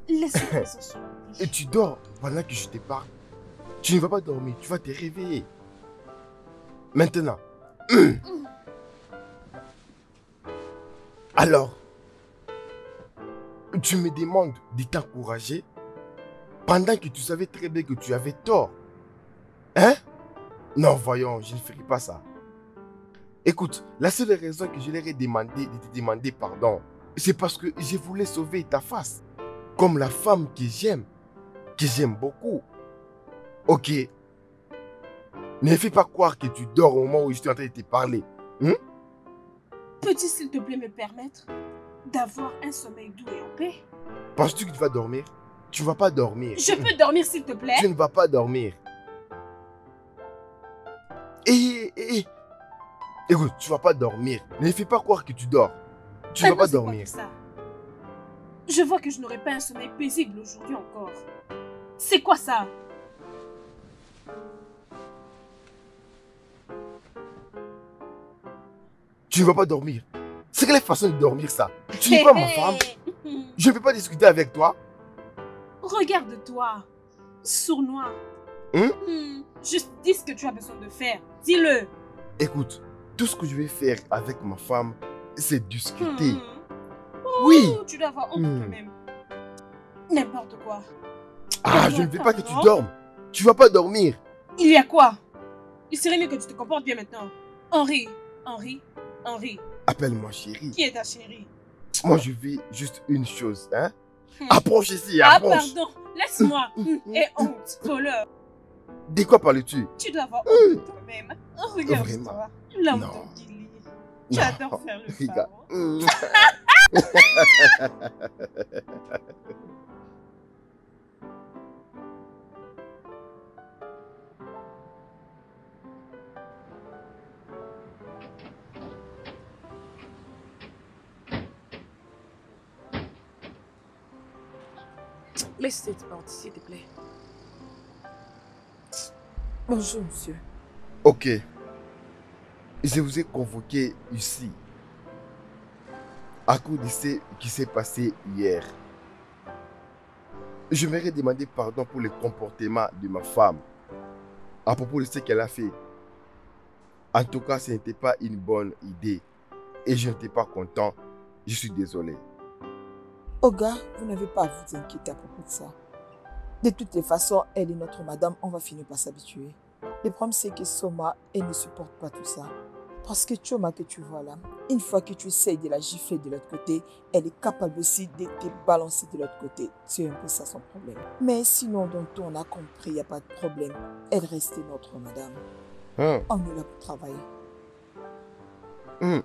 Laisse-moi sur le lit. Et tu dors pendant que je te parle. Tu ne vas pas dormir, tu vas te réveiller. Maintenant. Mmh. Alors, tu me demandes de t'encourager pendant que tu savais très bien que tu avais tort. Hein? Non, voyons, je ne ferai pas ça. Écoute, la seule raison que je leur ai demandé de te demander pardon, c'est parce que je voulais sauver ta face. Comme la femme que j'aime, que j'aime beaucoup. Ok. Ne fais pas croire que tu dors au moment où je suis en train de te parler. Hmm? Peux-tu s'il te plaît me permettre d'avoir un sommeil doux et en paix? Penses-tu que tu vas dormir? Tu ne vas pas dormir. Je peux dormir s'il te plaît? Tu ne vas pas dormir. Et, et, et. Écoute, tu ne vas pas dormir. Ne fais pas croire que tu dors. Tu ne vas pas dormir. Je vois que je n'aurai pas un sommeil paisible aujourd'hui encore. C'est quoi ça? Tu ne vas pas dormir. C'est quelle façon de dormir ça? Tu n'es pas ma femme. Je ne peux pas discuter avec toi. Regarde-toi, sournois. Hum? Hum, juste dis ce que tu as besoin de faire. Dis-le. Écoute, tout ce que je vais faire avec ma femme, c'est discuter. Hum. Oui, oh, tu dois avoir honte mmh. quand même. N'importe quoi. Ah, je ne veux pas que tu dormes. Tu ne vas pas dormir. Il y a quoi? Il serait mieux que tu te comportes bien maintenant. Henri, Henri, Henri. Appelle-moi chérie. Qui est ta chérie? Moi, je vis juste une chose, hein? Hmm. Approche ici, approche. Ah, pardon. Laisse-moi. Et honte, voleur. De quoi parles-tu? Tu dois avoir honte toi-même. Oh, regarde, toi. L'homme de Guilly. Tu adores faire le favor. Laisse cette porte, s'il te plaît. Bonjour, monsieur. Ok. Je vous ai convoqué ici à cause de ce qui s'est passé hier. Je m'aurais demandé pardon pour le comportement de ma femme à propos de ce qu'elle a fait. En tout cas, ce n'était pas une bonne idée et je n'étais pas content. Je suis désolé. Oga, vous n'avez pas à vous inquiéter à propos de ça. De toutes les façons, elle est notre madame, on va finir par s'habituer. Le problème, c'est que Soma, elle ne supporte pas tout ça. Parce que Chioma que tu vois là, une fois que tu essayes de la gifler de l'autre côté, elle est capable aussi de te balancer de l'autre côté. C'est un peu ça son problème. Mais sinon, dans tout, on a compris, il n'y a pas de problème. Elle reste notre madame. Mmh. On est là pour travailler. Mmh.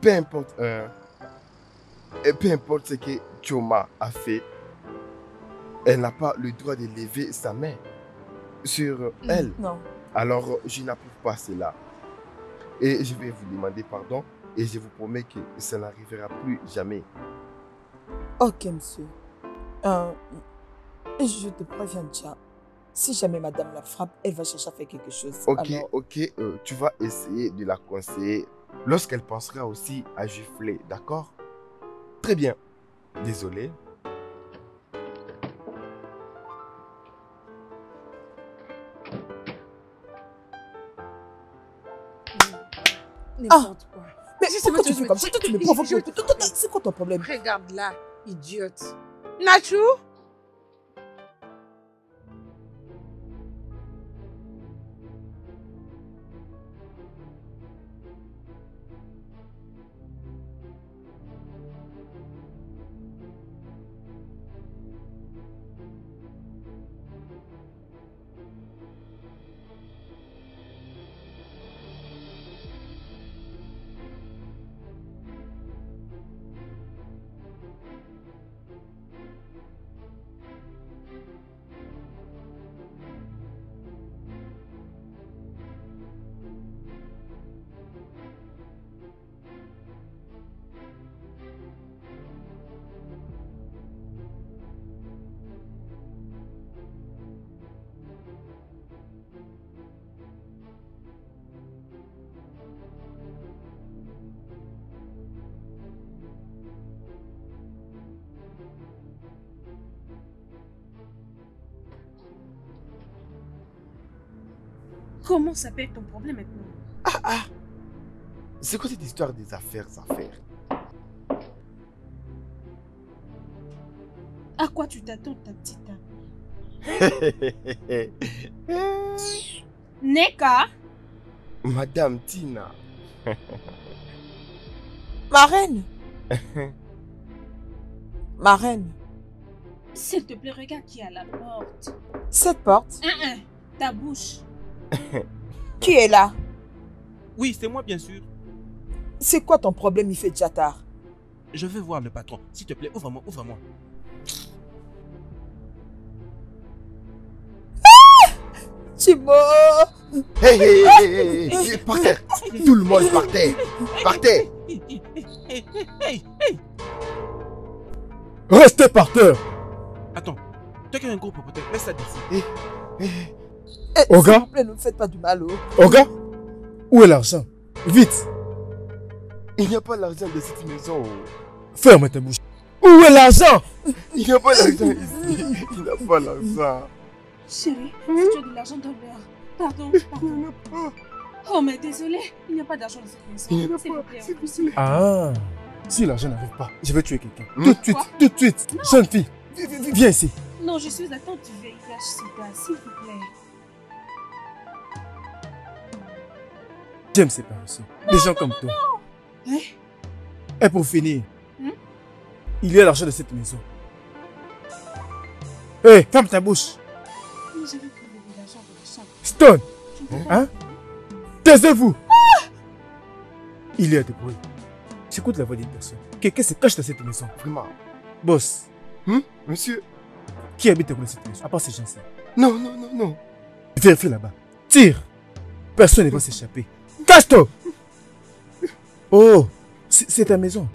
Peu importe, euh, peu importe ce que Chioma a fait, elle n'a pas le droit de lever sa main sur elle. Non. Alors, je n'approuve pas cela. Et je vais vous demander pardon et je vous promets que ça n'arrivera plus jamais. Ok, monsieur. Euh, je te préviens déjà. Si jamais madame la frappe, elle va chercher à faire quelque chose. Ok, alors... ok. Euh, tu vas essayer de la conseiller lorsqu'elle pensera aussi à gifler, d'accord? Très bien. Désolé. Ah, quoi. Mais pourquoi tu fais comme ça? Tu me provoques. C'est quoi ton problème? Regarde là, idiote. Nachou? Comment ça peut être ton problème maintenant? Ah ah! C'est quoi cette histoire des affaires, affaires? À quoi tu t'attends, ta petite amie? Nneka? Madame Tina. Ma reine! Ma reine! S'il te plaît, regarde qui est à la porte. Cette porte? Ah, ah, ta bouche. Qui est là? Oui, c'est moi bien sûr. C'est quoi ton problème? Il fait déjà tard. Je veux voir le patron. S'il te plaît, ouvre-moi, ouvre-moi. Ah! Chibo! Hey, hey, hey, hey. Par terre! Tout le monde par terre! Par terre! Restez par terre! Attends, t'as qu'un gros popotin, laisse ça d'ici. Hey, hey. Eh, Oga, s'il vous plaît, ne me faites pas du mal. Oh. Oga, où est l'argent? Vite! Il n'y a pas l'argent de cette maison. Ferme ta bouche. Où est l'argent? Il n'y a pas l'argent ici. Il n'y a pas l'argent. Chérie, hmm? Si tu as de l'argent, donne-leur. Pardon, pardon. Il n'y en a pas. Oh, mais désolé, il n'y a pas d'argent dans cette maison. Il n'y en a pas. S'il vous plaît. Ah. Si l'argent n'arrive pas, je vais tuer quelqu'un. Mmh. Tout de suite, quoi? Tout de suite. Non. Jeune fille, viens ici. Non, je suis attente du vérifiage sur place, s'il vous plaît. J'aime ces parents. Des gens non, comme non, toi. Non. Hein? Et pour finir, hmm? il y a l'argent de cette maison. Hé, hey, ferme ta bouche. Mais je veux que vous ayez l'argent de la chambre. Stone. Hein? Taisez-vous. Ah! Il y a des bruits. J'écoute la voix d'une personne. Quelqu'un se cache dans cette maison. Vraiment. Boss. Hmm? Monsieur. Qui habite dans cette maison? À part ces gens-là. Non, non, non, non. Vérifie là-bas. Tire. Personne ne va s'échapper. Cache-toi. Oh. C'est ta maison.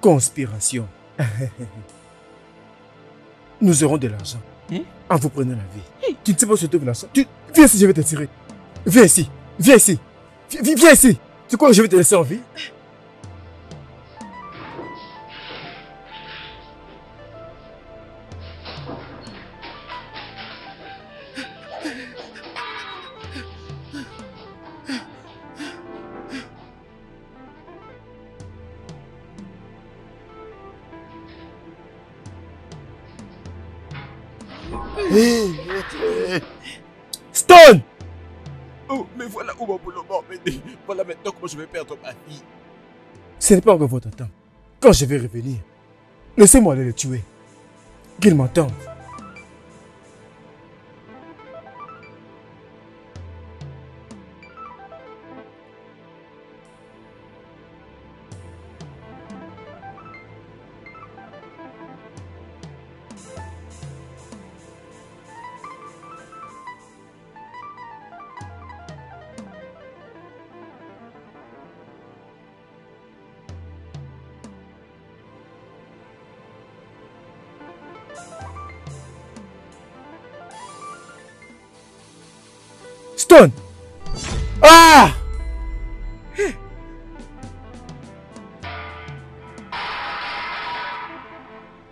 Conspiration. Nous aurons de l'argent. Hein? En vous prenant la vie. Hein? Tu ne sais pas où se trouve l'argent. Tu... Viens ici, je vais te tirer. Viens ici. Viens ici. Viens, viens ici. Tu crois que je vais te laisser en vie? Stone! Oh, mais voilà où mon boulot m'a emmené. Voilà maintenant comment je vais perdre ma vie. Ce n'est pas encore votre temps. Quand je vais revenir, laissez-moi aller le tuer. Qu'il m'entende. Ah!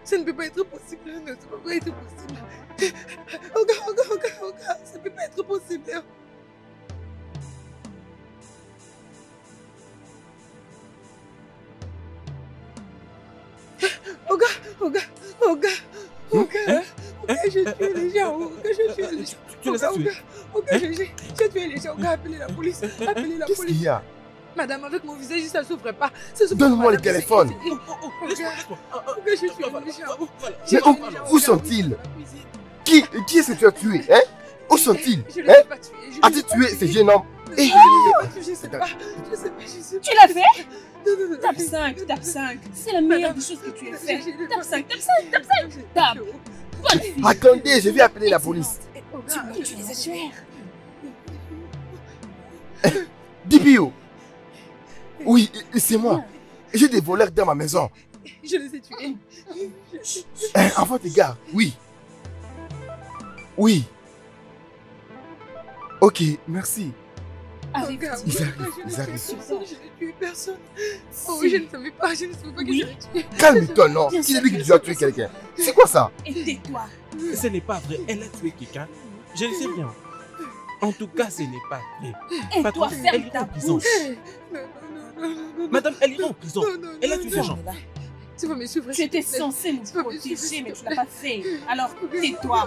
Ça ne peut pas être possible, ça ne peut pas être possible. Oga, Oga, Oga, Oga, ça ne peut pas être possible. Oga, Oga, Oga, Oga. J'ai tué les gens, j'ai tué les gens. Tu les as tués? Ok, j'ai tué les gens, appelez la police, appelez la police. Qu'est-ce qu'il y a? Madame, avec mon visage, ça ne s'ouvre pas. Donne-moi le téléphone. Ok, j'ai tué les gens. Où sont-ils? Qui est-ce que tu as tué? Où sont-ils? Je ne les ai pas tués. As-tu tué ces jeunes hommes? Je ne les ai pas tués, je ne sais pas. Je ne sais pas, je sais pas. Tu l'as fait? Tape cinq, tape cinq. C'est la meilleure des choses que tu aies fait. Tape cinq, tape cinq, tape cinq, tape. Attendez, je vais appeler la police. Tu, tu les as tués. Dibio. Oui, c'est moi. J'ai des voleurs dans ma maison. Je les ai tués. En fait, les gars, oui. Oui. Ok, merci. Arrive, ils arrivent, ils arrivent. Je n'ai tué personne. Oh oui, je ne savais pas, je ne savais pas que oui. Je l'ai tué. Calme-toi, non. Qui est lui qui doit tuer quelqu'un? C'est quoi ça? Aidez-toi. Ce n'est pas vrai, elle a tué quelqu'un. Je le sais bien. En tout cas, ce n'est pas vrai. Aide-toi, ferme ta bouche. Non, non, non, non. Madame, elle est en prison. Non, non, non, elle a tué ces gens. Tu vas me suivre. Tu étais censé me protéger, mais tu ne l'as pas fait. Alors, tais-toi.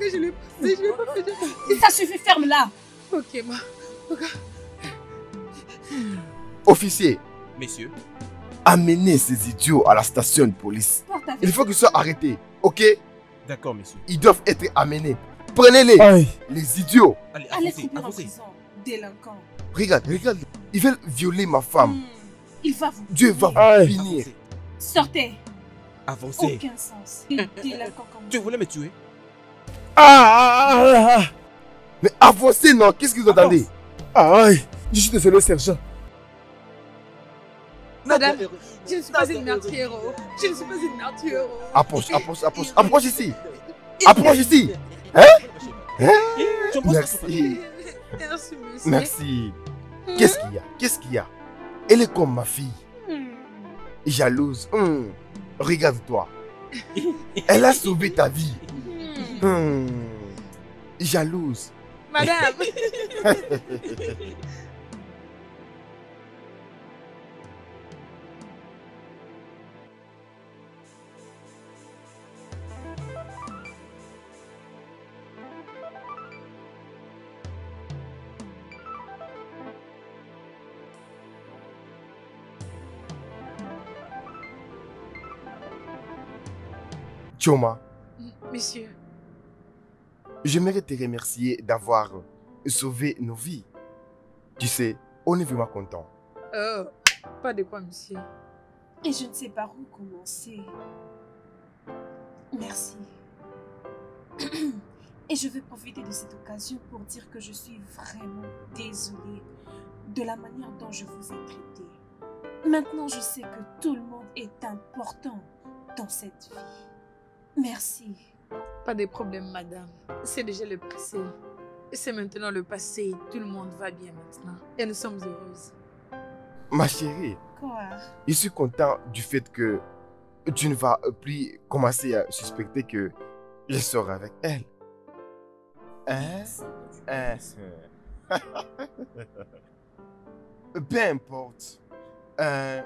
Je ne l'ai pas fait, je ne l'ai pas fait. Ça suffit, ferme-la. Ok, ma. Okay. Officier, messieurs, amenez ces idiots à la station de police. Il faut qu'ils soient arrêtés, ok? D'accord, messieurs. Ils doivent être amenés. Prenez-les, les idiots. Allez, avancez, avancez. Délinquants. Regarde, regarde, ils veulent violer ma femme. Mmh. Il va vous Dieu va vous finir. Sortez. Avancez. Aucun sens. Délinquants comme vous. Tu voulais me tuer? Ah, ah, ah, ah. Mais avancez, non? Qu'est-ce que vous attendez? Ah, je suis désolé, sergent. Madame, je ne suis pas une meurtrière. Je ne suis pas une meurtrière. Approche, approche, approche. Approche ici. Approche ici. Hein? Hein? Merci. Merci, monsieur. Merci. Qu'est-ce qu'il y a? Qu'est-ce qu'il y a? Elle est comme ma fille. Jalouse. Hum. Regarde-toi. Elle a sauvé ta vie. Hum. Jalouse. Madame. Chioma. Monsieur. J'aimerais te remercier d'avoir sauvé nos vies. Tu sais, on est vraiment content. Oh, pas de quoi, monsieur. Et je ne sais pas où commencer. Merci. Et je veux profiter de cette occasion pour dire que je suis vraiment désolée de la manière dont je vous ai traité. Maintenant, je sais que tout le monde est important dans cette vie. Merci. Pas de problème, madame. C'est déjà le passé. C'est maintenant le passé. Tout le monde va bien maintenant. Et nous sommes heureuses. Ma chérie. Quoi? Je suis content du fait que tu ne vas plus commencer à suspecter que je sors avec elle. Hein? Hein? Peu importe. Euh,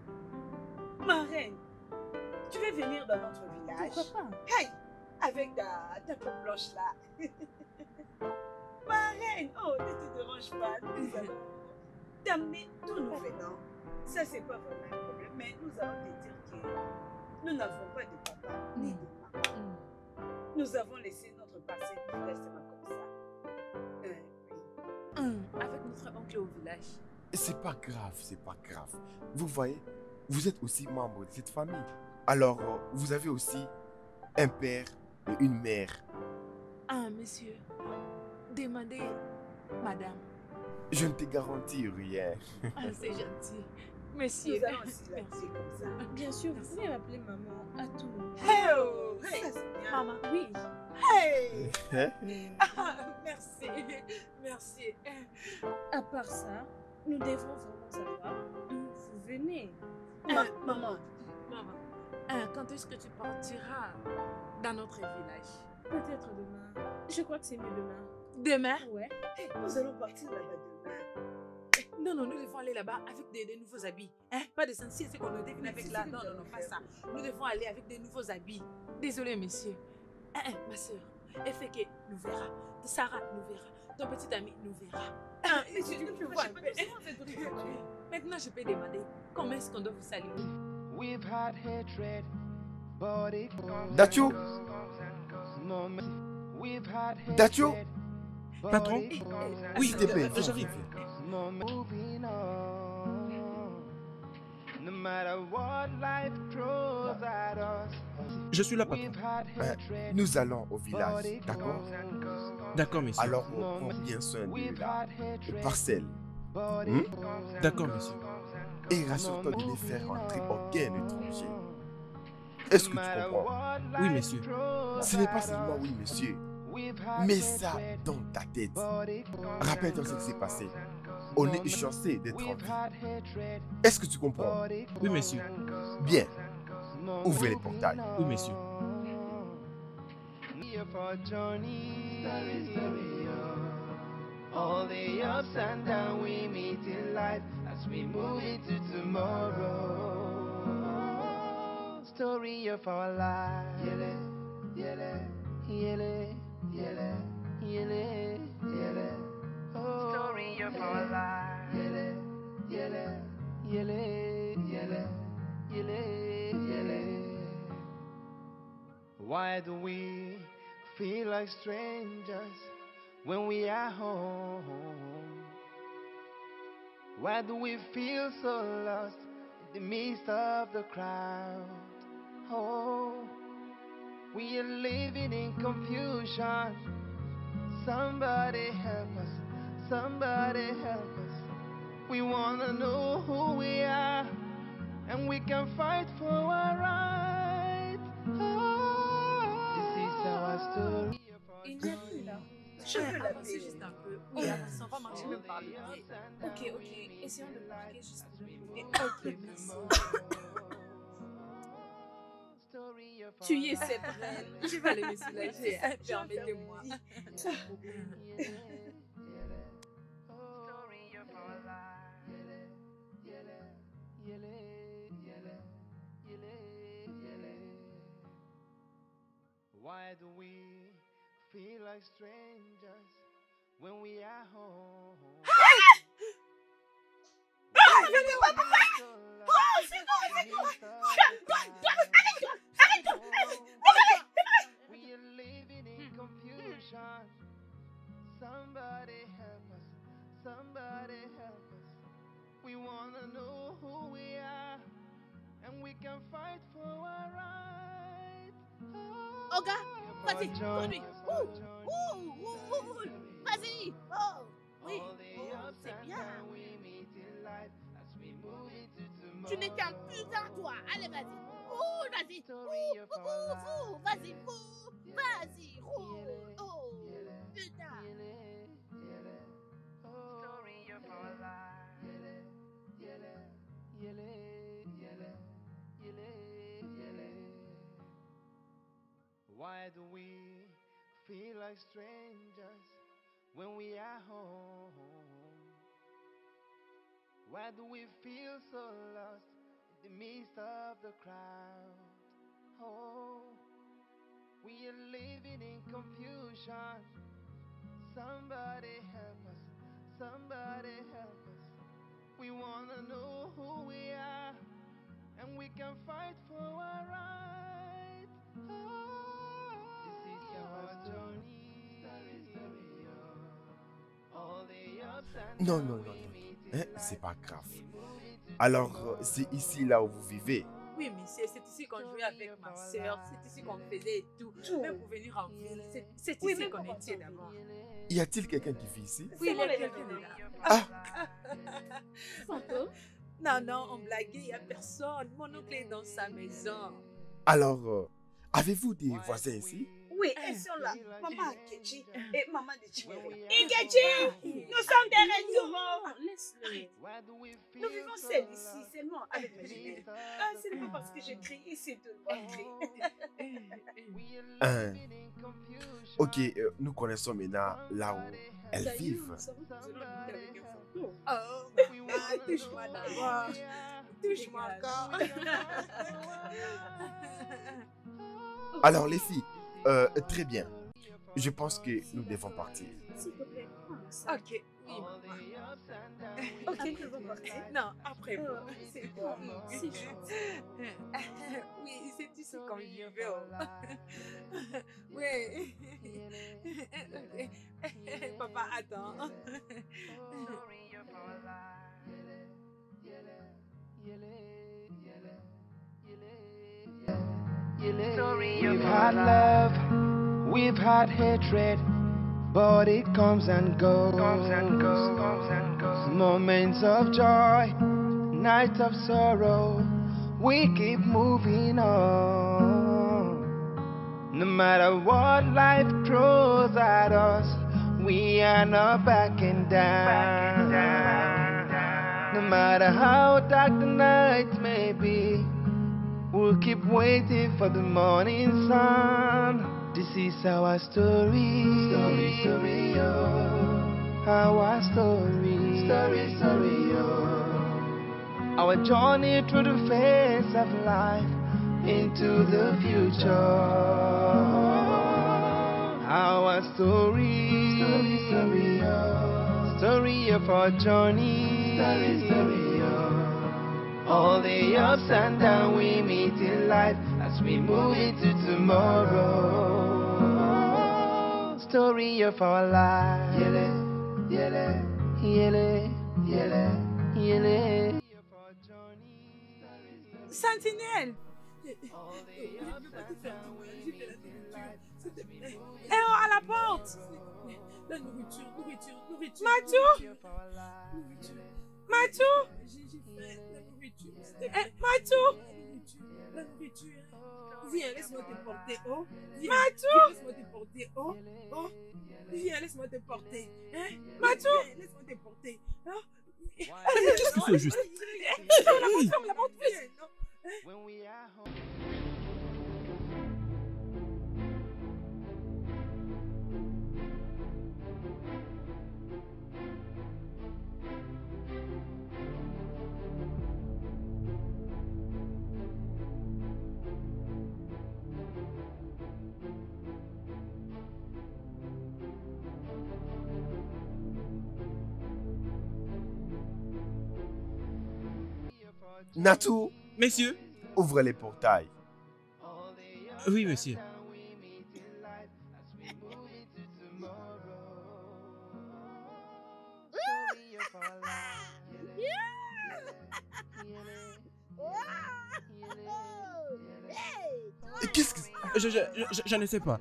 Ma reine, tu veux venir dans notre village? Pourquoi pas? Hey, avec ta, ta peau blanche là. Ma reine, oh, ne te dérange pas. Nous allons t'amener tous nos venants. Ça, c'est pas vraiment un problème, mais nous allons te dire que nous n'avons pas de papa ni de maman. Mm. Nous avons laissé notre passé directement comme ça. Avec notre oncle au village. C'est pas grave, c'est pas grave. Vous voyez, vous êtes aussi membre de cette famille. Alors, vous avez aussi un père et une mère. Ah, monsieur, demandez, madame. Je ne te garantis rien. Ah, c'est gentil. Monsieur, nous allons aussi la dire comme ça. Bien sûr, vous pouvez m'appeler maman à tout le monde. Hey, oh, hey. Ça, c'est bien. Maman, oui. Hey! Ah, merci, merci. À part ça, nous devons vraiment savoir où vous venez. Ma, euh, maman, maman, euh, quand est-ce que tu partiras dans notre village? Peut-être demain. Je crois que c'est mieux demain. Demain? Ouais. Hey, nous allons partir là-bas demain. Non, non, nous devons aller là-bas avec des, des nouveaux habits. Hein? Pas de sensible, c'est qu'on nous devine avec là. Non, non, non, pas ça. Nous devons aller avec des nouveaux habits. Désolé, messieurs. Ah, ah, ma soeur, F K nous verra, Sarah nous verra, ton petit ami nous verra. Ah, mais je, je, je vois, je peux, je peux, maintenant, je peux demander comment est-ce qu'on doit vous saluer. Dacho Dacho Patron? Oui, s'il te plaît, j'arrive. Je suis là, patron. Euh, nous allons au village, d'accord? D'accord, monsieur. Alors, on prend bien soin de la parcelle. Hmm? D'accord, monsieur. Et rassure-toi de ne faire entrer aucun étranger. Est-ce que tu comprends? Oui, monsieur. Ce n'est pas seulement oui, monsieur. Mets ça dans ta tête. Rappelle-toi ce qui s'est passé. On est chancé d'être en vie. Est-ce que tu comprends? Oui, monsieur. Bien. Ouvrez les portails. Oui, monsieur. Yele, yele, yele, oh, story of our life. Yele, yele, yele, yele, yele, yele. Why do we feel like strangers when we are home? Why do we feel so lost the midst of the crowd. Oh, we are living in confusion. Somebody help us, somebody help us. We want to know who we are, and we can fight for our right. Oh, this is our story. Je veux l'avancer juste un peu. Oui, ça va marcher même par le pied. Ok, ok, essayons de marquer juste un peu. Tuez cette reine. Je vais aller me soulager. Permettez-moi. Why do we feel like strangers when we are home? Ah, je ne vois pas. Oh, c'est bon, c'est bon. Arrête-toi, arrête-toi, arrête-toi. We are living in confusion. Somebody help us, somebody help us. We want to know who we are, and we can fight for our right. Oh, Oga, vas-y, conduis. Ouh, ouh, ouh, ouh, vas-y. Oh, oui, oh, c'est bien. Tu n'étais un putain, toi. Allez, vas-y. Ouh, vas-y. Ouh, ouh, ouh, vas-y, ouh, vas-y. Ouh, oh, putain. Why do we feel like strangers when we are home? Why do we feel so lost in the midst of the crowd? Oh, we are living in confusion. Somebody help us, somebody help us. We want to know who we are, and we can fight for our right. Oh, this is our journey. Story, story, oh. All the ups and non, non, non, non. Hein, c'est pas grave. Alors, c'est ici là où vous vivez. Oui, monsieur, c'est ici qu'on jouait avec ma soeur, c'est ici qu'on faisait et tout. tout. Même pour venir en ville, c'est ici oui, qu'on était d'abord. Y a-t-il quelqu'un qui vit ici? Oui, il y a quelqu'un qui vit là. Ah! Non, non, on blaguait, il n'y a personne. Mon oncle est dans sa maison. Alors, euh, avez-vous des voisins ici? Oui, elles sont là. Maman Akechi et maman de Chimere. Akechi, nous sommes des restaurants. Laisse-le. Nous vivons celle ici, seulement avec mes jumelles. Ah, c'est pas parce que je crie ici, tout le monde crie. euh, ok, euh, nous connaissons maintenant là où elles vivent. Oh, touche-moi d'abord. Touche-moi encore. Alors, les filles. Euh, très bien. Je pense que nous devons partir. S'il vous plaît. Ok. Oui, ok, après, nous devons partir. Non, après vous. Oh, c'est bon. C'est oui, c'est ici qu'on vit. Oui. Papa, attends. We've had love, we've had hatred, but it comes and goes. Moments of joy, nights of sorrow, we keep moving on. No matter what life throws at us, we are not backing down. No matter how dark the night may be, we'll keep waiting for the morning sun. This is our story, story, story, oh. Our story, story, story, oh. Our journey through the face of life into the future. Our story, story, story, oh. Story of our journey, story, story, oh. All the ups and downs we meet in life as we move into tomorrow. Story of our life. Yele, yele, yele, yele, yele. sentinelle. Et on à la porte. La nourriture, nourriture, nourriture. Matou, Matou, Matou, la nourriture. Viens, laisse-moi te porter, oh. Matou, laisse-moi te porter, oh. Oh. Viens, laisse-moi te porter, hein. Matou, laisse-moi te porter, hein. Qu'est-ce que c'est juste? Natou, monsieur, ouvrez les portails. Oui, monsieur. Qu'est-ce que je, je, je, je ne sais pas.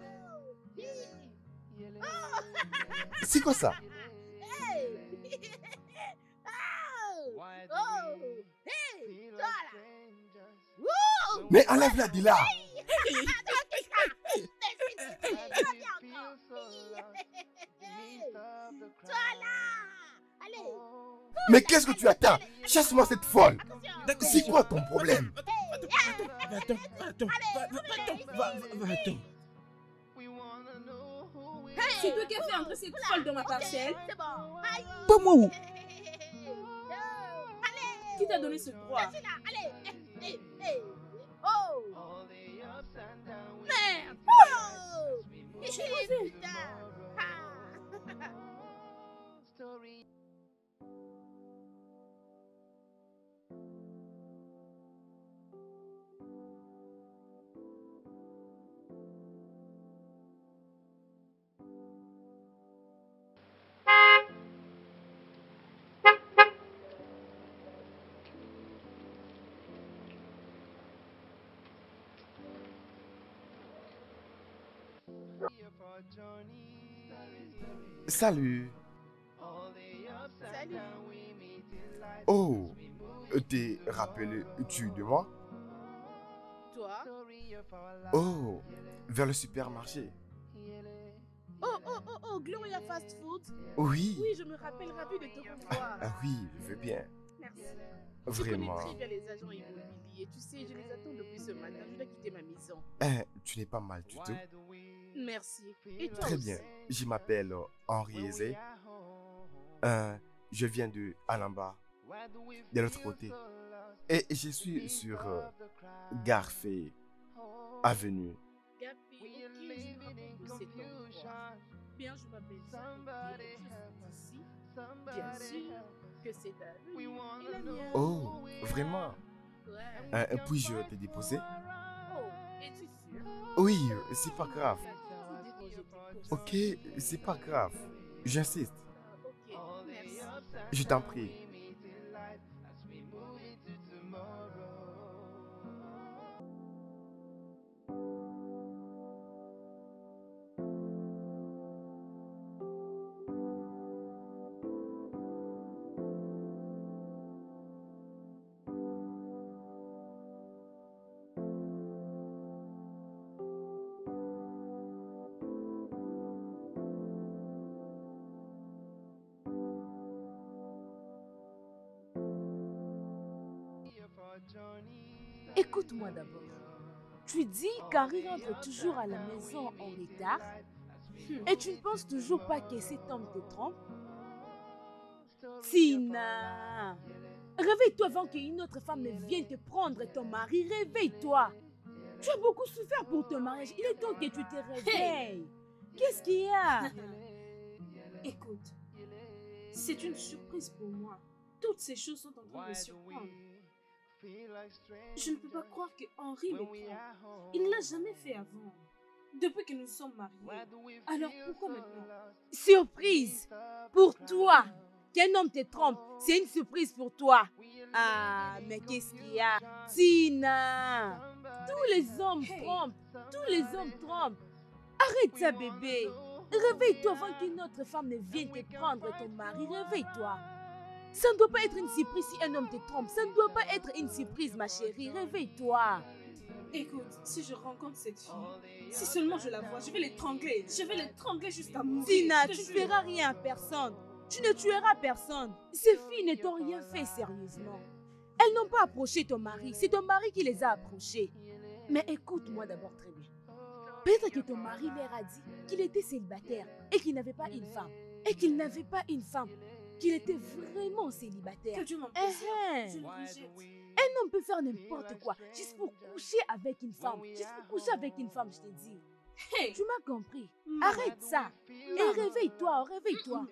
C'est quoi ça? Mais enlève-la de là! Mais qu'est-ce que tu attends? Chasse-moi cette folle! C'est quoi ton problème? Va-t'en, va-t'en, va-t'en, va-t'en! C'est toi qui as fait entrer cette folle dans ma parcelle? Pas moi où? Qui t'a donné ce droit? Allez! Oh! Merde! Oh! Salut. Salut. Oh, t'es rappelé tu de moi? Toi? Oh, vers le supermarché. Oh, oh, oh, oh, Gloria Fast Food? Oui. Oui, je me rappelle ravi de te revoir. Ah, ah oui, je veux bien. Merci. Vraiment. Je connais très bien les agents immobiliers. Tu sais, je les attends depuis ce matin. Je dois quitter ma maison. Eh, tu n'es pas mal du tout. Merci. Et toi? Très bien. Je m'appelle Henri. Euh, je viens de Alamba, de l'autre côté. Et je suis sur euh, Garfé Avenue. Bien, je m'appelle Charity. Bien sûr que c'est ta vie. Oh, vraiment? Euh, puis-je te déposer? Oh, es-tu sûr? Oui, c'est pas grave. Ok, c'est pas grave. J'insiste. Je t'en prie. Écoute-moi d'abord. Tu dis qu'Henri rentre toujours à la maison en retard et tu ne penses toujours pas que cet homme te trompe? Tina, réveille-toi avant qu'une autre femme ne vienne te prendre ton mari. Réveille-toi. Tu as beaucoup souffert pour ton mariage. Il est temps que tu te réveilles. Hey, qu'est-ce qu'il y a? Écoute, c'est une surprise pour moi. Toutes ces choses sont en train de me surprendre. Je ne peux pas croire que Henri me trompe. Il ne l'a jamais fait avant, depuis que nous sommes mariés. Alors pourquoi maintenant? Surprise pour toi. qu'un homme te trompe, c'est une surprise pour toi. Ah, mais qu'est-ce qu'il y a? Tina, tous les hommes trompent, tous les hommes trompent. Arrête ça, bébé. Réveille-toi avant qu'une autre femme ne vienne te prendre ton mari. Réveille-toi. Ça ne doit pas être une surprise si un homme te trompe. Ça ne doit pas être une surprise, ma chérie. Réveille-toi. Écoute, si je rencontre cette fille, si seulement je la vois, je vais l'étrangler. Je vais l'étrangler jusqu'à mourir. Tina, tu ne feras rien à personne. Tu ne tueras personne. Ces filles ne t'ont rien fait sérieusement. Elles n'ont pas approché ton mari. C'est ton mari qui les a approchées. Mais écoute-moi d'abord très bien. Peut-être que ton mari leur a dit qu'il était célibataire et qu'il n'avait pas une femme. Et qu'il n'avait pas une femme. Qu'il était vraiment célibataire. Que Dieu m'en puisse. Je le rejette. Un homme peut faire n'importe quoi juste pour coucher avec une femme. Juste pour coucher avec une femme, je te dis. Hey. Tu m'as compris. Arrête ça. Et réveille-toi, réveille-toi.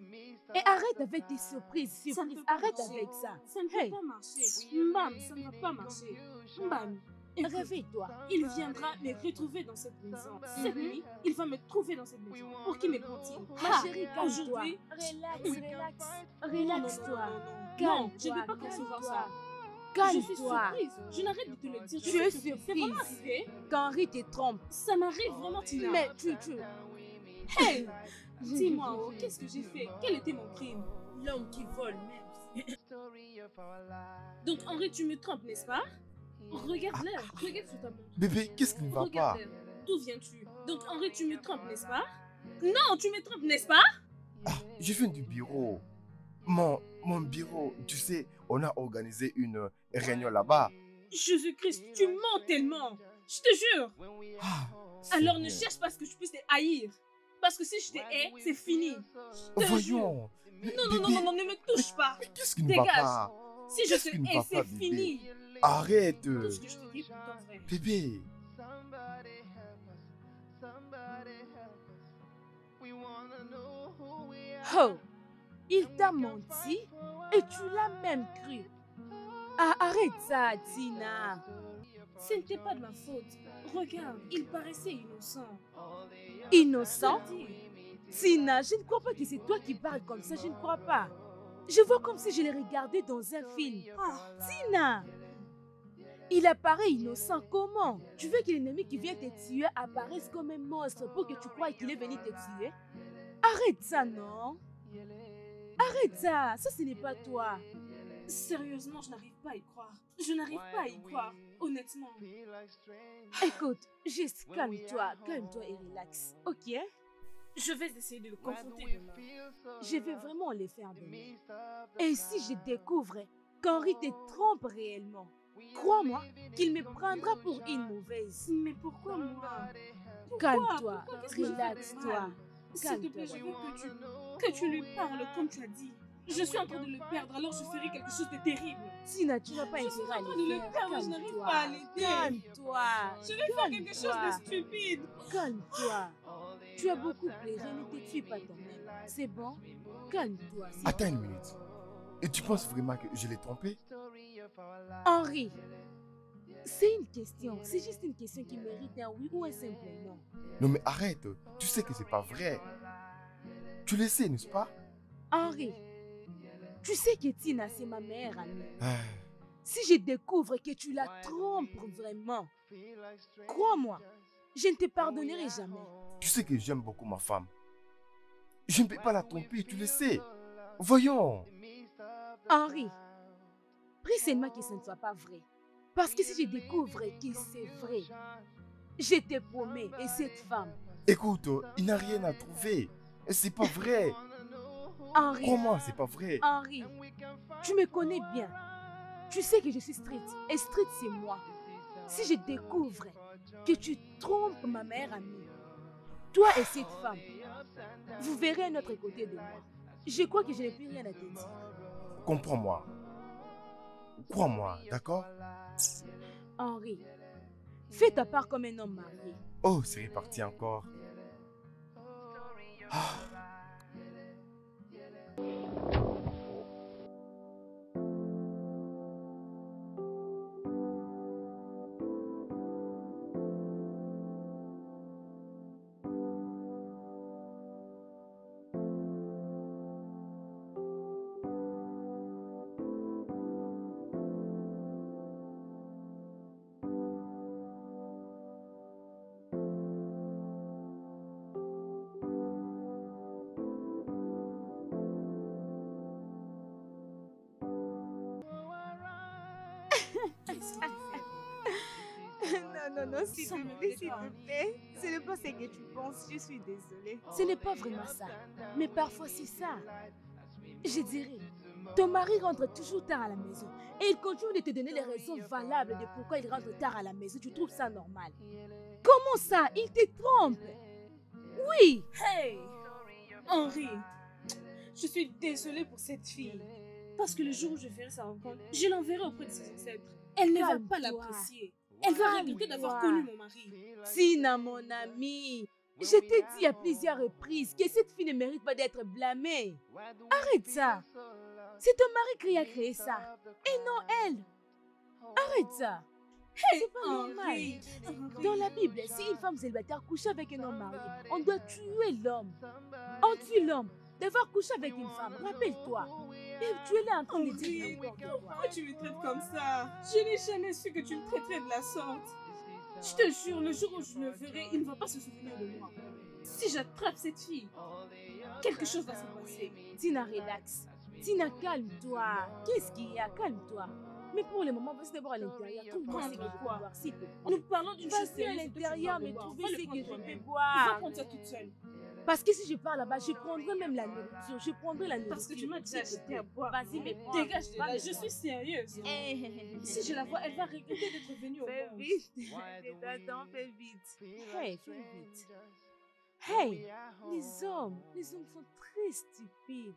Et arrête avec tes surprises. surprises. Arrête avec ça. Ça ne va pas marcher. Mam, ça ne va pas marcher. Mam. Réveille-toi. Il viendra me retrouver dans cette maison. Cette nuit, il va me trouver dans cette maison. Pour qui me prend-il? Ma chérie, calme-toi. Relax, relax. Relax-toi. Non, je ne peux pas concevoir ça. Calme-toi. Je suis surprise. Je n'arrête de te le dire. Tu es surprise. C'est vraiment arrivé. Qu'Henri te trompe. Ça m'arrive vraiment, Tina. Mais tu, tu... Hey! Dis-moi, qu'est-ce que j'ai fait? Quel était mon crime? L'homme qui vole, même. Donc, Henri, tu me trompes, n'est-ce pas? Regarde-la, regarde sur ta montre. Bébé, qu'est-ce qui ne va pas? D'où viens-tu? Donc Henri, tu me trompes, n'est-ce pas? Non, tu me trompes, n'est-ce pas? Ah, je viens du bureau. Mon, mon bureau, tu sais, on a organisé une réunion là-bas. Jésus-Christ, tu mens tellement. Je te jure. Ah, alors ne cherche pas ce que je puisse te haïr. Parce que si je te hais, c'est fini. Je te Voyons. Jure. Non, non, non, non, non, ne me touche mais, pas. Qu'est-ce qui ne va pas? Si je te hais, c'est fini. Arrête! Tout ce que je te dis, bébé! Oh! Il t'a menti et tu l'as même cru. Ah, arrête ça, Tina! Ce n'était pas de ma faute. Regarde, il paraissait innocent. Innocent? Tina, je ne crois pas que c'est toi qui parles comme ça, je ne crois pas. Je vois comme si je l'ai regardé dans un film. Ah, Tina! Il apparaît innocent. Comment? Tu veux que l'ennemi qui vient te tuer apparaisse comme un monstre pour que tu croies qu'il est venu te tuer? Arrête ça, non? Arrête ça! Ça, ce n'est pas toi. Sérieusement, je n'arrive pas à y croire. Je n'arrive pas à y croire, honnêtement. Écoute, juste calme-toi, calme-toi et relax, ok? Je vais essayer de le confronter demain. Je vais vraiment le faire demain. Et si je découvre qu'Henri te trompe réellement, crois-moi qu'il me prendra pour une mauvaise. Mais pourquoi moi? Calme-toi, relaxe-toi. S'il te plaît, je veux que tu, que tu lui parles comme tu as dit. Je suis en train de le perdre, alors je ferai quelque chose de terrible. Tina, tu n'as pas intérêt à le faire. Calme-toi, je n'arrive pas à l'aider. Calme-toi. Je vais faire quelque chose de stupide. Calme-toi. Tu as beaucoup plaisir, ne te tue pas toi-même. C'est bon? Calme-toi. Attends une minute. Et tu penses vraiment que je l'ai trompé? Henri, c'est une question, c'est juste une question qui mérite un oui ou un simple non. Non mais arrête, tu sais que c'est pas vrai. Tu le sais, n'est-ce pas? Henri, tu sais que Tina, c'est ma mère, amie. Ah. Si je découvre que tu la trompes vraiment, crois-moi, je ne te pardonnerai jamais. Tu sais que j'aime beaucoup ma femme. Je ne peux pas la tromper, tu le sais. Voyons. Henri, prie seulement que ce ne soit pas vrai. Parce que si je découvre que c'est vrai, je te promets, et cette femme... Écoute, il n'a rien à trouver. C'est pas vrai. Henri... Comment c'est pas vrai? Henri, tu me connais bien. Tu sais que je suis stricte. Et stricte, c'est moi. Si je découvre que tu trompes ma mère amie, toi et cette femme, vous verrez un autre côté de moi. Je crois que je n'ai plus rien à te dire. Comprends-moi. Crois-moi, d'accord? Henri, fais ta part comme un homme marié. Oh, c'est reparti encore. Ah. Non, non, non, s'il te plaît, s'il te plaît. Ce n'est pas ce que tu penses, je suis désolée. Ce n'est pas vraiment ça, mais parfois c'est ça. Je dirais, ton mari rentre toujours tard à la maison et il continue de te donner les raisons valables de pourquoi il rentre tard à la maison. Tu trouves ça normal? Comment ça? Il te trompe? Oui! Hey! Henri, je suis désolée pour cette fille. Parce que le jour où je ferai sa rencontre, je l'enverrai auprès de ses ancêtres. Elle ne va pas l'apprécier. Elle va regretter d'avoir connu mon mari. Tina, mon amie, je t'ai dit à plusieurs reprises que cette fille ne mérite pas d'être blâmée. Arrête ça. C'est ton mari qui a créé ça. Et non elle. Arrête ça. Hey, c'est pas Henri. Normal. Dans la Bible, si une femme célibataire couche avec un homme marié, on doit tuer l'homme. On tue l'homme. D'avoir couché avec une femme, rappelle-toi. Et tu es là en train de dire n'importe quoi. Pourquoi tu me traites comme ça? Je n'ai jamais su que tu me traiterais de la sorte. Je te jure, le jour où je le verrai, il ne va pas se souvenir de moi. Si j'attrape cette fille, quelque chose va se passer. Tina, relax. Tina, calme-toi. Qu'est-ce qu'il y a? Calme-toi. Mais pour le moment, vas-y d'abord à l'intérieur. Trouve-moi ce que je peux boire, s'il te plaît. Nous parlons d'une chose sérieuse. Vas-y à l'intérieur, mais trouve ce que je peux boire. Va prendre ça toute seule. Parce que si je pars là-bas, je prendrai même la nourriture. Je prendrai la nourriture. Parce que tu m'as déjà acheté à boire. Vas-y, mais prends. Dégage de là, je suis sérieuse. Hey. Si je la vois, elle va regretter d'être venue au monde. Fais vite. Attends, fais vite. Hey, fais vite. Hey, les hommes, les hommes sont très stupides.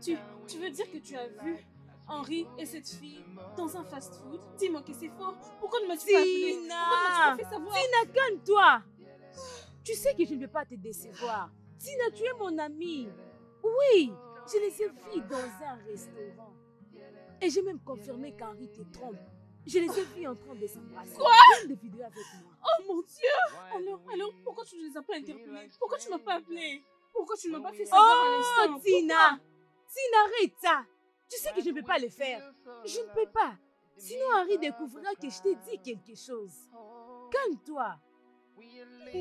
Tu, tu veux dire que tu as vu Henri et cette fille dans un fast-food? Dis-moi que c'est faux. Pourquoi ne m'as-tu pas appelé? Pourquoi ne m'as-tu pas fait savoir? Tina, calme-toi. Tu sais que je ne peux pas te décevoir. Tina, tu es mon amie. Oui, je les ai vus dans un restaurant. Et j'ai même confirmé qu'Henri te trompe. Je les ai vus en train de s'embrasser. Quoi? De vidéos avec moi. Oh mon Dieu! Alors, alors, pourquoi tu ne les as pas interpellés? Pourquoi tu ne m'as pas appelé? Pourquoi tu ne m'as pas fait savoir à l'instant? Oh, Tina! Tina, arrête ça! Tu sais que je ne peux pas le faire. Je ne peux pas. Sinon, Henri découvrira que je t'ai dit quelque chose. Calme-toi.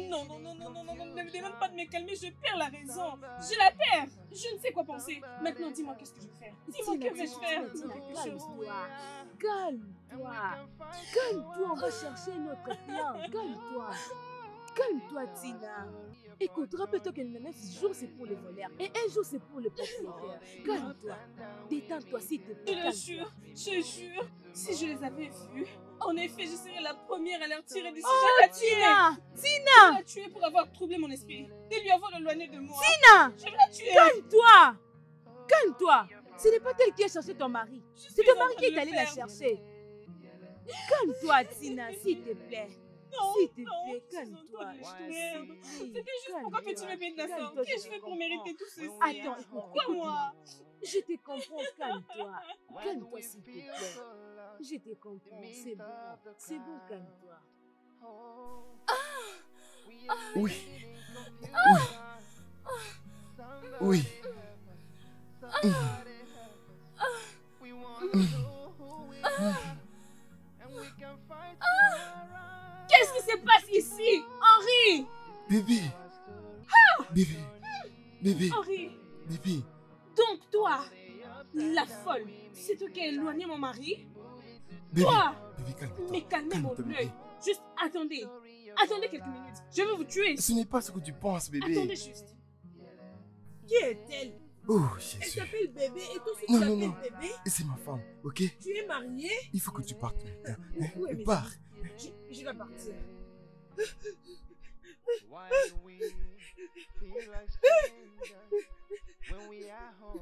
Non, non, non, non, non, non, ne me demande pas de me calmer. Je perds la raison. Je la perds. Je ne sais quoi penser. Maintenant, dis-moi qu'est-ce que je vais faire. Dis-moi que vais-je faire. Calme-toi. Calme-toi. Calme-toi. On va chercher notre plan. Calme-toi. Calme-toi, Tina. Écoute, rappelle-toi que neuf jours c'est pour les voleurs et un jour c'est pour le propriétaire. Calme-toi. Détends-toi s'il te plaît. Je le jure, je jure, si je les avais vus, en effet, je serais la première à leur tirer dessus. Oh, je la tuer. Tina, Tina, je vais la tuer pour avoir troublé mon esprit, de lui avoir éloigné de moi. Tina, je vais la tuer. Calme-toi. Calme-toi. Ce n'est pas elle qui a cherché ton mari. C'est ton mari qui est allé la chercher. Calme-toi, Tina, s'il te plaît. S'il te plaît, calme-toi. C'était juste pourquoi tu me payes de la sorte? Qu'est-ce que je fais pour mériter tout ceci? Attends, pourquoi moi? Je te comprends, calme-toi. Calme-toi, s'il te plaît. Je te comprends, c'est bon. C'est bon, calme-toi. Oui. Oui. Oui. Qu'est-ce qui se passe ici, Henri? Bébé. Ah! Bébé. Bébé. Henri. Bébé. Donc toi, la folle, c'est toi qui as éloigné mon mari? Bébé. Toi, bébé, calme-toi. Mais calme-toi, mon bleu. Juste attendez. Attendez quelques minutes. Je vais vous tuer. Ce n'est pas ce que tu penses, bébé. Attendez juste. Qui est-elle? Oh, Jésus. Elle s'appelle bébé et toi aussi tu l'appelles bébé? C'est ma femme, ok? Tu es mariée? Il faut que tu partes maintenant. Oui, pars. Je, je dois partir. Why do we feel like strangers when we are home?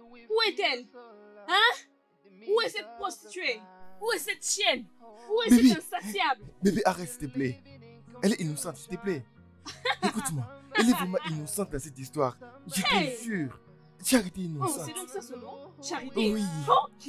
Où est-elle? Hein? Où est cette prostituée? Où est cette chienne? Où est bébé, cette insatiable? Bébé, arrête s'il te plaît. Elle est innocente, s'il te plaît. Écoute-moi, elle est vraiment innocente dans cette histoire. Je hey. te jure. Charité innocente. Oh, c'est donc ça ce nom? Charité? Oui. Ok.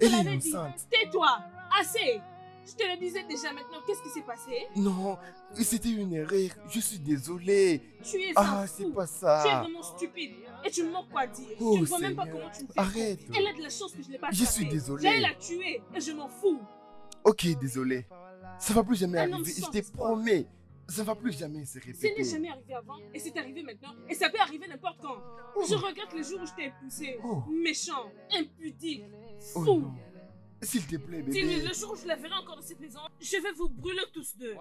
Elle est innocente. Tais-toi. Assez. Je te le disais déjà maintenant, qu'est-ce qui s'est passé? Non, c'était une erreur, je suis désolée. Tu es Ah, c'est pas ça. Tu es vraiment stupide et tu me manques quoi dire. Oh, tu ne vois Seigneur. Même pas comment tu me fais. Arrête. Elle a de la chance que je ne l'ai pas tuée. Je suis désolée. J'ai la tuée et je m'en fous. Ok, désolée. Ça ne va plus jamais ah, non, arriver, je te promets. Ça ne va plus jamais se répéter. Ce n'est jamais arrivé avant et c'est arrivé maintenant et ça peut arriver n'importe quand. Oh. Je regrette le jour où je t'ai poussé. Oh. Méchant, impudique, fou. Oh, s'il te plaît, bébé. Le jour où je la verrai encore dans cette maison, je vais vous brûler tous deux.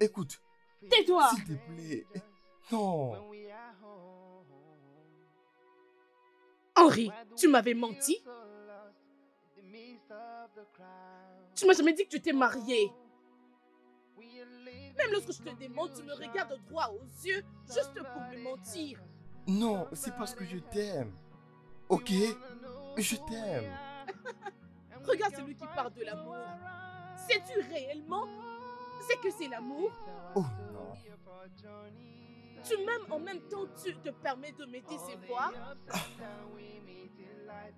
Écoute. Tais-toi. S'il te plaît. Non. Henri, tu m'avais menti. Tu m'as jamais dit que tu t'es marié. Même lorsque je te demande, tu me regardes droit aux yeux juste pour me mentir. Non, c'est parce que je t'aime. Ok? Je t'aime. Regarde celui qui parle de l'amour. Sais-tu réellement c'est que c'est l'amour? Oh non. Tu m'aimes en même temps, tu te permets de me décevoir. Ah.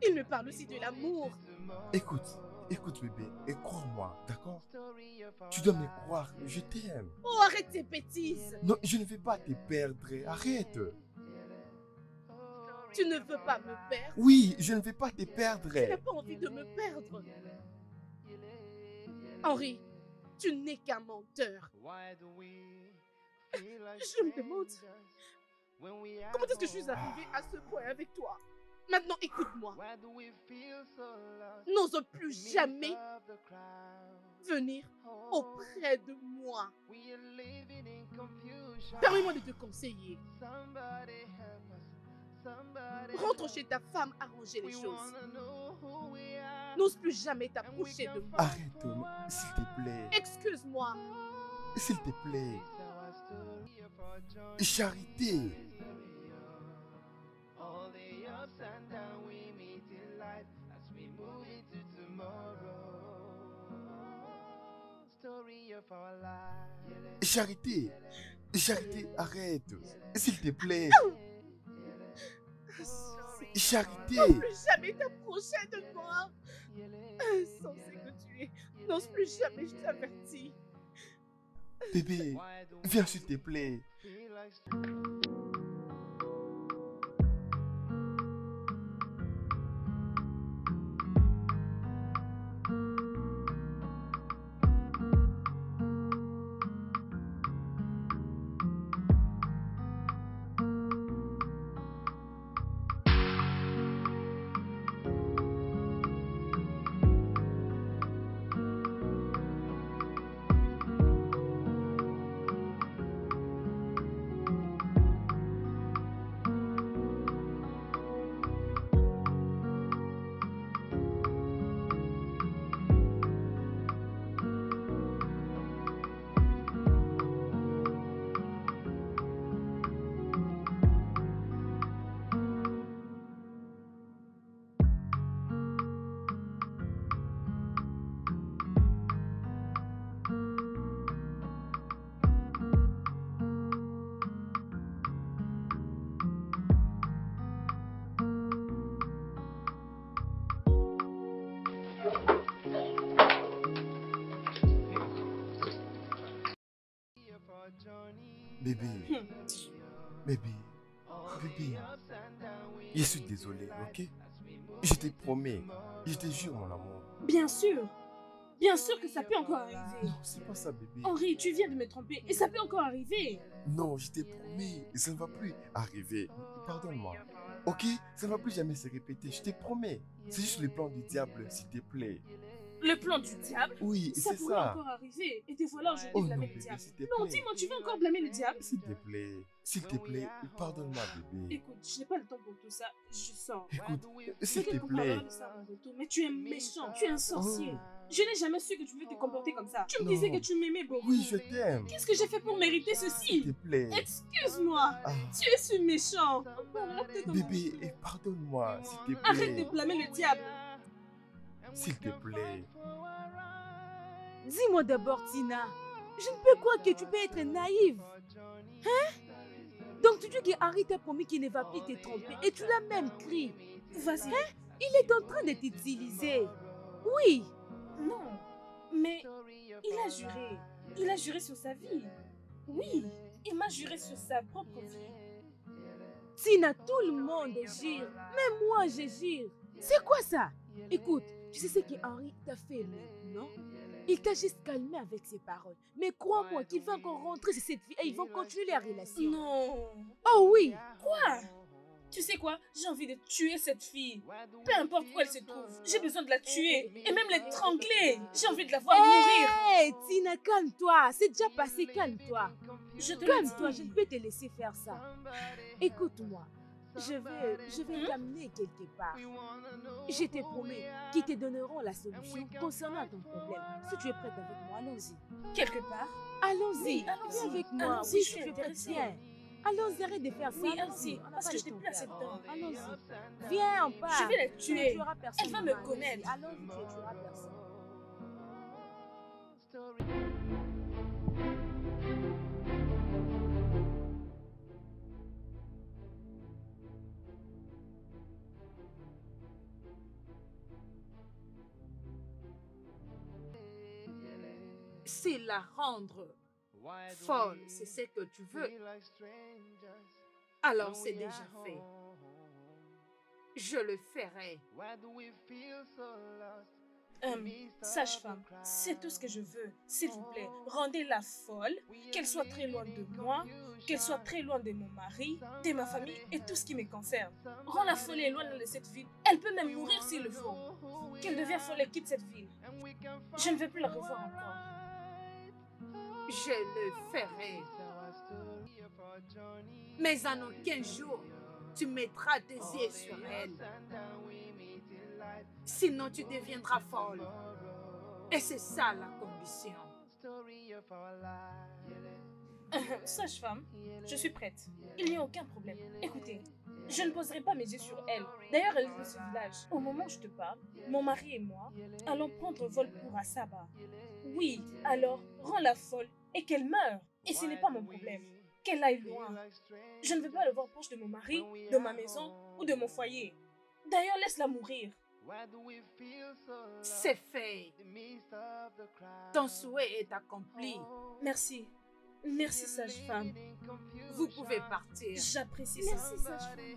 Il me parle aussi de l'amour. Écoute, écoute bébé, et crois-moi, d'accord? Tu dois me croire, je t'aime. Oh, arrête tes bêtises. Non, je ne vais pas te perdre, arrête. Tu ne veux pas me perdre? Oui, je ne vais pas te perdre. Tu n'as pas envie de me perdre. Henri, tu n'es qu'un menteur. Je me demande, comment est-ce que je suis arrivée à ce point avec toi? Maintenant, écoute-moi. N'ose plus jamais venir auprès de moi. Permets-moi de te conseiller. Rentre chez ta femme, arranger les choses. N'ose plus jamais t'approcher de moi. Arrête, s'il te plaît. Excuse-moi. S'il te plaît. Charité. Charité. Charité, arrête. S'il te plaît. Charité! N'ose plus jamais t'approcher de moi! Insensé que tu es, n'ose plus jamais, je t'avertis! Bébé, viens s'il te plaît! Bébé, bébé, bébé, je suis désolée, ok? Je te promets, je te jure mon amour. Bien sûr, bien sûr que ça peut encore arriver. Non, c'est pas ça bébé. Henri, tu viens de me tromper et ça peut encore arriver. Non, je te promets, ça ne va plus arriver. Pardonne-moi, ok? Ça ne va plus jamais se répéter, je te promets. C'est juste le plan du diable, s'il te plaît. Le plan du diable, oui, ça pourrait ça. encore arriver. Et te voilà aujourd'hui oh blâmer non, le diable. Non, dis-moi, tu veux encore blâmer le diable? S'il te plaît, s'il te plaît, pardonne-moi, bébé. Écoute, je n'ai pas le temps pour tout ça, je sens. Écoute, s'il te plaît. Mais tu es méchant, tu es un sorcier. Oh. Je n'ai jamais su que tu voulais te comporter comme ça. Tu me non. disais que tu m'aimais beaucoup. Oui, je t'aime. Qu'est-ce que j'ai fait pour mériter ceci? S'il te plaît. Excuse-moi, ah. tu es ce méchant. Bébé, pardonne-moi, s'il te plaît. Arrête de blâmer le diable. S'il te plaît. Dis-moi d'abord, Tina. Je ne peux croire que tu peux être naïve. Hein? Donc tu dis que Henri t'a promis qu'il ne va plus te tromper. Et tu l'as même cru. Vas-y. Hein? Il est en train de t'utiliser. Oui. Non. Mais il a juré. Il a juré sur sa vie. Oui. Il m'a juré sur sa propre vie. Tina, tout le monde jure. Même moi, je jure. C'est quoi ça? Écoute, tu sais ce que Henri t'a fait, non? Il t'a juste calmé avec ses paroles. Mais crois-moi qu'il va encore rentrer sur cette vie et ils vont continuer la relation. Non! Oh oui! Quoi? Tu sais quoi? J'ai envie de tuer cette fille. Peu importe où elle se trouve, j'ai besoin de la tuer et même l'étrangler. J'ai envie de la voir mourir. Hé, Tina, calme-toi. C'est déjà passé, calme-toi. Calme-toi, je ne peux te laisser faire ça. Écoute-moi. Je vais, je vais hmm? t'amener quelque part. Je te promets qu'ils te donneront la solution concernant ton problème. Si tu es prête avec moi, allons-y. Quelque part? Allons-y. Oui, allons viens avec moi. Oui, je suis prête. Allons-y, arrête de faire ça. Oui, allons-y. Parce que je t'ai plus assez de temps. Allons-y. Viens, on part. Je vais la tuer. Tu Elle va me connaître. Allons-y, tu ne tueras personne. C'est la rendre folle, c'est ce que tu veux. Alors c'est déjà fait. Je le ferai. Hum, sage-femme, c'est tout ce que je veux. S'il vous plaît, rendez-la folle, qu'elle soit très loin de moi, qu'elle soit très loin de mon mari, de ma famille et tout ce qui me concerne. Rends-la folle et loin de cette ville. Elle peut même mourir s'il le faut. Qu'elle devienne folle et quitte cette ville. Je ne veux plus la revoir encore. Je le ferai. Mais en aucun jour, tu mettras tes yeux sur elle. Sinon, tu deviendras folle. Et c'est ça la condition. Sage-femme, je suis prête. Il n'y a aucun problème. Écoutez, je ne poserai pas mes yeux sur elle. D'ailleurs, elle est de ce village. Au moment où je te parle, mon mari et moi allons prendre vol pour Asaba. Oui, alors rends-la folle et qu'elle meure. Et ce n'est pas mon problème. Qu'elle aille loin. Je ne veux pas le voir proche de mon mari, de ma maison ou de mon foyer. D'ailleurs, laisse-la mourir. C'est fait. Ton souhait est accompli. Merci. Merci, sage-femme. Vous pouvez partir. J'apprécie ça. Merci, sage-femme.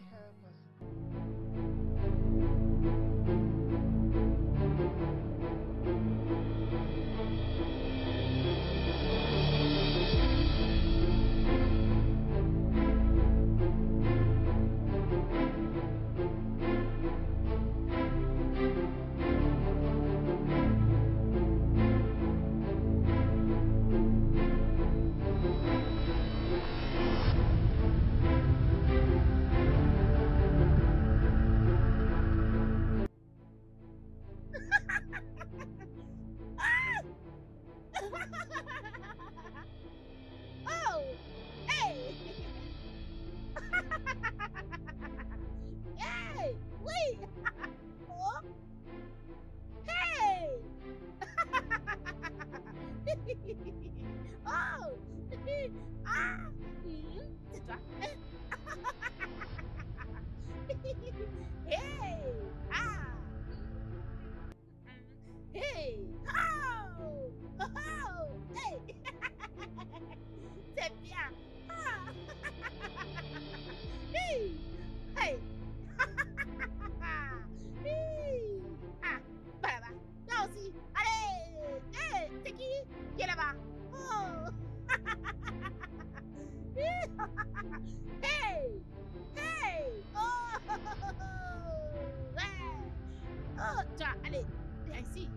Allez, viens ici.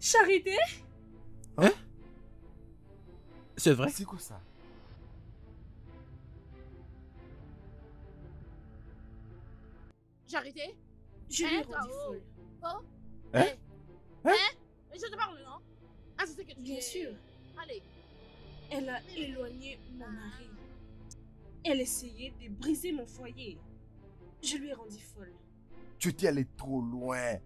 Charité? Hein? C'est vrai? C'est quoi ça? Charité? Je l'ai rendu folle. Oh? Hein? Hein? Mais je te parle, non? Ah, c'est ce que tu dis. Bien sûr. Allez. Elle a éloigné mon mari. Elle essayait de briser mon foyer. Je lui ai rendu folle. Tu étais allée trop loin.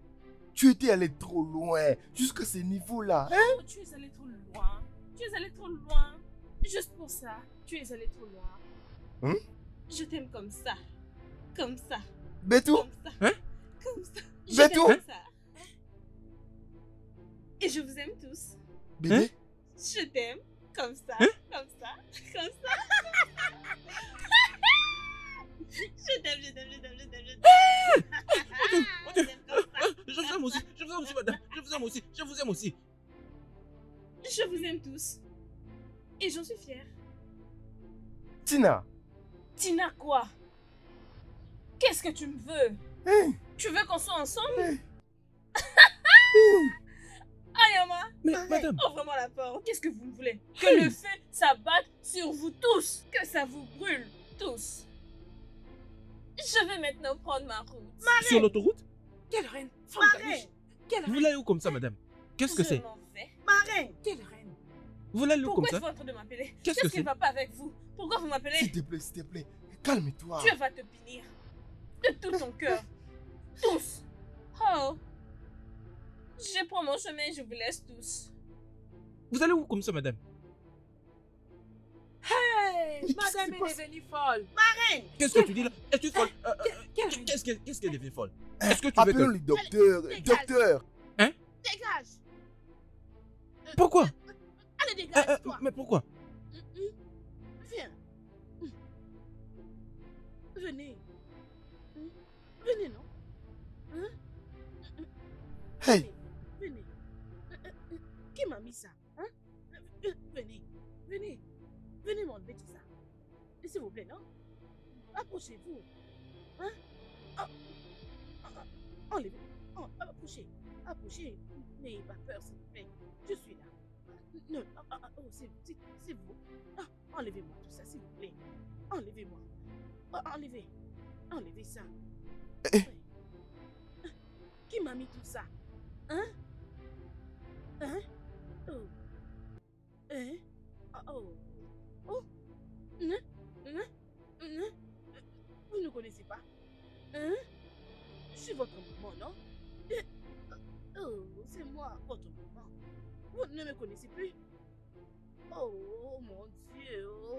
Tu étais allée trop loin. Jusqu'à ce niveau-là. Hein? Oh, tu es allée trop loin. Tu es allée trop loin. Juste pour ça, tu es allée trop loin. Hum? Je t'aime comme ça. Comme ça. Bétou? Comme ça. Hein? Comme ça. Je Bétou? Comme ça. Et je vous aime tous. Bébé? Hein? Je t'aime. Comme ça, hein? Comme ça, comme ça. Je t'aime, je t'aime, je t'aime, je t'aime, je t'aime. Je t'aime comme ça. Je vous aime aussi, je vous aime aussi, madame. Je vous aime aussi, je vous aime aussi. Je vous aime tous. Et j'en suis fière. Tina. Tina quoi? Qu'est-ce que tu me veux? Hey. Tu veux qu'on soit ensemble? Hey. Ayama, mais madame, ouvrez-moi la porte. Qu'est-ce que vous voulez? Que hey. Le feu s'abatte sur vous tous. Que ça vous brûle tous. Je vais maintenant prendre ma route. Marais. Sur l'autoroute? Quelle reine? Marais. Quelle reine? Vous l'allez où comme ça, madame? Qu'est-ce que c'est? Marais. Quelle reine? Vous l'allez où comme ça? Pourquoi tu es en train de m'appeler? Qu'est-ce que, que c'est? Pas avec vous. Pourquoi vous m'appelez? S'il te plaît, s'il te plaît, calme-toi. Dieu va te punir. De tout ton cœur. Tous. Oh. Je prends mon chemin et je vous laisse tous. Vous allez où comme ça, madame? Hey! Mais madame est devenue folle. Marraine! Qu'est-ce que tu dis là? Es-tu folle? Qu'est-ce qu'elle est devenue folle? Est-ce que tu veux que... le docteur! Docteur! Hein? Dégage! Pourquoi? Allez, dégage, toi! Mais pourquoi? Viens. Venez. Venez, non? Hein? Hey. Venez, venez. Qui m'a mis ça? Hein? Venez, venez. Venez m'enlever tout ça. S'il vous plaît, non? Approchez-vous. Hein? Oh. Oh. Oh. Enlevez. Oh. Approchez. Approchez. N'ayez pas peur, s'il vous plaît. Je suis là. Non, oh, oh, c'est vous. C'est vous. Oh. Enlevez-moi tout ça, s'il vous plaît. Enlevez-moi. Oh, enlevez. Enlevez ça. Ouais. Qui m'a mis tout ça? Hein? Hein? Oh. Hein? Oh. Oh. Hein? Hein? Hein? Vous ne connaissez pas? Hein? Je suis votre maman, non? Oh, c'est moi, votre maman. Vous ne me connaissez plus? Oh, mon Dieu. Oh.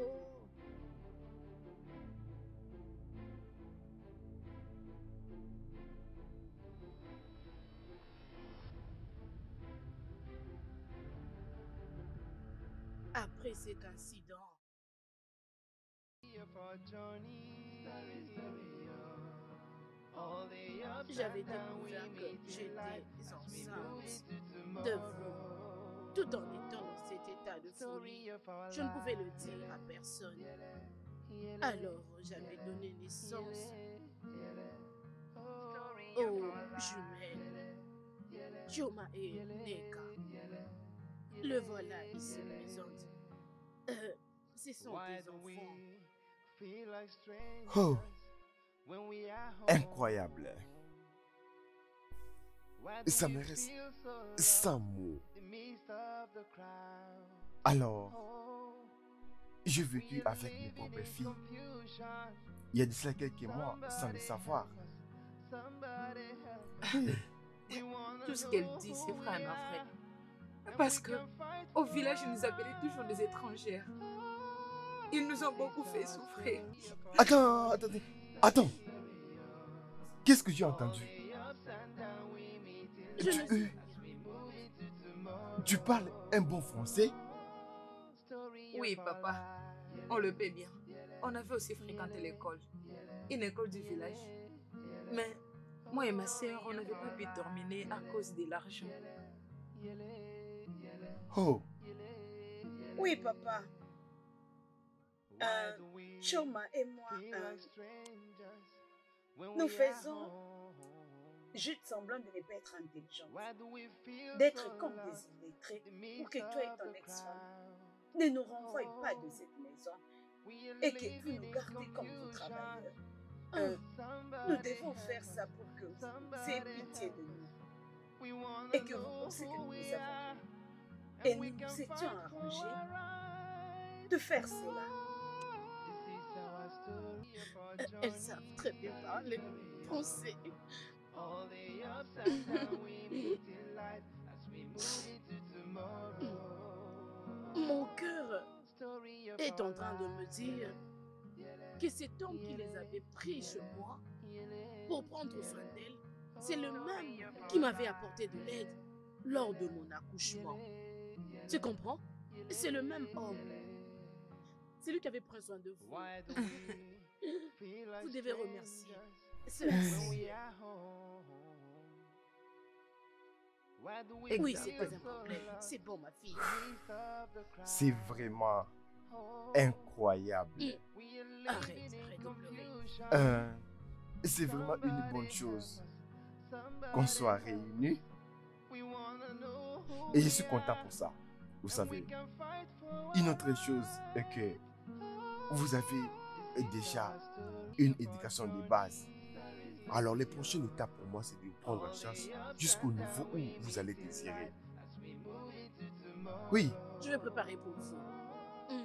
Après cet incident. J'avais découvert que j'étais enceinte de vous, tout en étant dans cet état de folie. Je ne pouvais le dire à personne. Alors j'avais donné naissance aux jumelles Chioma et Nneka. Le voilà ici présente. Euh, ce sont des enfants. Oh, incroyable. Ça me reste sans mots. Alors, j'ai vécu avec mes propres filles. Il y a de cela quelques mois sans le savoir. Tout ce qu'elle dit, c'est vraiment vrai. Parce que au village, ils nous appelaient toujours des étrangères. Ils nous ont beaucoup fait souffrir. Attends, attendez, attends. Qu'est-ce que j'ai entendu? Je tu, euh, tu parles un bon français? Oui, papa. On le paie bien. On avait aussi fréquenté l'école. Une école du village. Mais moi et ma sœur, on n'avait pas pu terminer à cause de l'argent. Oh. Oui, papa. Euh, Chioma et moi, euh, Nous faisons juste semblant de ne pas être intelligents, d'être comme des illettrés pour que toi et ton ex-femme ne nous renvoient pas de cette maison et que vous nous gardez comme vos travailleurs. Hein? Nous devons faire ça pour que vous ayez pitié de nous et que vous pensez que nous les avons fait. Et nous nous étions arrangés de faire cela. Elles savent très bien parler, penser. Mon cœur est en train de me dire que cet homme qui les avait pris chez moi pour prendre soin d'elle, c'est le même qui m'avait apporté de l'aide lors de mon accouchement. Tu comprends? C'est le même homme. C'est lui qui avait pris soin de vous. Vous devez remercier. Merci. Oui, c'est pas un problème. C'est bon, ma fille. C'est vraiment incroyable. Mmh. Arrête, arrête de pleurer. Euh, c'est vraiment une bonne chose qu'on soit réunis. Et je suis content pour ça. Vous savez, une autre chose est que vous avez déjà une éducation de base. Alors, les prochaines étapes pour moi, c'est de vous prendre en charge jusqu'au niveau où vous allez désirer. Oui. Je vais préparer pour vous. Mmh.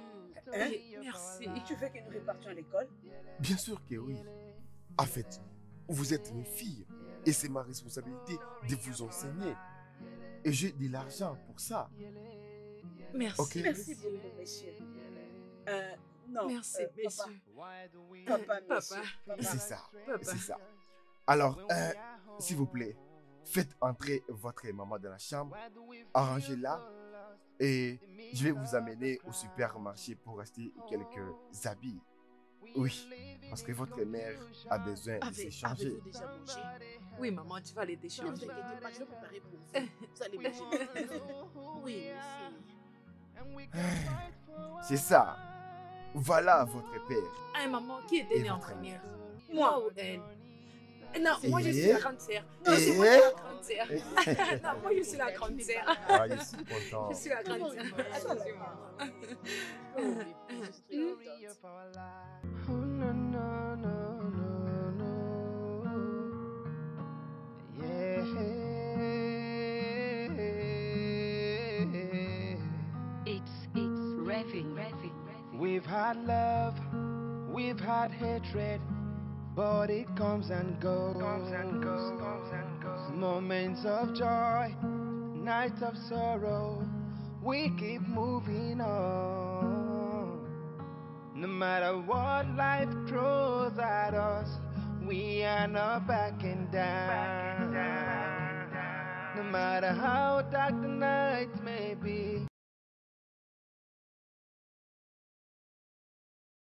Hein? Merci. Tu veux que nous repartions à l'école? Bien sûr que oui. En fait, vous êtes mes filles et c'est ma responsabilité de vous enseigner. Et j'ai de l'argent pour ça. Merci. Okay. Merci beaucoup, monsieur. Euh, non, Merci, euh, monsieur. Papa, papa, monsieur. Papa. C'est ça, c'est ça. Alors, euh, s'il vous plaît, faites entrer votre maman dans la chambre, arrangez-la et je vais vous amener au supermarché pour acheter quelques habits. Oui, parce que votre mère a besoin Avec, de se changer. Avez-vous déjà mangé? Oui, maman, tu vas les déchanger. Ne vous inquiétez pas, je vais préparer pour vous. Vous allez manger. Oui, monsieur. C'est ça. Voilà votre père. Ah, maman, qui était née en première? Moi ou elle? Non, moi je suis la grande sœur. Non, c'est moi la grande sœur. Non, moi je suis la grande sœur. Ah, je suis content. Je suis la grande sœur. Oh non, non, non, non, non. Yeah. We've had love, we've had hatred, but it comes and goes. Comes and goes, comes and goes. Moments of joy, nights of sorrow, we keep moving on. No matter what life throws at us, we are not backing down. Backing down, down, down. No matter how dark the night may be,